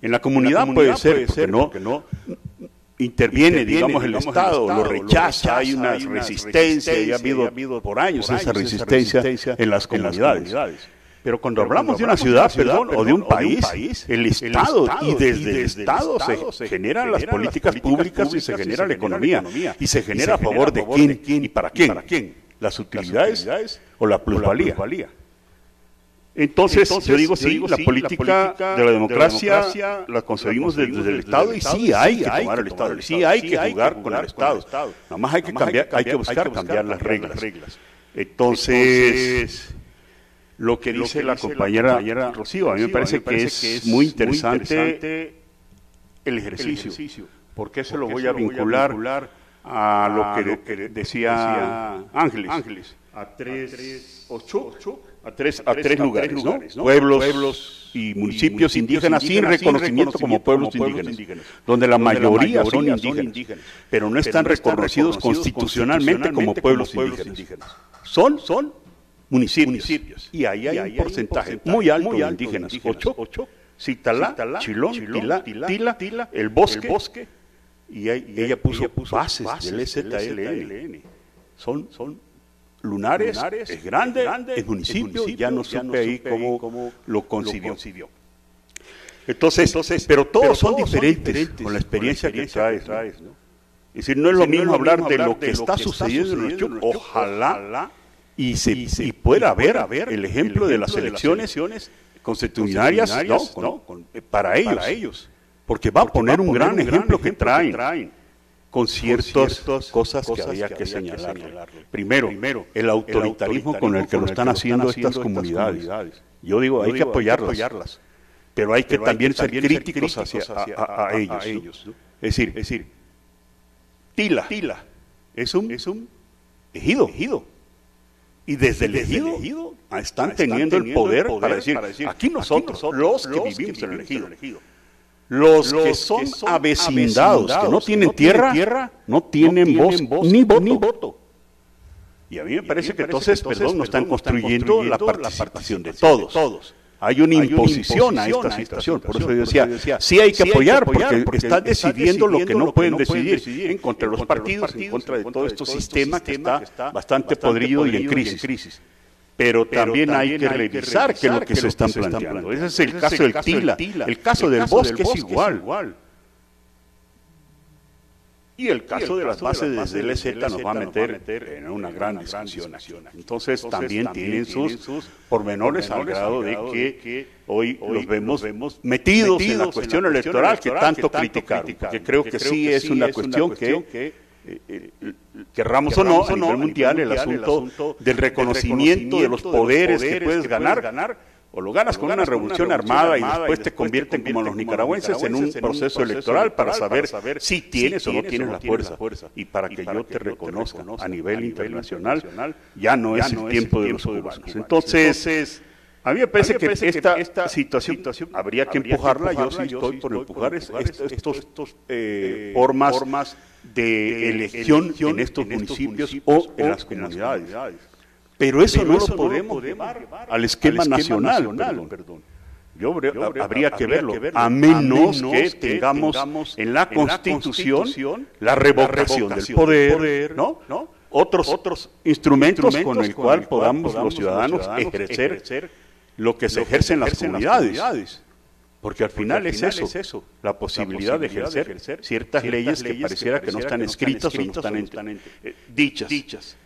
En la comunidad, la comunidad puede ser, porque no... Interviene, interviene, digamos, el, digamos Estado, el Estado, lo rechaza, lo rechaza hay una hay resistencia, resistencia, y ha habido, ha habido por años, por años esa, resistencia esa resistencia en las comunidades. En las comunidades. Pero cuando Pero hablamos cuando de una hablamos ciudad, perdón, perdón, o de un, o país, de un país, el Estado, el Estado y desde, y desde el Estado, Estado se, se generan las políticas públicas y se genera la economía, y se genera a favor de quién, quién y para quién, las utilidades o la plusvalía. Entonces, Entonces yo digo, sí, yo digo, la, sí política la política de la democracia, de la, democracia la concebimos desde, desde, desde el Estado, y sí hay que tomar el Estado, sí hay que jugar con el Estado, nada más hay que cambiar, hay que buscar cambiar las reglas. Entonces, lo que dice la compañera Rocío, a mí me parece que es muy interesante el ejercicio, porque eso lo voy a vincular a lo que decía Ángeles, a tres, ocho, ocho, a tres, a tres, a tres lugares, lugares, ¿no? lugares ¿no? Pueblos, pueblos y municipios indígenas, indígenas sin reconocimiento, reconocimiento como pueblos, como pueblos indígenas, indígenas, donde la donde mayoría, mayoría son, indígenas, son indígenas, pero no están, pero no están reconocidos, reconocidos constitucionalmente, constitucionalmente como pueblos, como pueblos indígenas. indígenas. Son, son municipios, municipios. Y ahí hay, y ahí un, hay porcentaje un porcentaje muy alto, muy alto de indígenas, ocho, Sitalá, Chilón, Tila, Tila, el bosque, y ella puso bases del E Z L N. Son Lunares, Lunares es grande, es grande el municipio, el municipio, ya no supe, ya no supe ahí cómo, cómo lo concibió. Entonces, Entonces pero todos pero son todos diferentes, diferentes con la experiencia, con la experiencia que traes. Que traes ¿no? Es decir, no es, es lo mismo no hablar de lo que, de está, lo que sucediendo está sucediendo en Ochoa, ojalá, ojalá y, se, y, se, y pueda haber el, el ejemplo de las elecciones, de las elecciones constitucionarias, constitucionarias no, no, con, eh, para, ellos, para ellos, porque va porque a poner va un gran ejemplo que traen. Con ciertas cosas, cosas que había que, que señalarle. señalarle. Primero, Primero el, autoritarismo el autoritarismo con el que lo están, que lo haciendo, están haciendo estas comunidades. comunidades. Yo digo, Yo hay, digo que apoyarlas, hay que apoyarlas, pero hay que pero también hay que ser críticos, críticos hacia, hacia a, a, a ellos. A ellos ¿no? Es decir, es decir Tila, Tila es, un, es un ejido. ejido. Y desde el ejido, ejido están, están teniendo, teniendo el poder, poder para, decir, para decir, aquí nosotros, aquí nosotros los que los vivimos que en el ejido, ejido. Los, los que son, que son avecindados, avecindados, que no tienen, que no tierra, tienen tierra, no tienen, no tienen voz, voz ni, voto. ni voto. Y a mí me parece, mí me parece que entonces, perdón, perdón no están construyendo, construyendo la, participación la participación de todos. De todos. Hay, una hay una imposición a esta, a esta situación, situación. Por, eso por eso yo decía, decía sí hay que sí apoyar, porque, porque, porque están decidiendo, decidiendo lo que no, no pueden decidir, decidir en contra de los partidos, en contra de todo este sistema que está bastante podrido y en crisis. Pero también, pero también hay que revisar que lo que, que se, lo están se están planteando. Ese es el Ese caso, es el del, caso Tila. del Tila. El caso, el del, caso bosque del bosque es igual. Es igual. Y el caso, y el caso de las bases desde el E Z nos va a meter en una gran discusión. Entonces, Entonces también, también tienen sus, sus pormenores, pormenores al grado de que, que hoy los vemos, vemos metidos, metidos en la cuestión, en la cuestión electoral, electoral que tanto, que tanto criticaron. criticaron. Porque creo que, que creo sí es una cuestión que... querramos o no, a nivel mundial, el asunto del reconocimiento de los poderes que puedes ganar, o lo ganas con una revolución armada y después te convierten como los nicaragüenses en un proceso electoral para saber si tienes o no tienes la fuerza, y para que yo te reconozca a nivel internacional, ya no es el tiempo de los cubanos. Entonces, a mí me parece que esta situación habría que empujarla, yo sí estoy por empujar estas formas De, de elección, elección en estos, en estos municipios, municipios o en las comunidades. comunidades. Pero eso Pero no eso lo podemos, podemos llevar al esquema, al esquema nacional, nacional perdón. perdón. Yo, habría, Yo habría, habría que verlo, que verlo. A, menos a menos que tengamos, que tengamos en la Constitución, Constitución la, revocación la revocación del poder, poder ¿no? ¿no? Otros, otros instrumentos, instrumentos con el con cual, el cual podamos, podamos los ciudadanos, ciudadanos ejercer, ejercer lo que se ejerce en las comunidades. Porque al final, Porque al final es, eso, es eso, la posibilidad, la posibilidad de, ejercer de ejercer ciertas, ciertas leyes, que, leyes pareciera que pareciera que no están, que no están escritas, escritas o no están, o no están en, eh, dichas. dichas.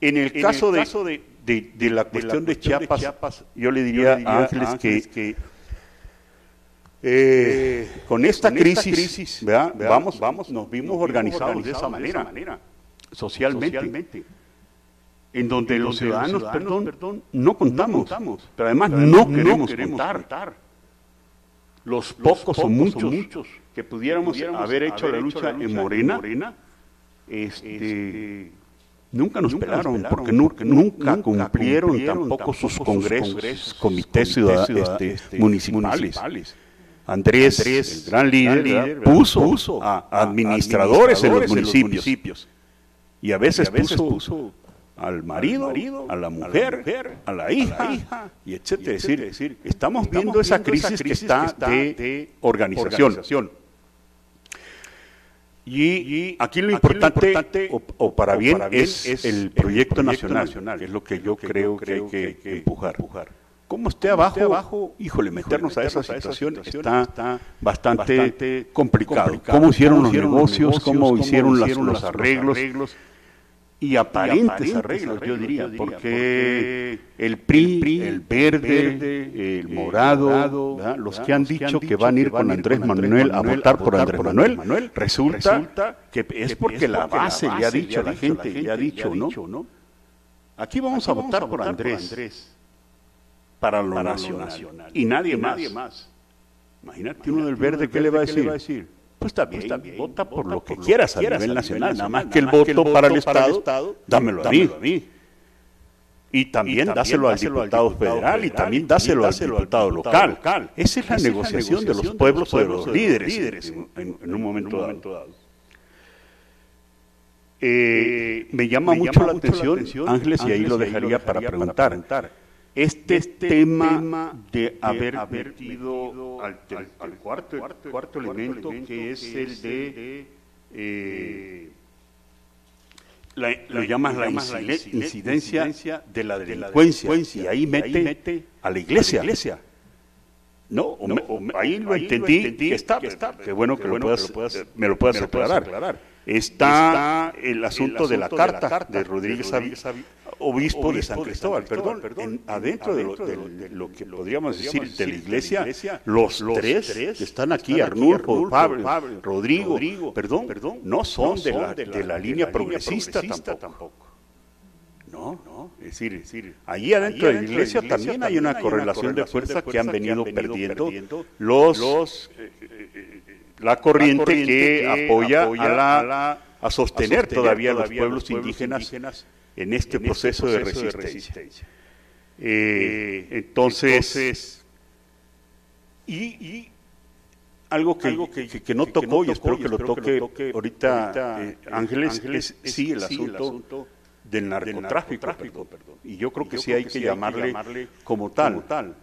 En el en caso, el caso de, de, de, la de la cuestión de Chiapas, de Chiapas yo le diría, yo le diría a Ángeles, a Ángeles que, que eh, con esta con crisis, esta crisis ¿verdad? ¿verdad? Vamos, vamos, nos vimos nos organizados, organizados de esa manera, de esa manera socialmente. socialmente. En donde en los donde ciudadanos, ciudadanos perdón, perdón, no contamos, no contamos pero además pero no queremos contar. Los pocos, los pocos o muchos, o muchos que pudiéramos, pudiéramos haber hecho, haber la, lucha hecho la lucha en Morena, en Morena este, este, nunca nos nunca pelaron, pelaron porque, porque nunca cumplieron, cumplieron tampoco sus congresos, congresos comités, comités ciudad, este, municipales. municipales. Andrés, Andrés, el gran líder, gran líder puso, puso a administradores, a administradores en, los en los municipios y a veces, y a veces puso, puso Al marido, al marido, a la mujer, a la, mujer, a la hija, a la hija y etcétera. Es decir, decir, estamos viendo, viendo esa, crisis esa crisis que está, que está de, de organización. organización. Y, y aquí lo aquí importante, lo importante o, o, para o para bien, es, es el proyecto, proyecto nacional, nacional, que es lo que yo que creo, creo que hay que, que empujar. empujar. Como esté abajo, esté abajo híjole, meternos, híjole, meternos a esa, a esa situación, situación está, está bastante, bastante complicado. complicado. ¿Cómo hicieron, ¿Cómo los, hicieron los negocios? ¿Cómo hicieron los arreglos? y aparentes, y aparentes arreglos, arreglos, yo diría, yo diría porque, porque el P R I, el, P R I, el Verde, verde el Morado, morado ¿verdad? los ¿verdad? que han los dicho que van a ir con Andrés, con Andrés Manuel, Manuel a votar por Andrés, por Andrés Manuel, Manuel resulta, resulta que es porque, es porque la base le ha dicho, la gente le ha dicho, ¿no? ¿no? Aquí vamos, Aquí a, vamos votar a votar por Andrés, por Andrés para lo, para nacional, nacional y nadie y más. más. Imagínate uno del Verde, ¿qué le va a decir? Pues está bien, está bien, vota por vota lo que por quieras, lo que a, quieras nivel a nivel nacional, nada más que el voto, que el voto para el Estado, estado dámelo, dámelo a, mí. a mí. Y también, y también dáselo, dáselo al diputado federal, federal y también dáselo, y dáselo al diputado local. local. Esa es la, Esa negociación, es la negociación de los pueblos o de los, de los líderes, líderes en, en, en un momento en un dado. dado. Eh, me llama me mucho llama la atención, atención Ángeles, y ahí lo dejaría para preguntar. Este, este tema, tema de haber, de haber metido, metido al, al, al cuarto, cuarto, cuarto elemento, elemento que es el, el de, de eh, la, la, lo llamas la, llamas incidencia, la incidencia, incidencia de la delincuencia, delincuencia y, ahí y ahí mete a la iglesia. A la iglesia. No, o no me, o me, ahí lo ahí entendí, lo entendí que está, que está, qué bueno que, que, bueno, lo puedas, que lo puedas, eh, me lo puedas me aclarar. aclarar. Está, está el, asunto el asunto de la, de la carta, carta de Rodríguez, de Rodríguez Ab... obispo, obispo de San Cristóbal, de San Cristóbal perdón, perdón en, adentro, adentro de, lo, de, de lo que podríamos decir de la iglesia, de la iglesia los, los tres, tres que están aquí, están Arnulfo, aquí, Pablo, Pablo Rodrigo, Rodrigo perdón, perdón, no son, no son de, la, de, la, de la línea progresista, progresista tampoco. tampoco. No, no, es decir, es decir allí adentro, adentro de la iglesia, iglesia también hay una correlación de fuerza que han venido perdiendo los... La corriente, la corriente que, que apoya, apoya a, la, a, la, a sostener, sostener todavía, todavía los pueblos, pueblos indígenas, indígenas en este, en proceso, este proceso de resistencia. De resistencia. Eh, entonces, entonces y, y algo que, algo que, que, que no que tocó, no y espero, tocó, que, espero lo toque, que lo toque ahorita, ahorita eh, Ángeles, Ángeles, es sí el sí, asunto, el asunto del narcotráfico. Perdón, perdón. Y yo creo que yo sí creo hay que sí llamarle, llamarle como tal. Como tal.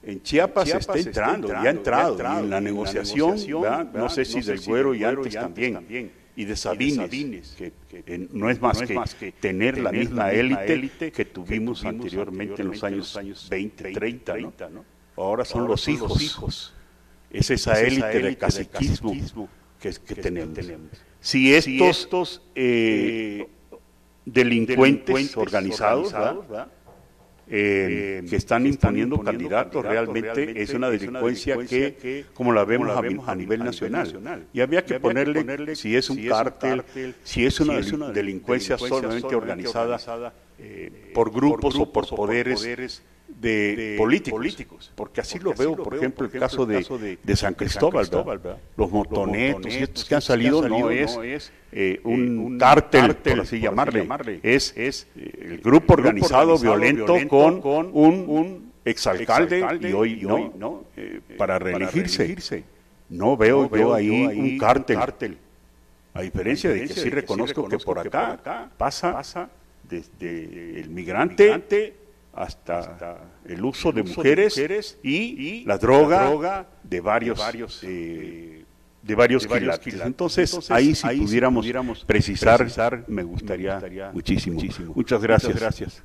En Chiapas, Chiapas está, está entrando, entrando, ya ha entrado, entrado en la negociación, la negociación ¿verdad? ¿verdad? no sé si no del Güero y antes, y antes también, también, y de Sabines, y de Sabines que, que, que no es más, no que, más que tener la misma élite que tuvimos anteriormente en los años veinte, treinta, ¿no? Ahora son Ahora los son hijos, hijos. Es esa élite de caciquismo, caciquismo que, que, que tenemos. tenemos. Si estos, estos eh, delincuentes, delincuentes organizados, organizados ¿verdad? Eh, que están que imponiendo, imponiendo candidatos, candidatos realmente, realmente es una delincuencia, es una delincuencia que, que, como la vemos, como la vemos a, a nivel nacional, nacional. y había que, y había ponerle, que ponerle si es un si cártel, cártel, si es una, si es una delincuencia, delincuencia solamente organizada, organizada eh, por, grupos por grupos o por, o por poderes, poderes de, de políticos, políticos, porque así porque lo veo, así por, ejemplo, por ejemplo, el caso de, de, de San Cristóbal, San Cristóbal ¿verdad? los motonetos, los motonetos y estos que han salido, que han salido no es, no es eh, un, un cártel, cártel, por así llamarle, llamarle es, es eh, el grupo el organizado, organizado violento, violento con, con un, un exalcalde, exalcalde y hoy, y hoy no, no eh, para reelegirse. Para reelegirse. No veo no yo veo ahí un cártel, cártel. A, diferencia a diferencia de que, de que, sí, que sí reconozco que por acá pasa desde el migrante Hasta, hasta el uso, el de, uso mujeres de mujeres y, y la, droga la droga de varios, de varios, eh, de varios, de varios quilates. quilates. Entonces, Entonces, ahí si ahí pudiéramos, pudiéramos precisar, precisar, me gustaría, me gustaría muchísimo. muchísimo. Muchas gracias. Muchas gracias.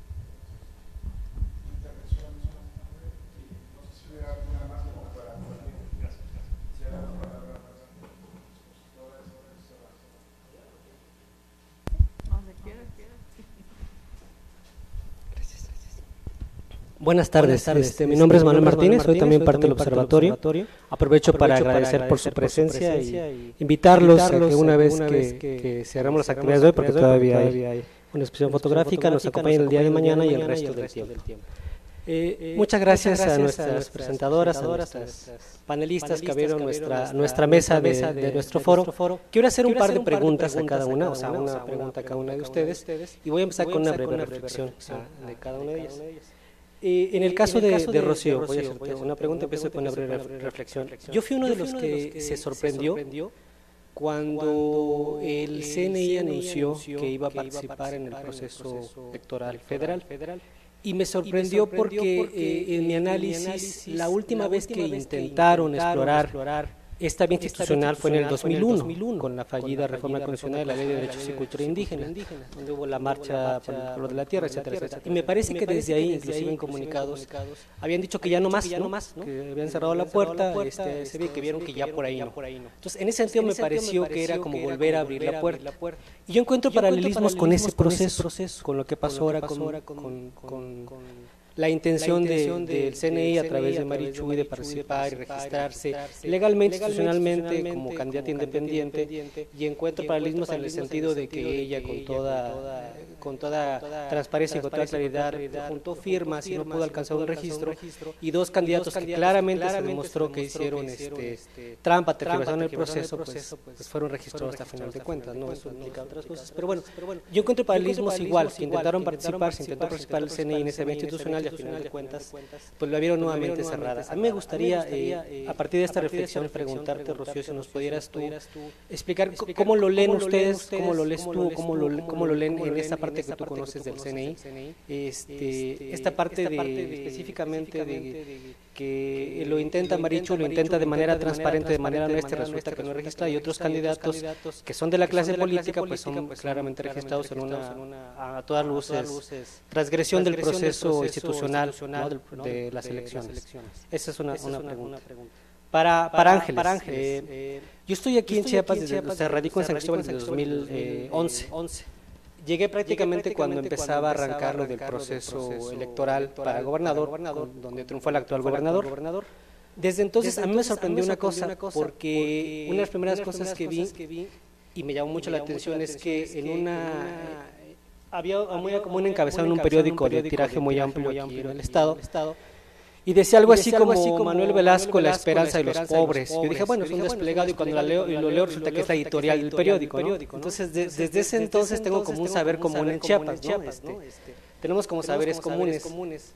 Buenas tardes, Buenas tardes. Este, mi nombre es Manuel Martínez, soy también parte del observatorio. observatorio. Aprovecho, Aprovecho para, agradecer para agradecer por su presencia, por su presencia y, y invitarlos, invitarlos a que una vez que, que, que cerramos las actividades de hoy, porque todavía hay, todavía hay una exposición fotográfica, fotográfica, nos acompañen el día de mañana y el resto, y el resto del, del tiempo. tiempo. Eh, eh, muchas gracias, gracias a nuestras, a nuestras presentadoras, presentadoras, a nuestras panelistas, panelistas que abrieron nuestra, nuestra mesa de, de, de nuestro foro. foro. Quiero hacer un, Quiero par, hacer de un par de preguntas a cada una, o sea, una pregunta a cada una de ustedes, y voy a empezar con una breve reflexión de cada una de ellas. Eh, en el caso, en el caso de, de, de Rocío, voy a hacerte voy a hacer una pregunta, empiezo con una breve reflexión. reflexión. Yo fui uno, de, fui los uno de los que se sorprendió, se sorprendió cuando el C N I anunció que iba a participar, participar en el proceso, en el proceso electoral, federal, federal. Y me sorprendió, y me sorprendió porque, porque eh, en mi análisis, la última, la última vez que, vez que intentaron, intentaron explorar, explorar Esta vía institucional fue en el dos mil uno, con la fallida reforma constitucional de la ley de derechos y cultura indígena, donde hubo la marcha por el color de la tierra, etcétera. Y me parece que desde ahí, inclusive en comunicados, habían dicho que ya no más, que habían cerrado la puerta, se ve que vieron que ya por ahí no. Entonces, en ese sentido me pareció que era como volver a abrir la puerta. Y yo encuentro paralelismos con ese proceso, con lo que pasó ahora con... La intención, la intención de, de, del C N I a través de Marichuy de participar y registrarse, registrarse legalmente, institucionalmente, como, como candidata independiente, independiente, y encuentro paralelismos en el sentido de que ella con toda, con toda, con toda transparencia y con toda claridad juntó firmas y no pudo alcanzar un registro, y dos candidatos que claramente se demostró que hicieron este trampa, tergiversaron el proceso, pues fueron registrados hasta final de cuentas, no eso implica otras cosas. Pero bueno, yo encuentro paralelismos igual, que intentaron participar, se intentó participar el C N I en ese evento institucional, y al final de cuentas, pues la vieron nuevamente cerrada. A mí me gustaría, eh, a partir de esta reflexión, preguntarte, Rocío, si nos pudieras tú explicar cómo lo leen ustedes, cómo lo lees tú, cómo lo, cómo lo leen en esta parte que tú conoces del C N I, este, esta parte de, específicamente de que lo intenta Marichu, lo intenta de manera transparente, de manera honesta, resulta que no registra, y otros candidatos que son de la clase política, pues son claramente registrados en una, a todas luces, transgresión del proceso institucional, institucional ¿no? de, de, las elecciones. de las elecciones. Esa es una, Esa una, es una pregunta. pregunta. Para, para, para Ángeles, para Ángeles eh, eh, yo estoy aquí yo estoy en Chiapas, aquí en Chiapas desde, se radico en San Cristóbal desde dos mil once. Llegué prácticamente, Llegué prácticamente cuando empezaba a arrancar lo del proceso, proceso electoral, electoral para gobernador, para gobernador con, donde triunfó el actual gobernador. gobernador. Desde entonces, desde entonces a mí me sorprendió, mí me sorprendió una, cosa, una cosa, porque una de las primeras cosas que vi y me llamó mucho la atención es que en una... Había, había como un encabezado en un periódico, un periódico de tiraje muy amplio, muy amplio aquí en el Estado, y decía algo así como, como Manuel Velasco, la esperanza de los pobres. Yo dije, bueno, es un desplegado, y cuando la leo y lo leo resulta que es la editorial del periódico, ¿no? Entonces, de, desde ese entonces tengo como un saber común en Chiapas, ¿no? Este, tenemos como saberes comunes,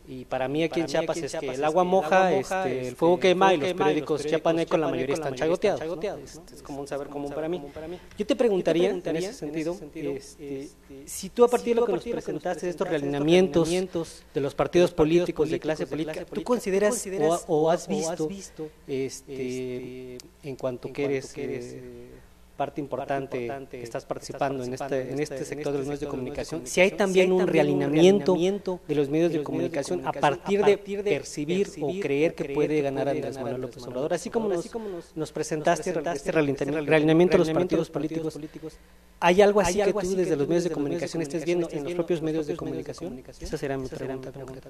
y para mí aquí en Chiapas es que el agua moja, este, el fuego quema, y los periódicos chiapanecos la mayoría están chayoteados, ¿no? Este, es como un saber común para mí. Yo te preguntaría, en ese sentido, este, si tú a partir de lo que nos presentaste, de estos realineamientos de los partidos políticos de clase política, ¿tú consideras, consideras o, o has visto, o has visto este, este, en cuanto en que eres, que eres eh, parte importante, importante que estás participando, estás participando en, este, en este sector de los medios de comunicación, si hay también si hay un realineamiento de los medios de, de comunicación a partir de, de percibir o creer que, que puede ganar Andrés Manuel López Obrador, así como nos, nos presentaste, presentaste este realineamiento de los partidos políticos, ¿hay algo así que tú desde los medios de comunicación estés viendo en los propios medios de comunicación? Esa será mi pregunta concreta.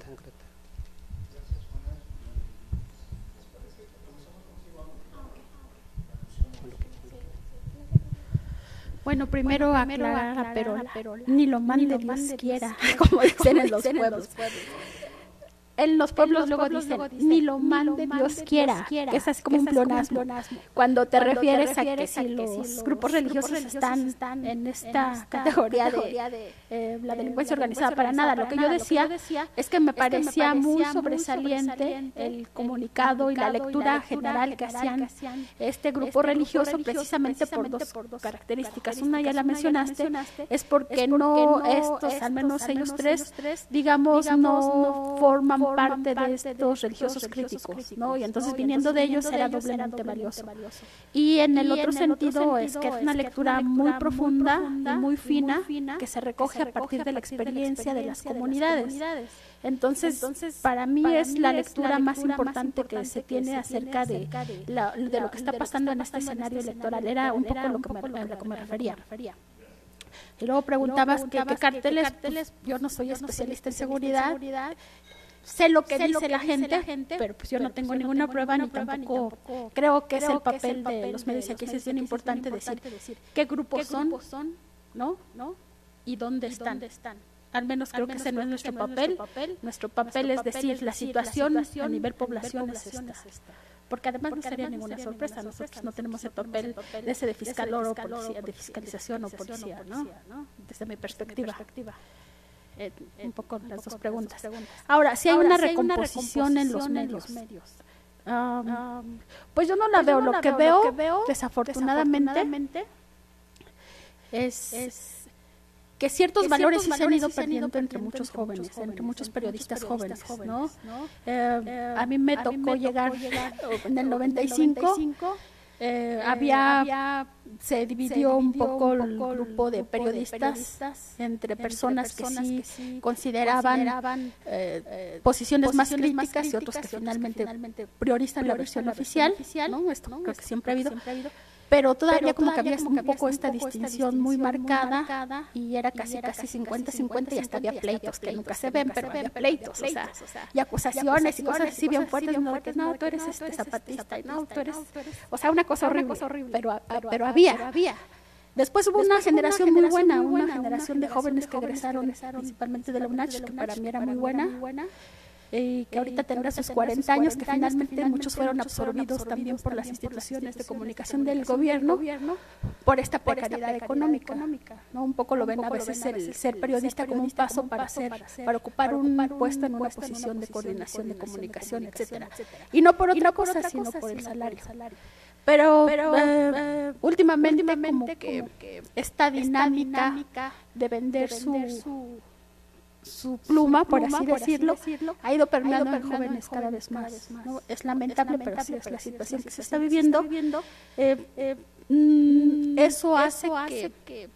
Bueno, primero, bueno, primero aclarar, aclarar la perola, la perola. Ni lo manden, ni lo manden quiera, como dicen en los pueblos. En los pueblos, en los pueblos luego, dicen, luego dicen, ni lo mande Dios, Dios quiera, quiera. Esa es como esa un pleonasmo. Cuando te Cuando refieres, te refieres a, que a que si los, los grupos religiosos, religiosos están, están en esta, esta categoría, categoría de, de eh, la delincuencia de, organizada, para nada. Para lo que nada. yo decía, que decía es que me parecía, que me parecía muy sobresaliente, sobresaliente el comunicado y la lectura, y la lectura general que hacían, que hacían este grupo, grupo religioso, religioso precisamente, precisamente por dos características. Una ya la mencionaste, es porque no estos, al menos ellos tres, digamos, no forman parte de estos religiosos críticos, ¿no? Y entonces viniendo de ellos era doblemente valioso. Y en el otro sentido es que es una lectura muy profunda y muy fina que se recoge a partir de la experiencia de las comunidades. Entonces, para mí es la lectura más importante que se tiene acerca de, la, de lo que está pasando en este escenario electoral. Era un poco lo que me, lo que me refería. Y luego preguntabas qué carteles, pues, yo no soy especialista en seguridad, sé lo que, sé dice, lo que la gente, dice la gente, pero pues yo no tengo pues yo ninguna no tengo prueba, ni, prueba tampoco, ni tampoco creo que creo es el papel, es el papel de los medios, y aquí es bien importante decir qué grupos, qué grupos son, ¿no? ¿no? y dónde y están. Dónde están. Al menos creo Al menos que ese no es nuestro papel. Nuestro papel, nuestro papel es decir, decir la, situación la situación a nivel población es esta. Es esta. Porque además porque no sería además ninguna sería sorpresa, ninguna nosotros sorpresa. no tenemos el papel de ese de fiscal o policía, de fiscalización o policía, ¿no? Desde mi perspectiva. Eh, un poco un las poco dos preguntas. preguntas. Ahora, si hay, Ahora, una, si hay recomposición una recomposición en los medios, en los medios. Um, um, pues yo no la pues veo. No lo, la que veo, veo lo que veo, desafortunadamente, desafortunadamente es, es que ciertos que valores sí se han ido perdiendo entre muchos jóvenes, entre muchos periodistas jóvenes. ¿no? Eh, eh, a mí me a tocó mí me llegar, llegar en el noventa y cinco Eh, había, había se, dividió se dividió un poco el grupo, grupo de periodistas, periodistas entre personas, entre personas que, sí que sí consideraban, consideraban eh, posiciones, posiciones más críticas, más críticas y otros que, y otros finalmente, que finalmente priorizan la versión, la versión oficial, ¿no? Esto, ¿no? Creo que siempre ha habido. Siempre ha habido. Pero todavía, Pero como, todavía que como que había un poco esta distinción muy marcada, muy marcada y era casi casi cincuenta cincuenta y hasta había pleitos, que nunca se ven, pero había pleitos, o sea, y acusaciones y cosas así bien fuertes, no, que no, tú eres este zapatista, y no, tú eres, o sea, una cosa horrible, pero pero había, había. Después hubo una generación muy buena, una generación de jóvenes que egresaron principalmente de la UNACH, que para mí era muy buena, y que ahorita tendrá sus cuarenta años, que finalmente muchos fueron absorbidos también por las instituciones de comunicación del gobierno por esta precariedad económica, ¿no? Un poco lo ven a veces el ser periodista como un paso para ser, para ocupar un puesto en una posición de coordinación de comunicación, etcétera, y no por otra cosa sino por el salario. Pero, Pero eh, últimamente, últimamente como que esta dinámica de vender su Su pluma, su pluma, por así, por decirlo, así decirlo, ha ido permeando en jóvenes cada vez más. Cada vez más, ¿no? Es lamentable, es lamentable, pero sí es la situación que se está viviendo. Eh, eh, mm, eso, eso hace que,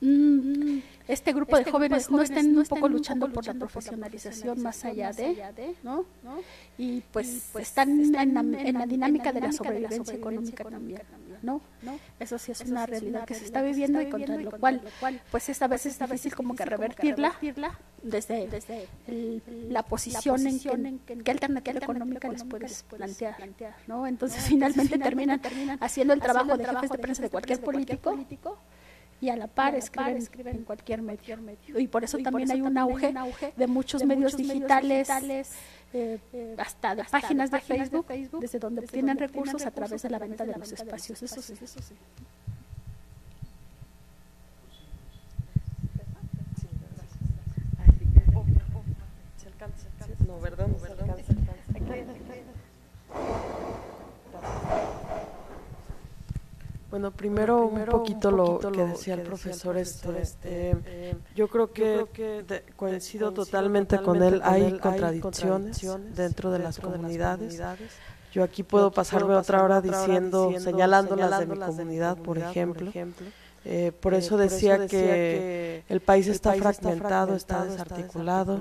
que mm, este grupo este de jóvenes, grupo de jóvenes no estén no un poco estén luchando, un poco por, luchando por, la por la profesionalización más allá, más allá de, de ¿no? ¿no? Y pues, y pues están, están en, la, en, la en la dinámica de la sobrevivencia económica también. No, no, eso sí es eso una sí realidad que se está viviendo, y contra lo cual, pues esta vez es difícil como que revertirla desde, desde el, la, posición la posición en que, en que, qué alternativa económica les puedes plantear, plantear, ¿no? Entonces, no, entonces finalmente, finalmente terminan haciendo el trabajo haciendo de jefes de prensa de cualquier, de cualquier político, y a la par, a la par escriben, escriben en cualquier medio. medio. Y por eso y también por eso hay un auge, auge de muchos de medios muchos digitales, digitales eh, eh, hasta de hasta páginas, de, páginas Facebook, de Facebook, desde donde obtienen recursos, recursos a través de la venta de, de los espacios. Eso sí, eso sí. No, ¿verdad? No, ¿verdad? Bueno, primero, bueno, primero un, poquito un poquito lo que decía el profesor, profesor este, este eh, yo creo que, yo creo que de, coincido, coincido totalmente, totalmente con él, con hay, él contradicciones hay contradicciones dentro de, dentro las, de comunidades. las comunidades. Yo aquí puedo yo pasarme puedo pasar otra hora diciendo, diciendo señalando las de mi comunidad, de mi comunidad por ejemplo. Por ejemplo. Eh, por, eso eh, por eso decía que, que el país está, el país fragmentado, está fragmentado, está desarticulado,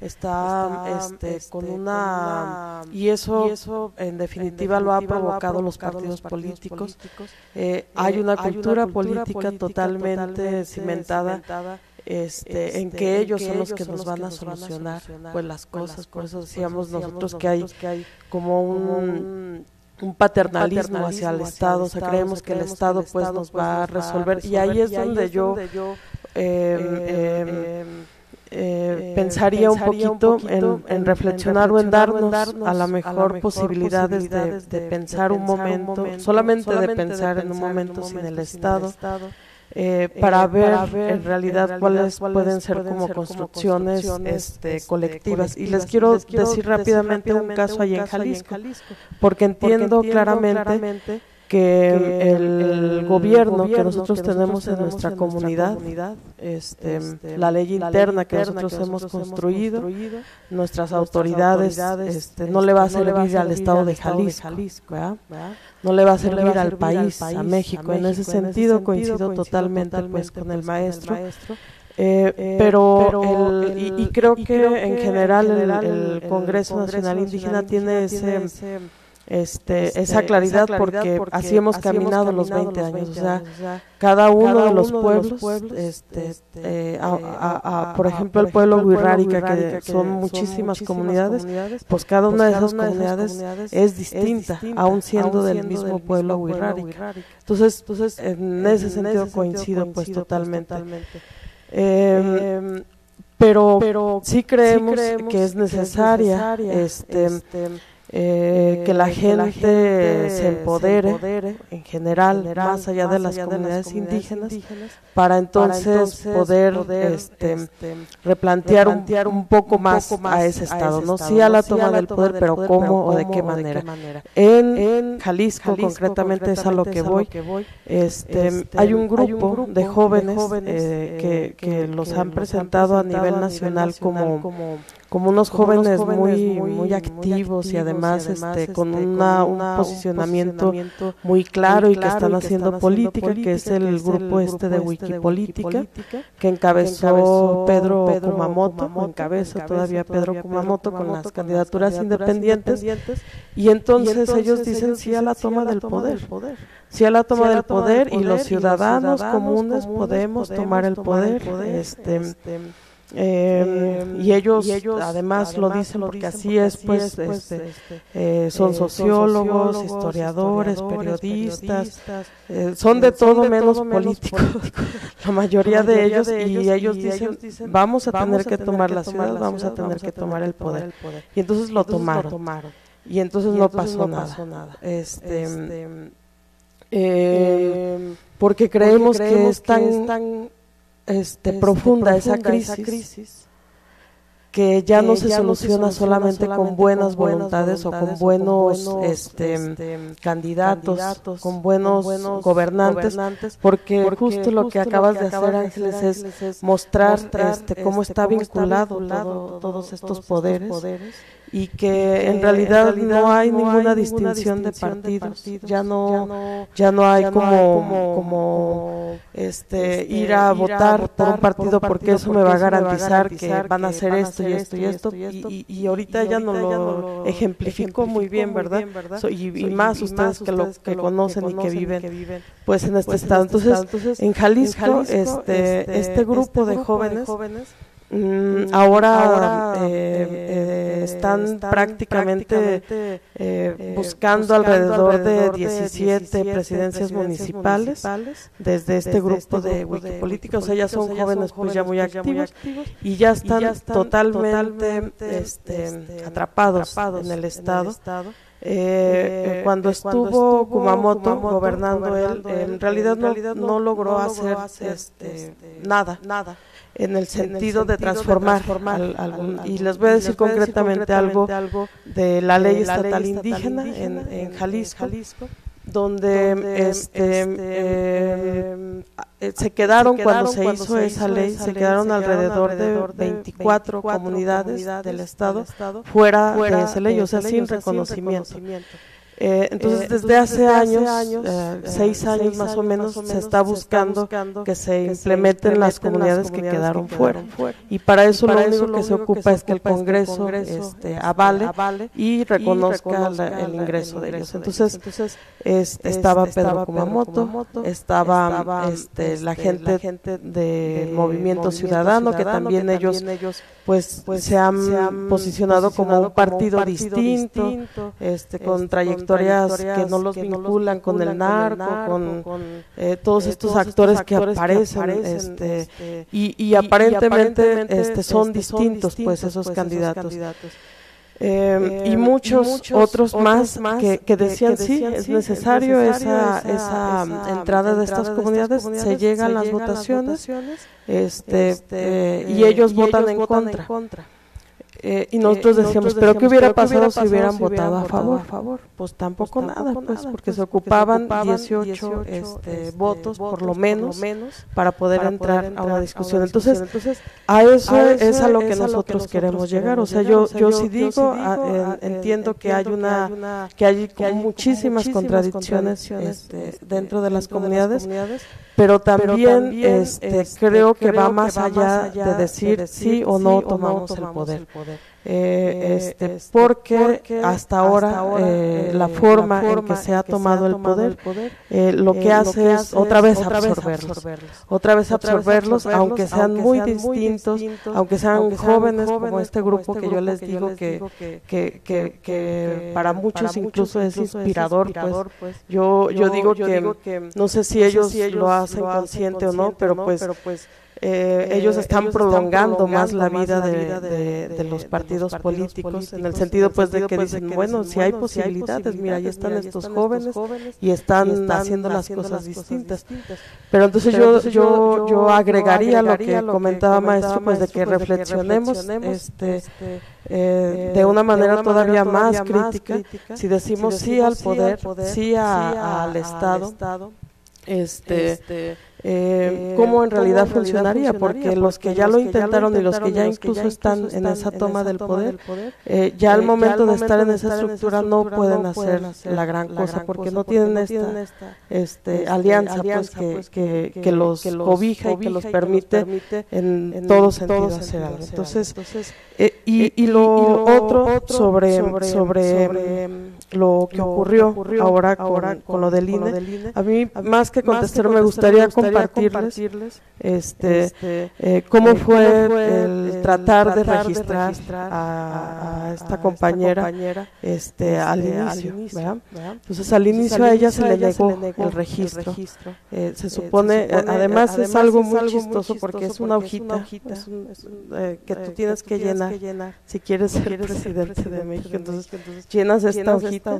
está, está este, este, con una… Y eso, y eso en, definitiva, en definitiva lo ha provocado los partidos, los partidos políticos. políticos. Eh, hay, una eh, hay una cultura política, política totalmente, totalmente cimentada, cimentada Este, este, en que ellos en que son los que, nos, los van que nos van a solucionar pues las cosas. Las por eso decíamos, pues, decíamos nosotros que hay, que hay como un… un paternalismo, paternalismo hacia el Estado, o sea, creemos que el Estado pues, pues nos va a resolver, resolver. Y ahí es, y ahí donde, es yo, donde yo eh, eh, eh, eh, pensaría, pensaría un poquito, un poquito en, en reflexionar o en darnos, darnos a la mejor posibilidades, posibilidades de, de, de pensar un momento, un momento solamente, solamente de pensar en un momento sin, sin el Estado, Estado eh, para, eh, ver, para ver en realidad, realidad cuáles pueden ser pueden como ser construcciones, construcciones este, colectivas. colectivas. Y les quiero, les quiero decir rápidamente un caso allá en Jalisco, porque entiendo, porque entiendo claramente, claramente que el, el gobierno, gobierno que nosotros que tenemos en nuestra en comunidad, nuestra comunidad este, este, la ley interna, la ley interna que, nosotros que nosotros hemos construido, construido nuestras autoridades, autoridades este, no le va a servir, no va a servir al Estado de Jalisco, de Jalisco ¿verdad? ¿verdad? no le va a servir, no va a servir al, país, al país, a México. En ese, en ese sentido coincido, coincido totalmente, totalmente pues, con, pues, el maestro, con el maestro. Eh, eh, pero, pero el, el, y, y creo y que creo en general el, el, el Congreso Nacional Indígena tiene ese… Este, este, esa, claridad esa claridad porque, porque así hemos caminado, caminado los veinte años, o sea, o sea cada uno, cada uno de los pueblos, de los pueblos este, este, eh, a, a, a, por ejemplo por el pueblo Wixárika, que, que son muchísimas, muchísimas comunidades, comunidades, pues cada una, pues cada de, esas una de esas comunidades es distinta, aún siendo, aún del, siendo mismo del mismo pueblo Wixárika. Entonces, entonces en, en ese sentido, en ese coincido, coincido pues totalmente. totalmente. Eh, eh, pero, pero sí creemos, sí creemos que es necesaria, que es necesaria este, este Eh, que, la que la gente se empodere, se empodere en general, general más allá, más de, las allá de las comunidades indígenas, indígenas para, entonces para entonces poder, poder este, este, replantear, replantear un, un poco más a ese Estado, a ese no sí a la sí toma, a la del, toma poder, del poder, pero cómo, cómo o de qué manera. De qué manera. En, en Jalisco, Jalisco concretamente, concretamente es a lo que voy, que voy este, este, hay, un hay un grupo de jóvenes, de jóvenes eh, que, que, que los que han presentado a nivel nacional como… como unos jóvenes, como unos jóvenes muy, muy, muy activos, muy activos y además, y además este, con, este, una, con una, un posicionamiento, posicionamiento muy claro y que están, y que haciendo, están política, haciendo política, que es el, que es el grupo este de Wikipolítica, de Wikipolítica que, encabezó que encabezó Pedro, Pedro Kumamoto, Kumamoto encabeza todavía Pedro Kumamoto, Kumamoto con las candidaturas, candidaturas independientes, independientes y, entonces y entonces ellos dicen sí a la toma, sí a la toma del, del poder. poder. Sí a la toma, sí, del, la toma poder, del poder y los ciudadanos, y los ciudadanos comunes, comunes podemos, podemos tomar el poder. Este Eh, y, ellos, y ellos además, además lo dicen porque, porque así es, pues, pues este, este, eh, son sociólogos, sociólogos historiadores, historiadores, periodistas, periodistas eh, son de todo, son de menos, todo políticos, menos políticos, la mayoría, la mayoría de, ellos, de ellos, y ellos y dicen, dicen, vamos a tener vamos que tener tomar que la ciudad, ciudad, vamos a tener vamos que tomar el poder, el poder. Y entonces lo entonces tomaron, lo tomaron, y entonces, y entonces no pasó no nada, pasó nada. Este, este, eh, porque creemos, porque creemos que es tan… Que es tan Este, este, profunda, profunda esa, crisis, esa crisis que ya que no se ya soluciona, no se soluciona solamente, solamente con buenas voluntades, voluntades o con buenos, o con buenos este, este, candidatos, candidatos, con buenos, con buenos gobernantes, gobernantes porque, porque justo lo que acabas, lo que de, acabas hacer, de hacer, Ángeles, es, es mostrar, mostrar este, cómo este, está cómo vinculado, vinculado todo, todos estos todos poderes, poderes y que, que en, realidad en realidad no hay, no ninguna, hay distinción ninguna distinción de partidos, de partidos. Ya, no, ya no hay ya como, no hay como, como este, este, ir a, ir votar, a votar por un partido, por un partido porque eso porque me va a garantizar, garantizar que van a hacer, van esto, hacer esto y esto y esto, y, y, y ahorita ya no lo ejemplificó muy bien, ¿verdad? Muy bien, ¿verdad? So, y, so, y, y más y ustedes, ustedes que lo que conocen y que viven pues en este estado. Entonces en Jalisco este grupo de jóvenes Ahora, Ahora eh, eh, están, están prácticamente, prácticamente eh, buscando, buscando alrededor, alrededor de diecisiete presidencias municipales, municipales desde este desde grupo este de Wikipolítica, o sea, ya son, o sea, ya jóvenes, son jóvenes pues ya muy activos, activos y ya están, y ya están totalmente, totalmente este, este, atrapados, atrapados en el Estado. En el estado. Eh, eh, cuando, estuvo cuando estuvo Kumamoto, Kumamoto gobernando, gobernando él, él, en realidad, en realidad no, no logró no hacer, hacer este, este, nada, nada en el sentido, en el sentido de transformar, de transformar al, al, al, y les voy a decir, voy concretamente, a decir concretamente algo de la ley, de estatal, la ley indígena, estatal indígena en, en, en Jalisco, en Jalisco donde, donde este, este eh, eh, se quedaron, se quedaron cuando se cuando hizo esa ley, esa se, ley quedaron se quedaron alrededor, alrededor de veinticuatro, veinticuatro comunidades, comunidades del estado, del estado fuera, fuera de esa ley, o sea, sin reconocimiento. reconocimiento. Eh, entonces, eh, entonces desde hace desde años, años eh, seis años seis más o menos, más o menos se, está se está buscando que se implementen, que se implementen las comunidades, las comunidades que, quedaron que quedaron fuera. Y para eso, y para lo, eso único lo único que se ocupa es que el Congreso, Congreso este, avale, avale y reconozca, y reconozca la, el, ingreso el ingreso de ellos. Entonces, entonces este, estaba Pedro estaba Kumamoto, Kumamoto, estaba, estaba este, este, la gente, la gente del de Movimiento Ciudadano, Ciudadano que también que ellos pues, pues se han, se han posicionado, posicionado como un partido, como un partido distinto, distinto este, con, con trayectorias que no los que vinculan con el narco, con, con eh, todos, eh, estos, todos actores estos actores que aparecen, que aparecen este, este, y, y, y aparentemente, y aparentemente este, son, este, distintos, son distintos pues esos pues, candidatos. Esos candidatos. Eh, eh, y, muchos y muchos otros más, más que, que, decían, que, que decían sí, es necesario, es necesario esa, esa, esa entrada de estas, de comunidades, estas comunidades, se llegan se las llegan votaciones, votaciones este, este, eh, y ellos y votan, ellos en, votan contra. en contra. Eh, y nosotros, eh, decíamos, nosotros decíamos, pero ¿qué hubiera, pasado, hubiera pasado si hubieran, si hubieran votado, votado a, favor? a favor? Pues tampoco, pues, tampoco nada, pues, nada, porque pues, se ocupaban dieciocho este, votos, por lo menos, para poder, para entrar, poder entrar a una discusión. A una discusión. Entonces, Entonces, a eso, a eso es a lo que, a nosotros, lo que nosotros queremos llegar. O sea, yo, o sea, yo, yo sí digo, yo sí digo a, en, entiendo que hay una, que hay muchísimas contradicciones dentro de las comunidades, pero también creo que va más allá de decir sí o no tomamos el poder. Eh, este, este, porque, porque hasta ahora, hasta ahora eh, la, forma la forma en que se ha tomado, el, tomado poder, el poder eh, lo que eh, hace lo que es otra vez otra absorberlos, absorberlos, otra vez absorberlos, aunque sean aunque muy distintos, distintos, aunque sean, aunque sean jóvenes, jóvenes como este grupo, como este grupo que yo les digo que, que, que, que, que para muchos para incluso, incluso es inspirador, inspirador pues, pues, yo, yo, yo digo yo que, digo que no sé si no ellos, si ellos lo hacen consciente o no, pero pues… Eh, ellos están, ellos prolongando, prolongando más la vida, más la vida de, de, de, de los partidos, de los políticos, políticos, en el sentido, en el pues, sentido de que pues de que dicen, bueno, si hay, bueno, posibilidades, si hay mira, ahí están, mira, estos, están jóvenes, estos jóvenes y están, y están haciendo las haciendo cosas, las distintas. cosas distintas. Pero entonces, Pero entonces yo, yo, yo, yo agregaría, agregaría lo que, lo que comentaba, comentaba maestro, pues, maestro, de que reflexionemos, de que reflexionemos este, este, eh, de una manera, de una todavía, manera más todavía más crítica, crítica si decimos sí al poder, sí al Estado, este… Eh, ¿Cómo en realidad, ¿cómo en funcionaría? Realidad porque, porque los que ya los lo intentaron y los que ya incluso están en esa toma del poder, poder eh, ya eh, al momento ya de estar en esa estructura, estructura no pueden hacer, hacer la gran cosa, la gran porque, cosa porque no tienen esta, esta este, este, alianza, alianza pues, pues, que, que, que los que cobija y que los permite, que los permite en todo sentido hacer algo. Entonces, eh, y, y, lo y lo otro sobre, sobre, sobre lo que ocurrió ahora con lo del I N E, a mí más que contestar me gustaría compartir compartirles este, este eh, cómo, eh, fue cómo fue el, el tratar de registrar, de registrar a, a, esta, a compañera, esta compañera este, este al inicio, al inicio ¿verdad? ¿verdad? Entonces al inicio, entonces, a ella, se, ella le se le negó el registro, el registro. Eh, se, supone, eh, se supone, además, además es algo, es muy, algo chistoso muy chistoso porque es una porque hojita, es una hojita es un, es un, eh, que tú eh, tienes que, que, llenar, que llenar si quieres si ser presidente, presidente de México, entonces, entonces llenas esta hojita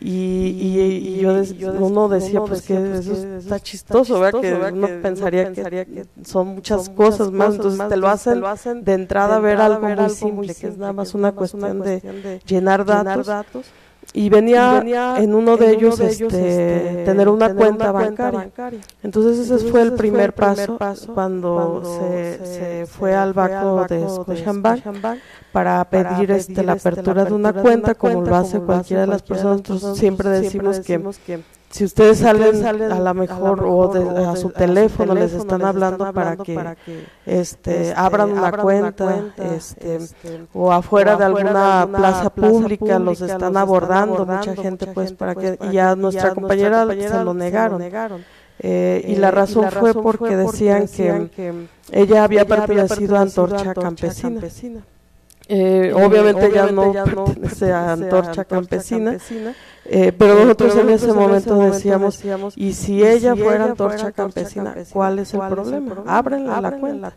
y yo uno decía pues que eso está chistoso, ¿verdad? Uno pensaría, uno pensaría que, que son muchas son cosas muchas más, cosas, entonces más, te, lo hacen, te lo hacen de entrada, de entrada ver algo, ver muy, algo simple, muy simple, que es nada más, una, cuestión una cuestión de, de llenar datos. Llenar datos. Y venía, y venía en uno de en ellos, uno de ellos este, este, tener una, tener cuenta, una bancaria. cuenta bancaria. Entonces ese Entonces, fue el primer, fue el primer paso, paso cuando, cuando se, se, se fue al banco de Scotiabank para pedir, para pedir este, la, apertura este, la apertura de una cuenta, de una como, cuenta como lo hace cualquiera de las personas. Nosotros siempre decimos, siempre decimos que, que si ustedes salen, salen a la mejor, a la mejor o, de, o de, a su a teléfono, teléfono les están, les hablando, están hablando para que, para que este, este, abran una abran cuenta, cuenta este, este, o afuera o de alguna, alguna plaza pública los están abordando. Mucha, mucha gente, pues, gente, para pues, que, y a nuestra, ya compañera, nuestra compañera se lo negaron. Se lo negaron. Eh, y, la razón y la razón fue porque, porque decían, decían que, que ella había pertenecido a Antorcha Campesina. campesina. Eh, eh, obviamente ella no pertenece a Antorcha Campesina, campesina eh, pero nosotros pero en ese momento decíamos, decíamos y si ella si fuera Antorcha Campesina, campesina, ¿cuál es el ¿cuál problema? Es el Ábrenle la cuenta.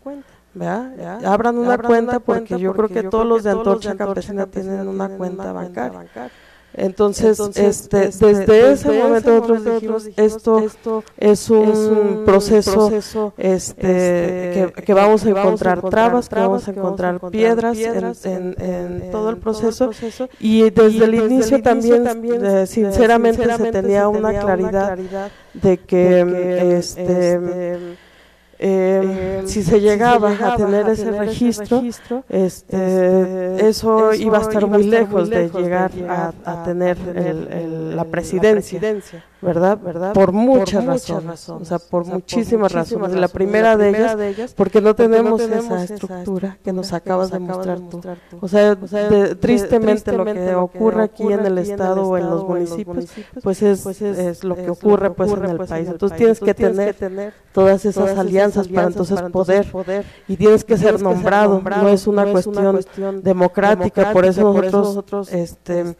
¿Ya? ¿Ya? Abran una cuenta porque yo creo que todos los de Antorcha Campesina tienen una cuenta bancaria. Entonces, Entonces este, este, desde, desde ese momento nosotros dijimos, dijimos esto, esto es un, es un proceso, proceso este, este, que, que vamos a encontrar trabas, que vamos a encontrar piedras en, en, en, en todo el proceso, todo el proceso. Y, desde y desde el inicio también, también eh, sinceramente, sinceramente se tenía una claridad, una claridad de que, de que este, este Eh, si, se si se llegaba a tener, a tener ese registro, ese registro este, este, eso, eso iba a estar, iba muy, a estar lejos muy lejos de llegar, de llegar a, a tener el, el, el, la presidencia, la presidencia. ¿Verdad? ¿Verdad? Por muchas, por muchas razones, razones, o sea, por, o sea, muchísimas, por muchísimas razones. razones. La primera, la primera de, ellas, de ellas, porque no tenemos, porque no tenemos esa, esa estructura, estructura que nos acabas de mostrar tú. tú. O sea, o sea de, tristemente, tristemente lo que ocurre aquí, ocurre en, el aquí en el Estado o en los municipios, municipios pues es, pues es, es lo que es ocurre, lo pues, ocurre en el pues en el país. Entonces tienes que tener todas esas alianzas para entonces poder, y tienes que ser nombrado, no es una cuestión democrática, por eso nosotros este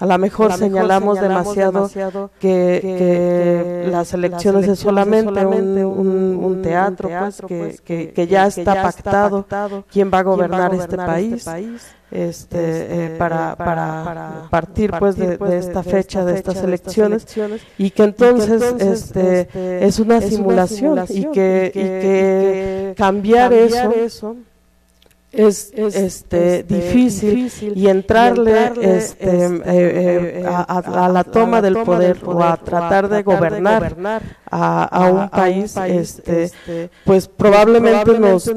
a lo mejor, señalamos, señalamos demasiado, demasiado que, que, que las elecciones es solamente, solamente un, un, un teatro, un teatro pues, pues, que, que, que ya, está, que ya pactado, está pactado quién va a gobernar, va a gobernar este país. Este país. Este, eh, para, para, para partir pues de, de esta fecha, de estas elecciones, y que entonces este es una simulación y que, y que cambiar eso es este, este difícil, difícil y entrarle, y entrarle este, este, eh, eh, a, a, a la toma, a la del, toma poder, del poder o a tratar, o a tratar de gobernar, de gobernar a, a, un, a país, un país este, este pues probablemente, probablemente nos,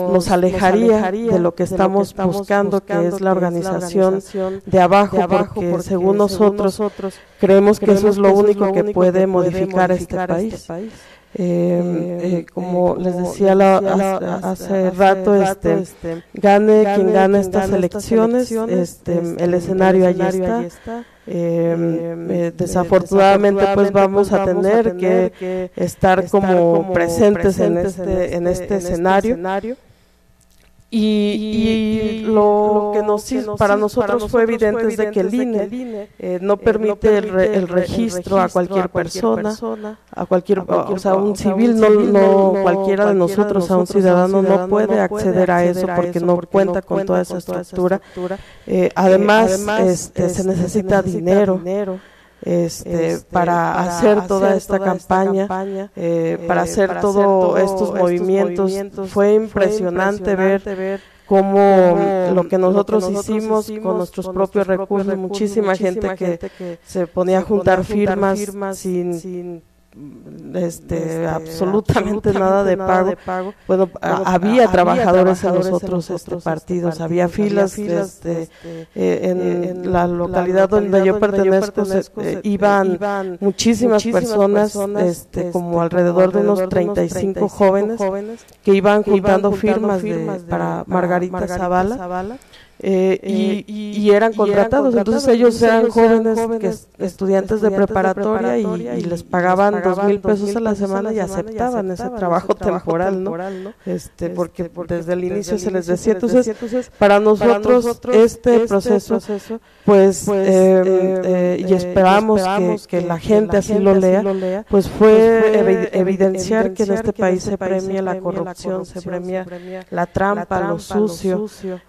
nos, nos alejaría, alejaría de lo que estamos, lo que estamos buscando, buscando que es la organización, es la organización de, abajo, de abajo porque, porque según nosotros, nosotros creemos que creemos eso es lo, que único, es lo único que puede, que puede modificar, modificar este, este país, país. Eh, eh, como, eh, como les decía, la, decía la, hace, hace rato, rato este, este gane, gane quien gane estas, estas elecciones, elecciones este, este, el escenario, el escenario allí está, allí está. Eh, eh, desafortunadamente, desafortunadamente pues vamos a tener, vamos a tener que, que estar, estar como, como presentes, presentes en este, en este, en este, en este escenario, escenario. Y, y, y lo, lo que nos, que nos para, nosotros para nosotros fue evidente es de que el I N E, que el I N E eh, no permite, no permite el, re, el, registro el registro a cualquier, a cualquier persona, persona, a cualquier, a cualquier o sea, un o civil, un no, civil no, no cualquiera de nosotros, a un ciudadano, ciudadano no puede acceder a eso porque no porque cuenta con toda esa estructura. Eh, además, eh, además este, este, se necesita, se necesita dinero. dinero. Este, este, para, para hacer toda hacer esta toda campaña, esta campaña eh, para hacer, para todo hacer todos estos, estos movimientos, movimientos fue impresionante, fue impresionante ver, ver como eh, lo que nosotros, lo que nosotros hicimos, hicimos con nuestros con propios recursos, recursos muchísima, muchísima gente, gente que, que se ponía a juntar, juntar firmas, firmas sin, sin Este, este, absolutamente, absolutamente nada de pago, nada de pago. Bueno, bueno a, había, había trabajadores, trabajadores en los otros, en los otros este, partidos, este, había filas había este, este, eh, en, en la localidad, la localidad donde yo pertenezco, donde yo pertenezco se, eh, iban, iban muchísimas, muchísimas personas, personas este, como alrededor, alrededor de unos treinta y cinco jóvenes, jóvenes que iban que juntando, juntando firmas, firmas de, de, para Margarita, Margarita Zavala, Zavala Eh, y, y, y eran contratados, y eran entonces contratados, ellos eran, ellos jóvenes, eran jóvenes, que, estudiantes de preparatoria, de preparatoria y, y les pagaban, les pagaban dos mil pesos, pesos a la semana y aceptaban, y aceptaban ese, ese trabajo temporal, temporal ¿no? ¿no? Este, porque, este, porque desde el inicio desde se les decía, entonces, entonces para nosotros, para nosotros este, este proceso, proceso pues, pues eh, eh, y esperamos, eh, esperamos que, que la gente, la así, gente lo lea, así lo lea, pues fue, fue evidenciar, evidenciar que en este que país se premia la corrupción, se premia la trampa, lo sucio,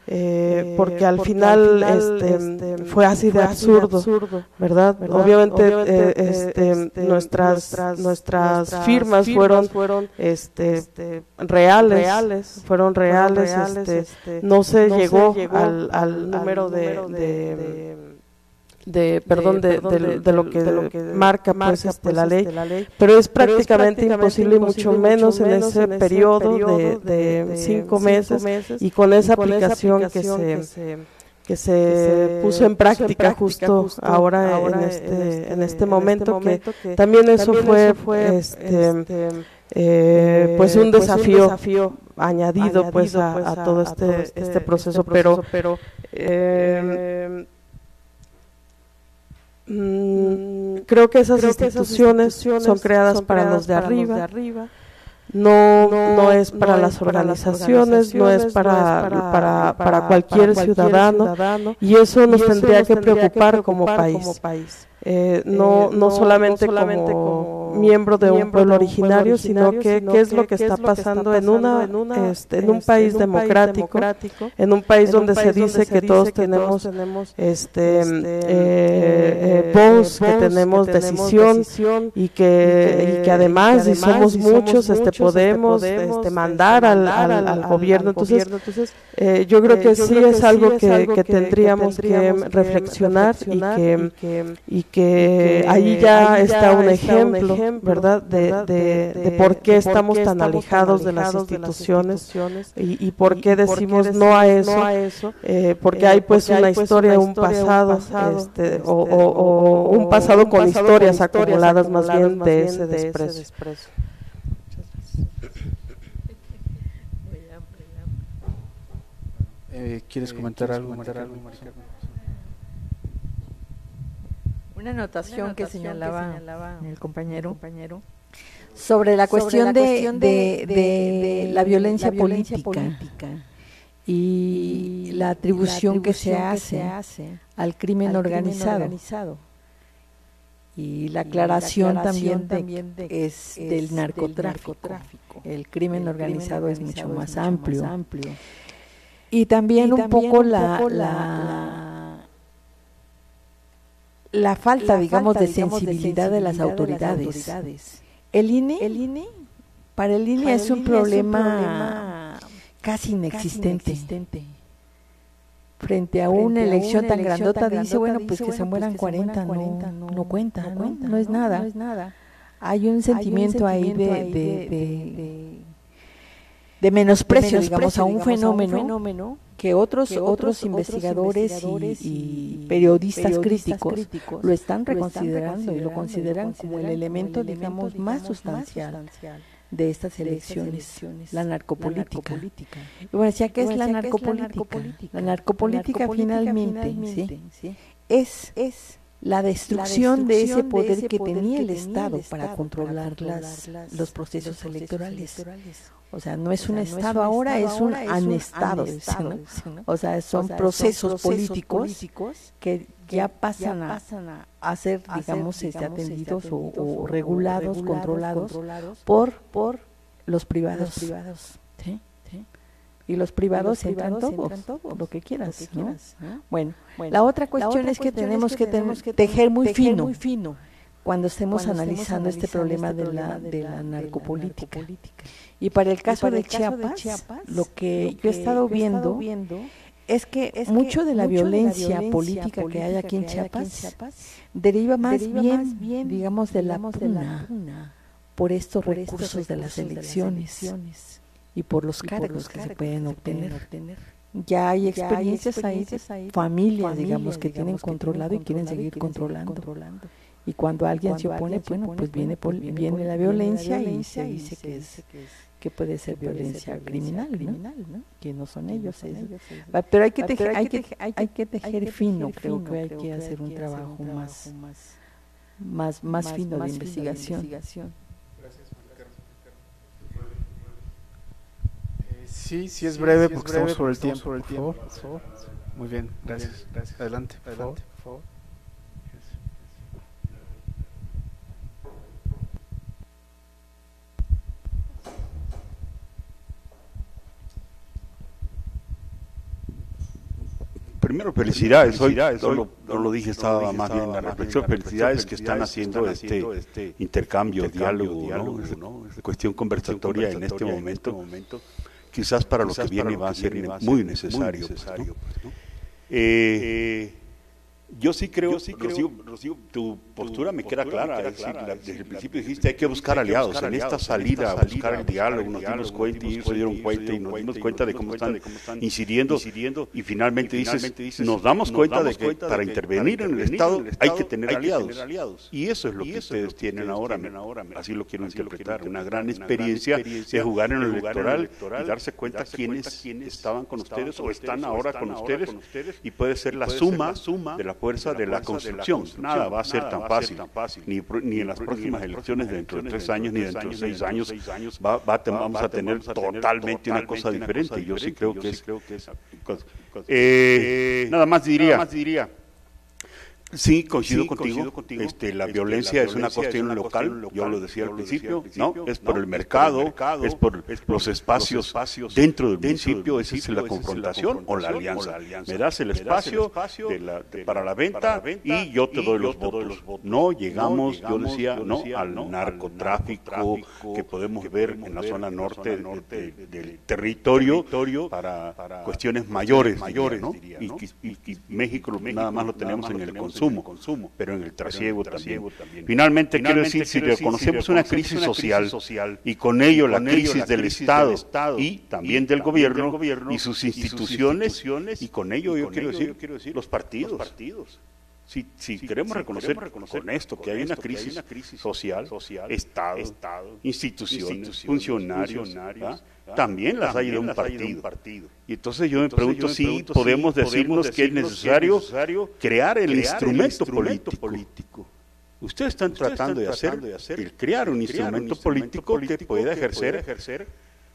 eh porque al porque final, al final este, este, fue así de absurdo, absurdo ¿verdad? ¿verdad? Obviamente, Obviamente eh, este, este, nuestras, nuestras, nuestras firmas, firmas fueron, fueron este, este, reales, reales, fueron reales, reales este, este, no se no llegó, llegó al, al número al de, de, de, de de perdón de, perdón, de, de, de, de lo que, de lo que marca, marca pues, este, la ley, la ley pero, es pero es prácticamente imposible y mucho menos en ese, en ese periodo de, de, de cinco, cinco meses, meses y con esa, y con aplicación, esa aplicación que se, que se que se, que se puso en práctica, en práctica justo, justo ahora, ahora en, este, en, este, en este momento, en este momento que, que también eso también fue, eso fue este, este, eh, pues un pues desafío, un desafío añadido, añadido pues a, a, a todo este, este, este, este proceso, proceso pero, pero eh, mm, creo que esas, creo instituciones, que esas instituciones son creadas, son para, creadas los de para arriba, los de arriba. No, no, no es para no las es organizaciones, para las no es para, no es para, para, para cualquier, para cualquier ciudadano, ciudadano, y eso nos y eso tendría nos que preocupar, que preocupar como país. Como país. Eh, no, eh, no, no solamente, no solamente como, como miembro de un pueblo originario, sino que qué es lo que está pasando en una, en una este, en un país democrático, en un país donde se dice que todos tenemos este eh, voz, que tenemos decisión y que y que además si somos muchos este podemos este mandar al al, al gobierno. Entonces eh, yo creo que sí es algo que, que tendríamos que reflexionar y que y que, y que ahí ya, ahí ya está, un está ejemplo, un ejemplo, ¿verdad? De, de, de, de por qué de estamos por qué tan alejados de las instituciones, de las instituciones y, y por qué y decimos, decimos no a eso, no a eso eh, porque eh, hay pues porque una hay historia, una un pasado, pasado este, este, o, o, o un pasado un con pasado historias con acumuladas, acumuladas más bien, más de, bien ese de ese desprecio. desprecio. Eh, ¿Quieres comentar eh, algo, comentar algo, María Carmen? Una anotación, Una anotación que, señalaba que señalaba el compañero, el compañero sobre la cuestión, sobre la cuestión de, de, de, de, de la violencia, la violencia política, política y la atribución, la atribución que, se, que hace se hace al crimen, al organizado. crimen organizado y la aclaración, y la aclaración también de, de, es, es del narcotráfico. Del narcotráfico. El crimen el organizado, organizado es mucho, es más, mucho amplio. más amplio. Y también, y también un poco un la… Poco la La falta, la digamos, falta, de, digamos sensibilidad de sensibilidad de las autoridades. De las autoridades. El INE, el INE, para el INE, para es, el un INE es un problema casi inexistente. Casi inexistente. Frente a Frente una elección, a una tan, elección grandota, tan grandota, dice, bueno, dice, pues bueno, que se mueran pues cuarenta, cuarenta, no, no cuenta, no, no, cuenta, no, no, es, no, nada. no es nada. Hay un sentimiento, Hay un sentimiento ahí de, de, de, de, de, de menosprecio, de menosprecio digamos, a un digamos, fenómeno. A un fenómeno que otros, que otros otros investigadores, investigadores y, y periodistas, periodistas críticos, críticos lo están reconsiderando y lo consideran como el elemento, el elemento digamos, digamos más sustancial, más sustancial de estas elecciones, de estas elecciones la narcopolítica. narcopolítica. Y bueno, decía que es, bueno, la, narcopolítica. es la narcopolítica. La narcopolítica, la narcopolítica finalmente, finalmente ¿sí? ¿sí? es, es la, destrucción la destrucción de ese poder, de ese que, poder tenía que tenía el Estado, el Estado para controlar, controlar las, las, los procesos, los procesos electorales. electorales. O sea, no es, o sea, un, no estado, es un ahora, Estado ahora, es un anestado. ¿sí, no? ¿sí, no? O sea, son, o sea, procesos, son políticos procesos políticos que ya pasan, ya pasan a, a ser, a digamos, ser, digamos atendidos, atendidos o, o regulados, regulados controlados, controlados por, por los privados. Los privados. ¿Sí? ¿Sí? Y los privados, y los privados entran, todos, entran todos, lo que quieras. Lo que quieras ¿no? ¿no? Bueno, bueno, la otra cuestión, la otra es, que cuestión es que tenemos que tejer muy tejer fino. Muy fino cuando estemos cuando analizando, analizando este problema este de, la, de, la, de la narcopolítica. Y para el caso, para de, el caso Chiapas, de Chiapas, lo que, lo que yo he estado, yo viendo, he estado viendo Es que es mucho de la, mucho violencia, de la violencia política, política que hay aquí en Chiapas, Chiapas deriva más deriva bien, más bien digamos, de digamos, la pugna por, por estos recursos de las elecciones, de las elecciones y por los y cargos, por los que, cargos se que se pueden obtener. obtener. Ya hay experiencias, ya hay experiencias ahí, de familias, familias digamos, que digamos, tienen que controlado y quieren seguir y controlando. controlando. Y cuando alguien cuando se opone, alguien bueno, se opone, pues viene, pues, viene, viene, viene la violencia, viene violencia y se dice que es... que puede ser que violencia, violencia criminal, criminal ¿no? ¿no? que no son ellos, son ellos es, pero hay que tejer, hay que, hay que, hay que tejer fino, creo que hay que hacer un trabajo más más más fino de investigación. Gracias, eh, sí, sí es breve sí, sí porque, es breve, porque, porque estamos sobre el tiempo, por favor. Muy bien, gracias, gracias. Adelante, adelante, por favor. Primero, felicidades, felicidades. Hoy, hoy, no, lo, no lo dije, estaba, lo dije, más, estaba bien, más bien la reflexión, felicidades, felicidades que están haciendo, que están haciendo este, este intercambio, diálogo, diálogo ¿no? ¿no? cuestión conversatoria, conversatoria en este momento, este momento quizás para quizás lo que viene, lo va, que viene va a ser muy necesario. Muy necesario pues, ¿no? Pues, ¿no? Eh, eh, yo sí creo, yo sí creo Rocío, Rocío, tu postura, tu me, queda postura clara, me queda clara, es decir, desde el principio dijiste hay que buscar aliados, en esta salida a buscar el diálogo, nos dimos cuenta y se dieron cuenta y nos dimos cuenta de cómo están incidiendo y finalmente dices, nos damos cuenta de que para intervenir en el Estado hay que tener aliados y eso es lo que ustedes tienen ahora, así lo quiero interpretar, una gran experiencia de jugar en el electoral y darse cuenta quiénes estaban con ustedes o están ahora con ustedes y puede ser la suma de la fuerza de la construcción, nada va a ser tan fácil. Tan fácil, ni, ni en las próximas elecciones dentro de tres años, ni dentro de seis años, va, va, vamos a tener totalmente una cosa diferente. Yo sí creo que es. Eh, nada más diría. Sí, coincido sí, contigo, coincido contigo. Este, la, este, violencia la violencia es una cuestión, es una local, cuestión local, yo lo decía al principio, decía al principio ¿no? es por no, el mercado, es por los espacios, espacios dentro del municipio, municipio esa es la confrontación o la alianza, o la alianza. Me das el me espacio, das el espacio de la, de, para, la venta, para la venta y yo te doy, los, yo votos. doy los votos. No llegamos, no, llegamos yo decía, yo decía no, al, no, narcotráfico, al narcotráfico que podemos que ver en la zona norte del territorio para cuestiones mayores, y México nada más lo tenemos en el Consejo. Consumo, consumo, pero en el trasiego, en el trasiego también. también. Finalmente, Finalmente quiero decir, si reconocemos una crisis social, social y con ello con la crisis, la crisis del, Estado, del Estado y también, y del, también gobierno, del gobierno y sus instituciones, y, sus instituciones, y con ello, y con yo, quiero ello decir, yo quiero decir los partidos. Los partidos. Si, si, si queremos, si reconocer, queremos reconocer con esto, con que, hay esto que hay una crisis social, social Estado, Estado instituciones, instituciones, funcionarios, funcionarios también las también hay de un partido. De un partido. Y entonces yo me entonces pregunto yo me si pregunto podemos si decirnos, decirnos que es necesario, que es necesario crear el crear instrumento, el instrumento político. político. Ustedes están Ustedes tratando, están de, tratando hacer, de hacer el crear un instrumento, un instrumento político, político que pueda ejercer, que ejercer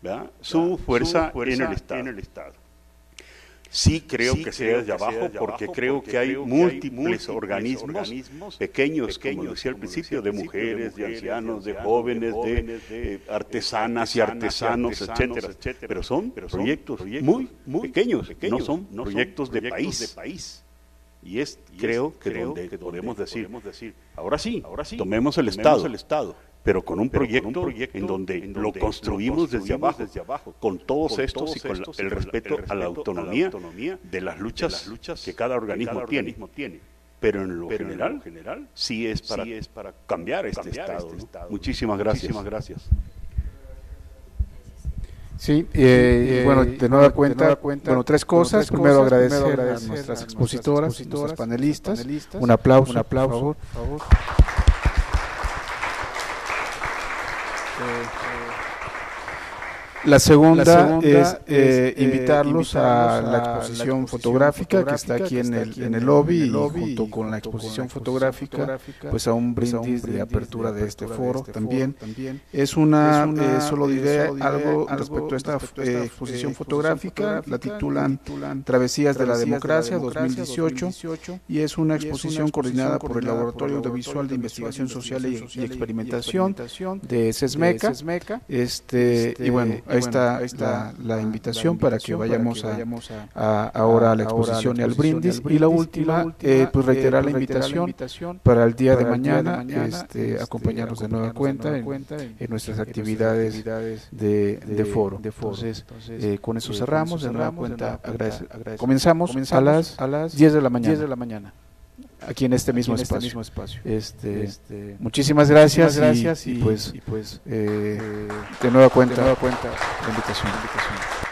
¿verdad? Su, fuerza su fuerza en el Estado. En el Estado. Sí creo sí, que sea desde abajo, porque, porque creo que hay múltiples, múltiples organismos, organismos pequeños, pequeños, como decía al principio, de mujeres, de, mujeres, de ancianos, de jóvenes, de, jóvenes, de, de artesanas, artesanas y artesanos, artesanos etcétera. etcétera. Pero son Pero proyectos, proyectos muy, muy pequeños, pequeños, no son no proyectos, son de, proyectos país. de país. Y es, y creo, es que creo donde, que podemos, donde decir, podemos decir, ahora sí, ahora sí tomemos el Estado. Tomemos el Estado. Pero con un, pero proyecto, con un proyecto en donde, en donde lo, construimos lo construimos desde abajo, desde abajo con todos con estos todos y con estos, el, respeto el respeto a la autonomía, a la autonomía de, las luchas de las luchas que cada organismo, que cada organismo tiene. tiene. Pero en lo, pero general, en lo general sí es para, sí es para cambiar este, cambiar estado, este ¿no? estado. Muchísimas gracias. Muchísimas gracias. Sí, eh, eh, bueno, de nueva cuenta, de nueva cuenta bueno, tres cosas. Bueno, tres primero, cosas agradecer primero agradecer a nuestras a expositoras, expositoras, nuestras panelistas. panelistas. Un aplauso, un aplauso. Por favor. Por favor. La segunda, la segunda es, eh, es invitarlos, eh, invitarlos a, a la exposición, la exposición fotográfica, fotográfica que está aquí, que está en, el, aquí en, el, en el lobby y junto, y junto con la exposición, con la exposición fotográfica, fotográfica pues a un brindis, a un brindis de apertura de, de este foro, de este también. foro también. Es una, una eh, solo diré algo, algo respecto a esta, respecto a esta eh, exposición eh, fotográfica, fotográfica, la titulan, titulan Travesías de la Democracia, de la democracia dos mil dieciocho y es una exposición coordinada por el Laboratorio Audiovisual de Investigación Social y Experimentación de SESMECA. Y bueno, ahí está, ahí está la, la, invitación la invitación para que vayamos, para que vayamos a, a, a, ahora a la exposición, a la exposición y al brindis. Y la última, y la última eh, pues reiterar, eh, pues reiterar la, invitación la invitación para el día de mañana, día de mañana este, este, acompañarnos de nueva cuenta, de nueva cuenta en, en nuestras actividades, actividades de, de, de foro. De foro. Entonces, Entonces eh, con eso eh, cerramos, de nueva cuenta, comenzamos a las diez de la mañana. Aquí en este mismo, en este espacio. mismo espacio. Este, este, muchísimas gracias, muchísimas gracias y, y, y pues, y pues eh, de nueva cuenta, de nueva cuenta la invitación. La invitación.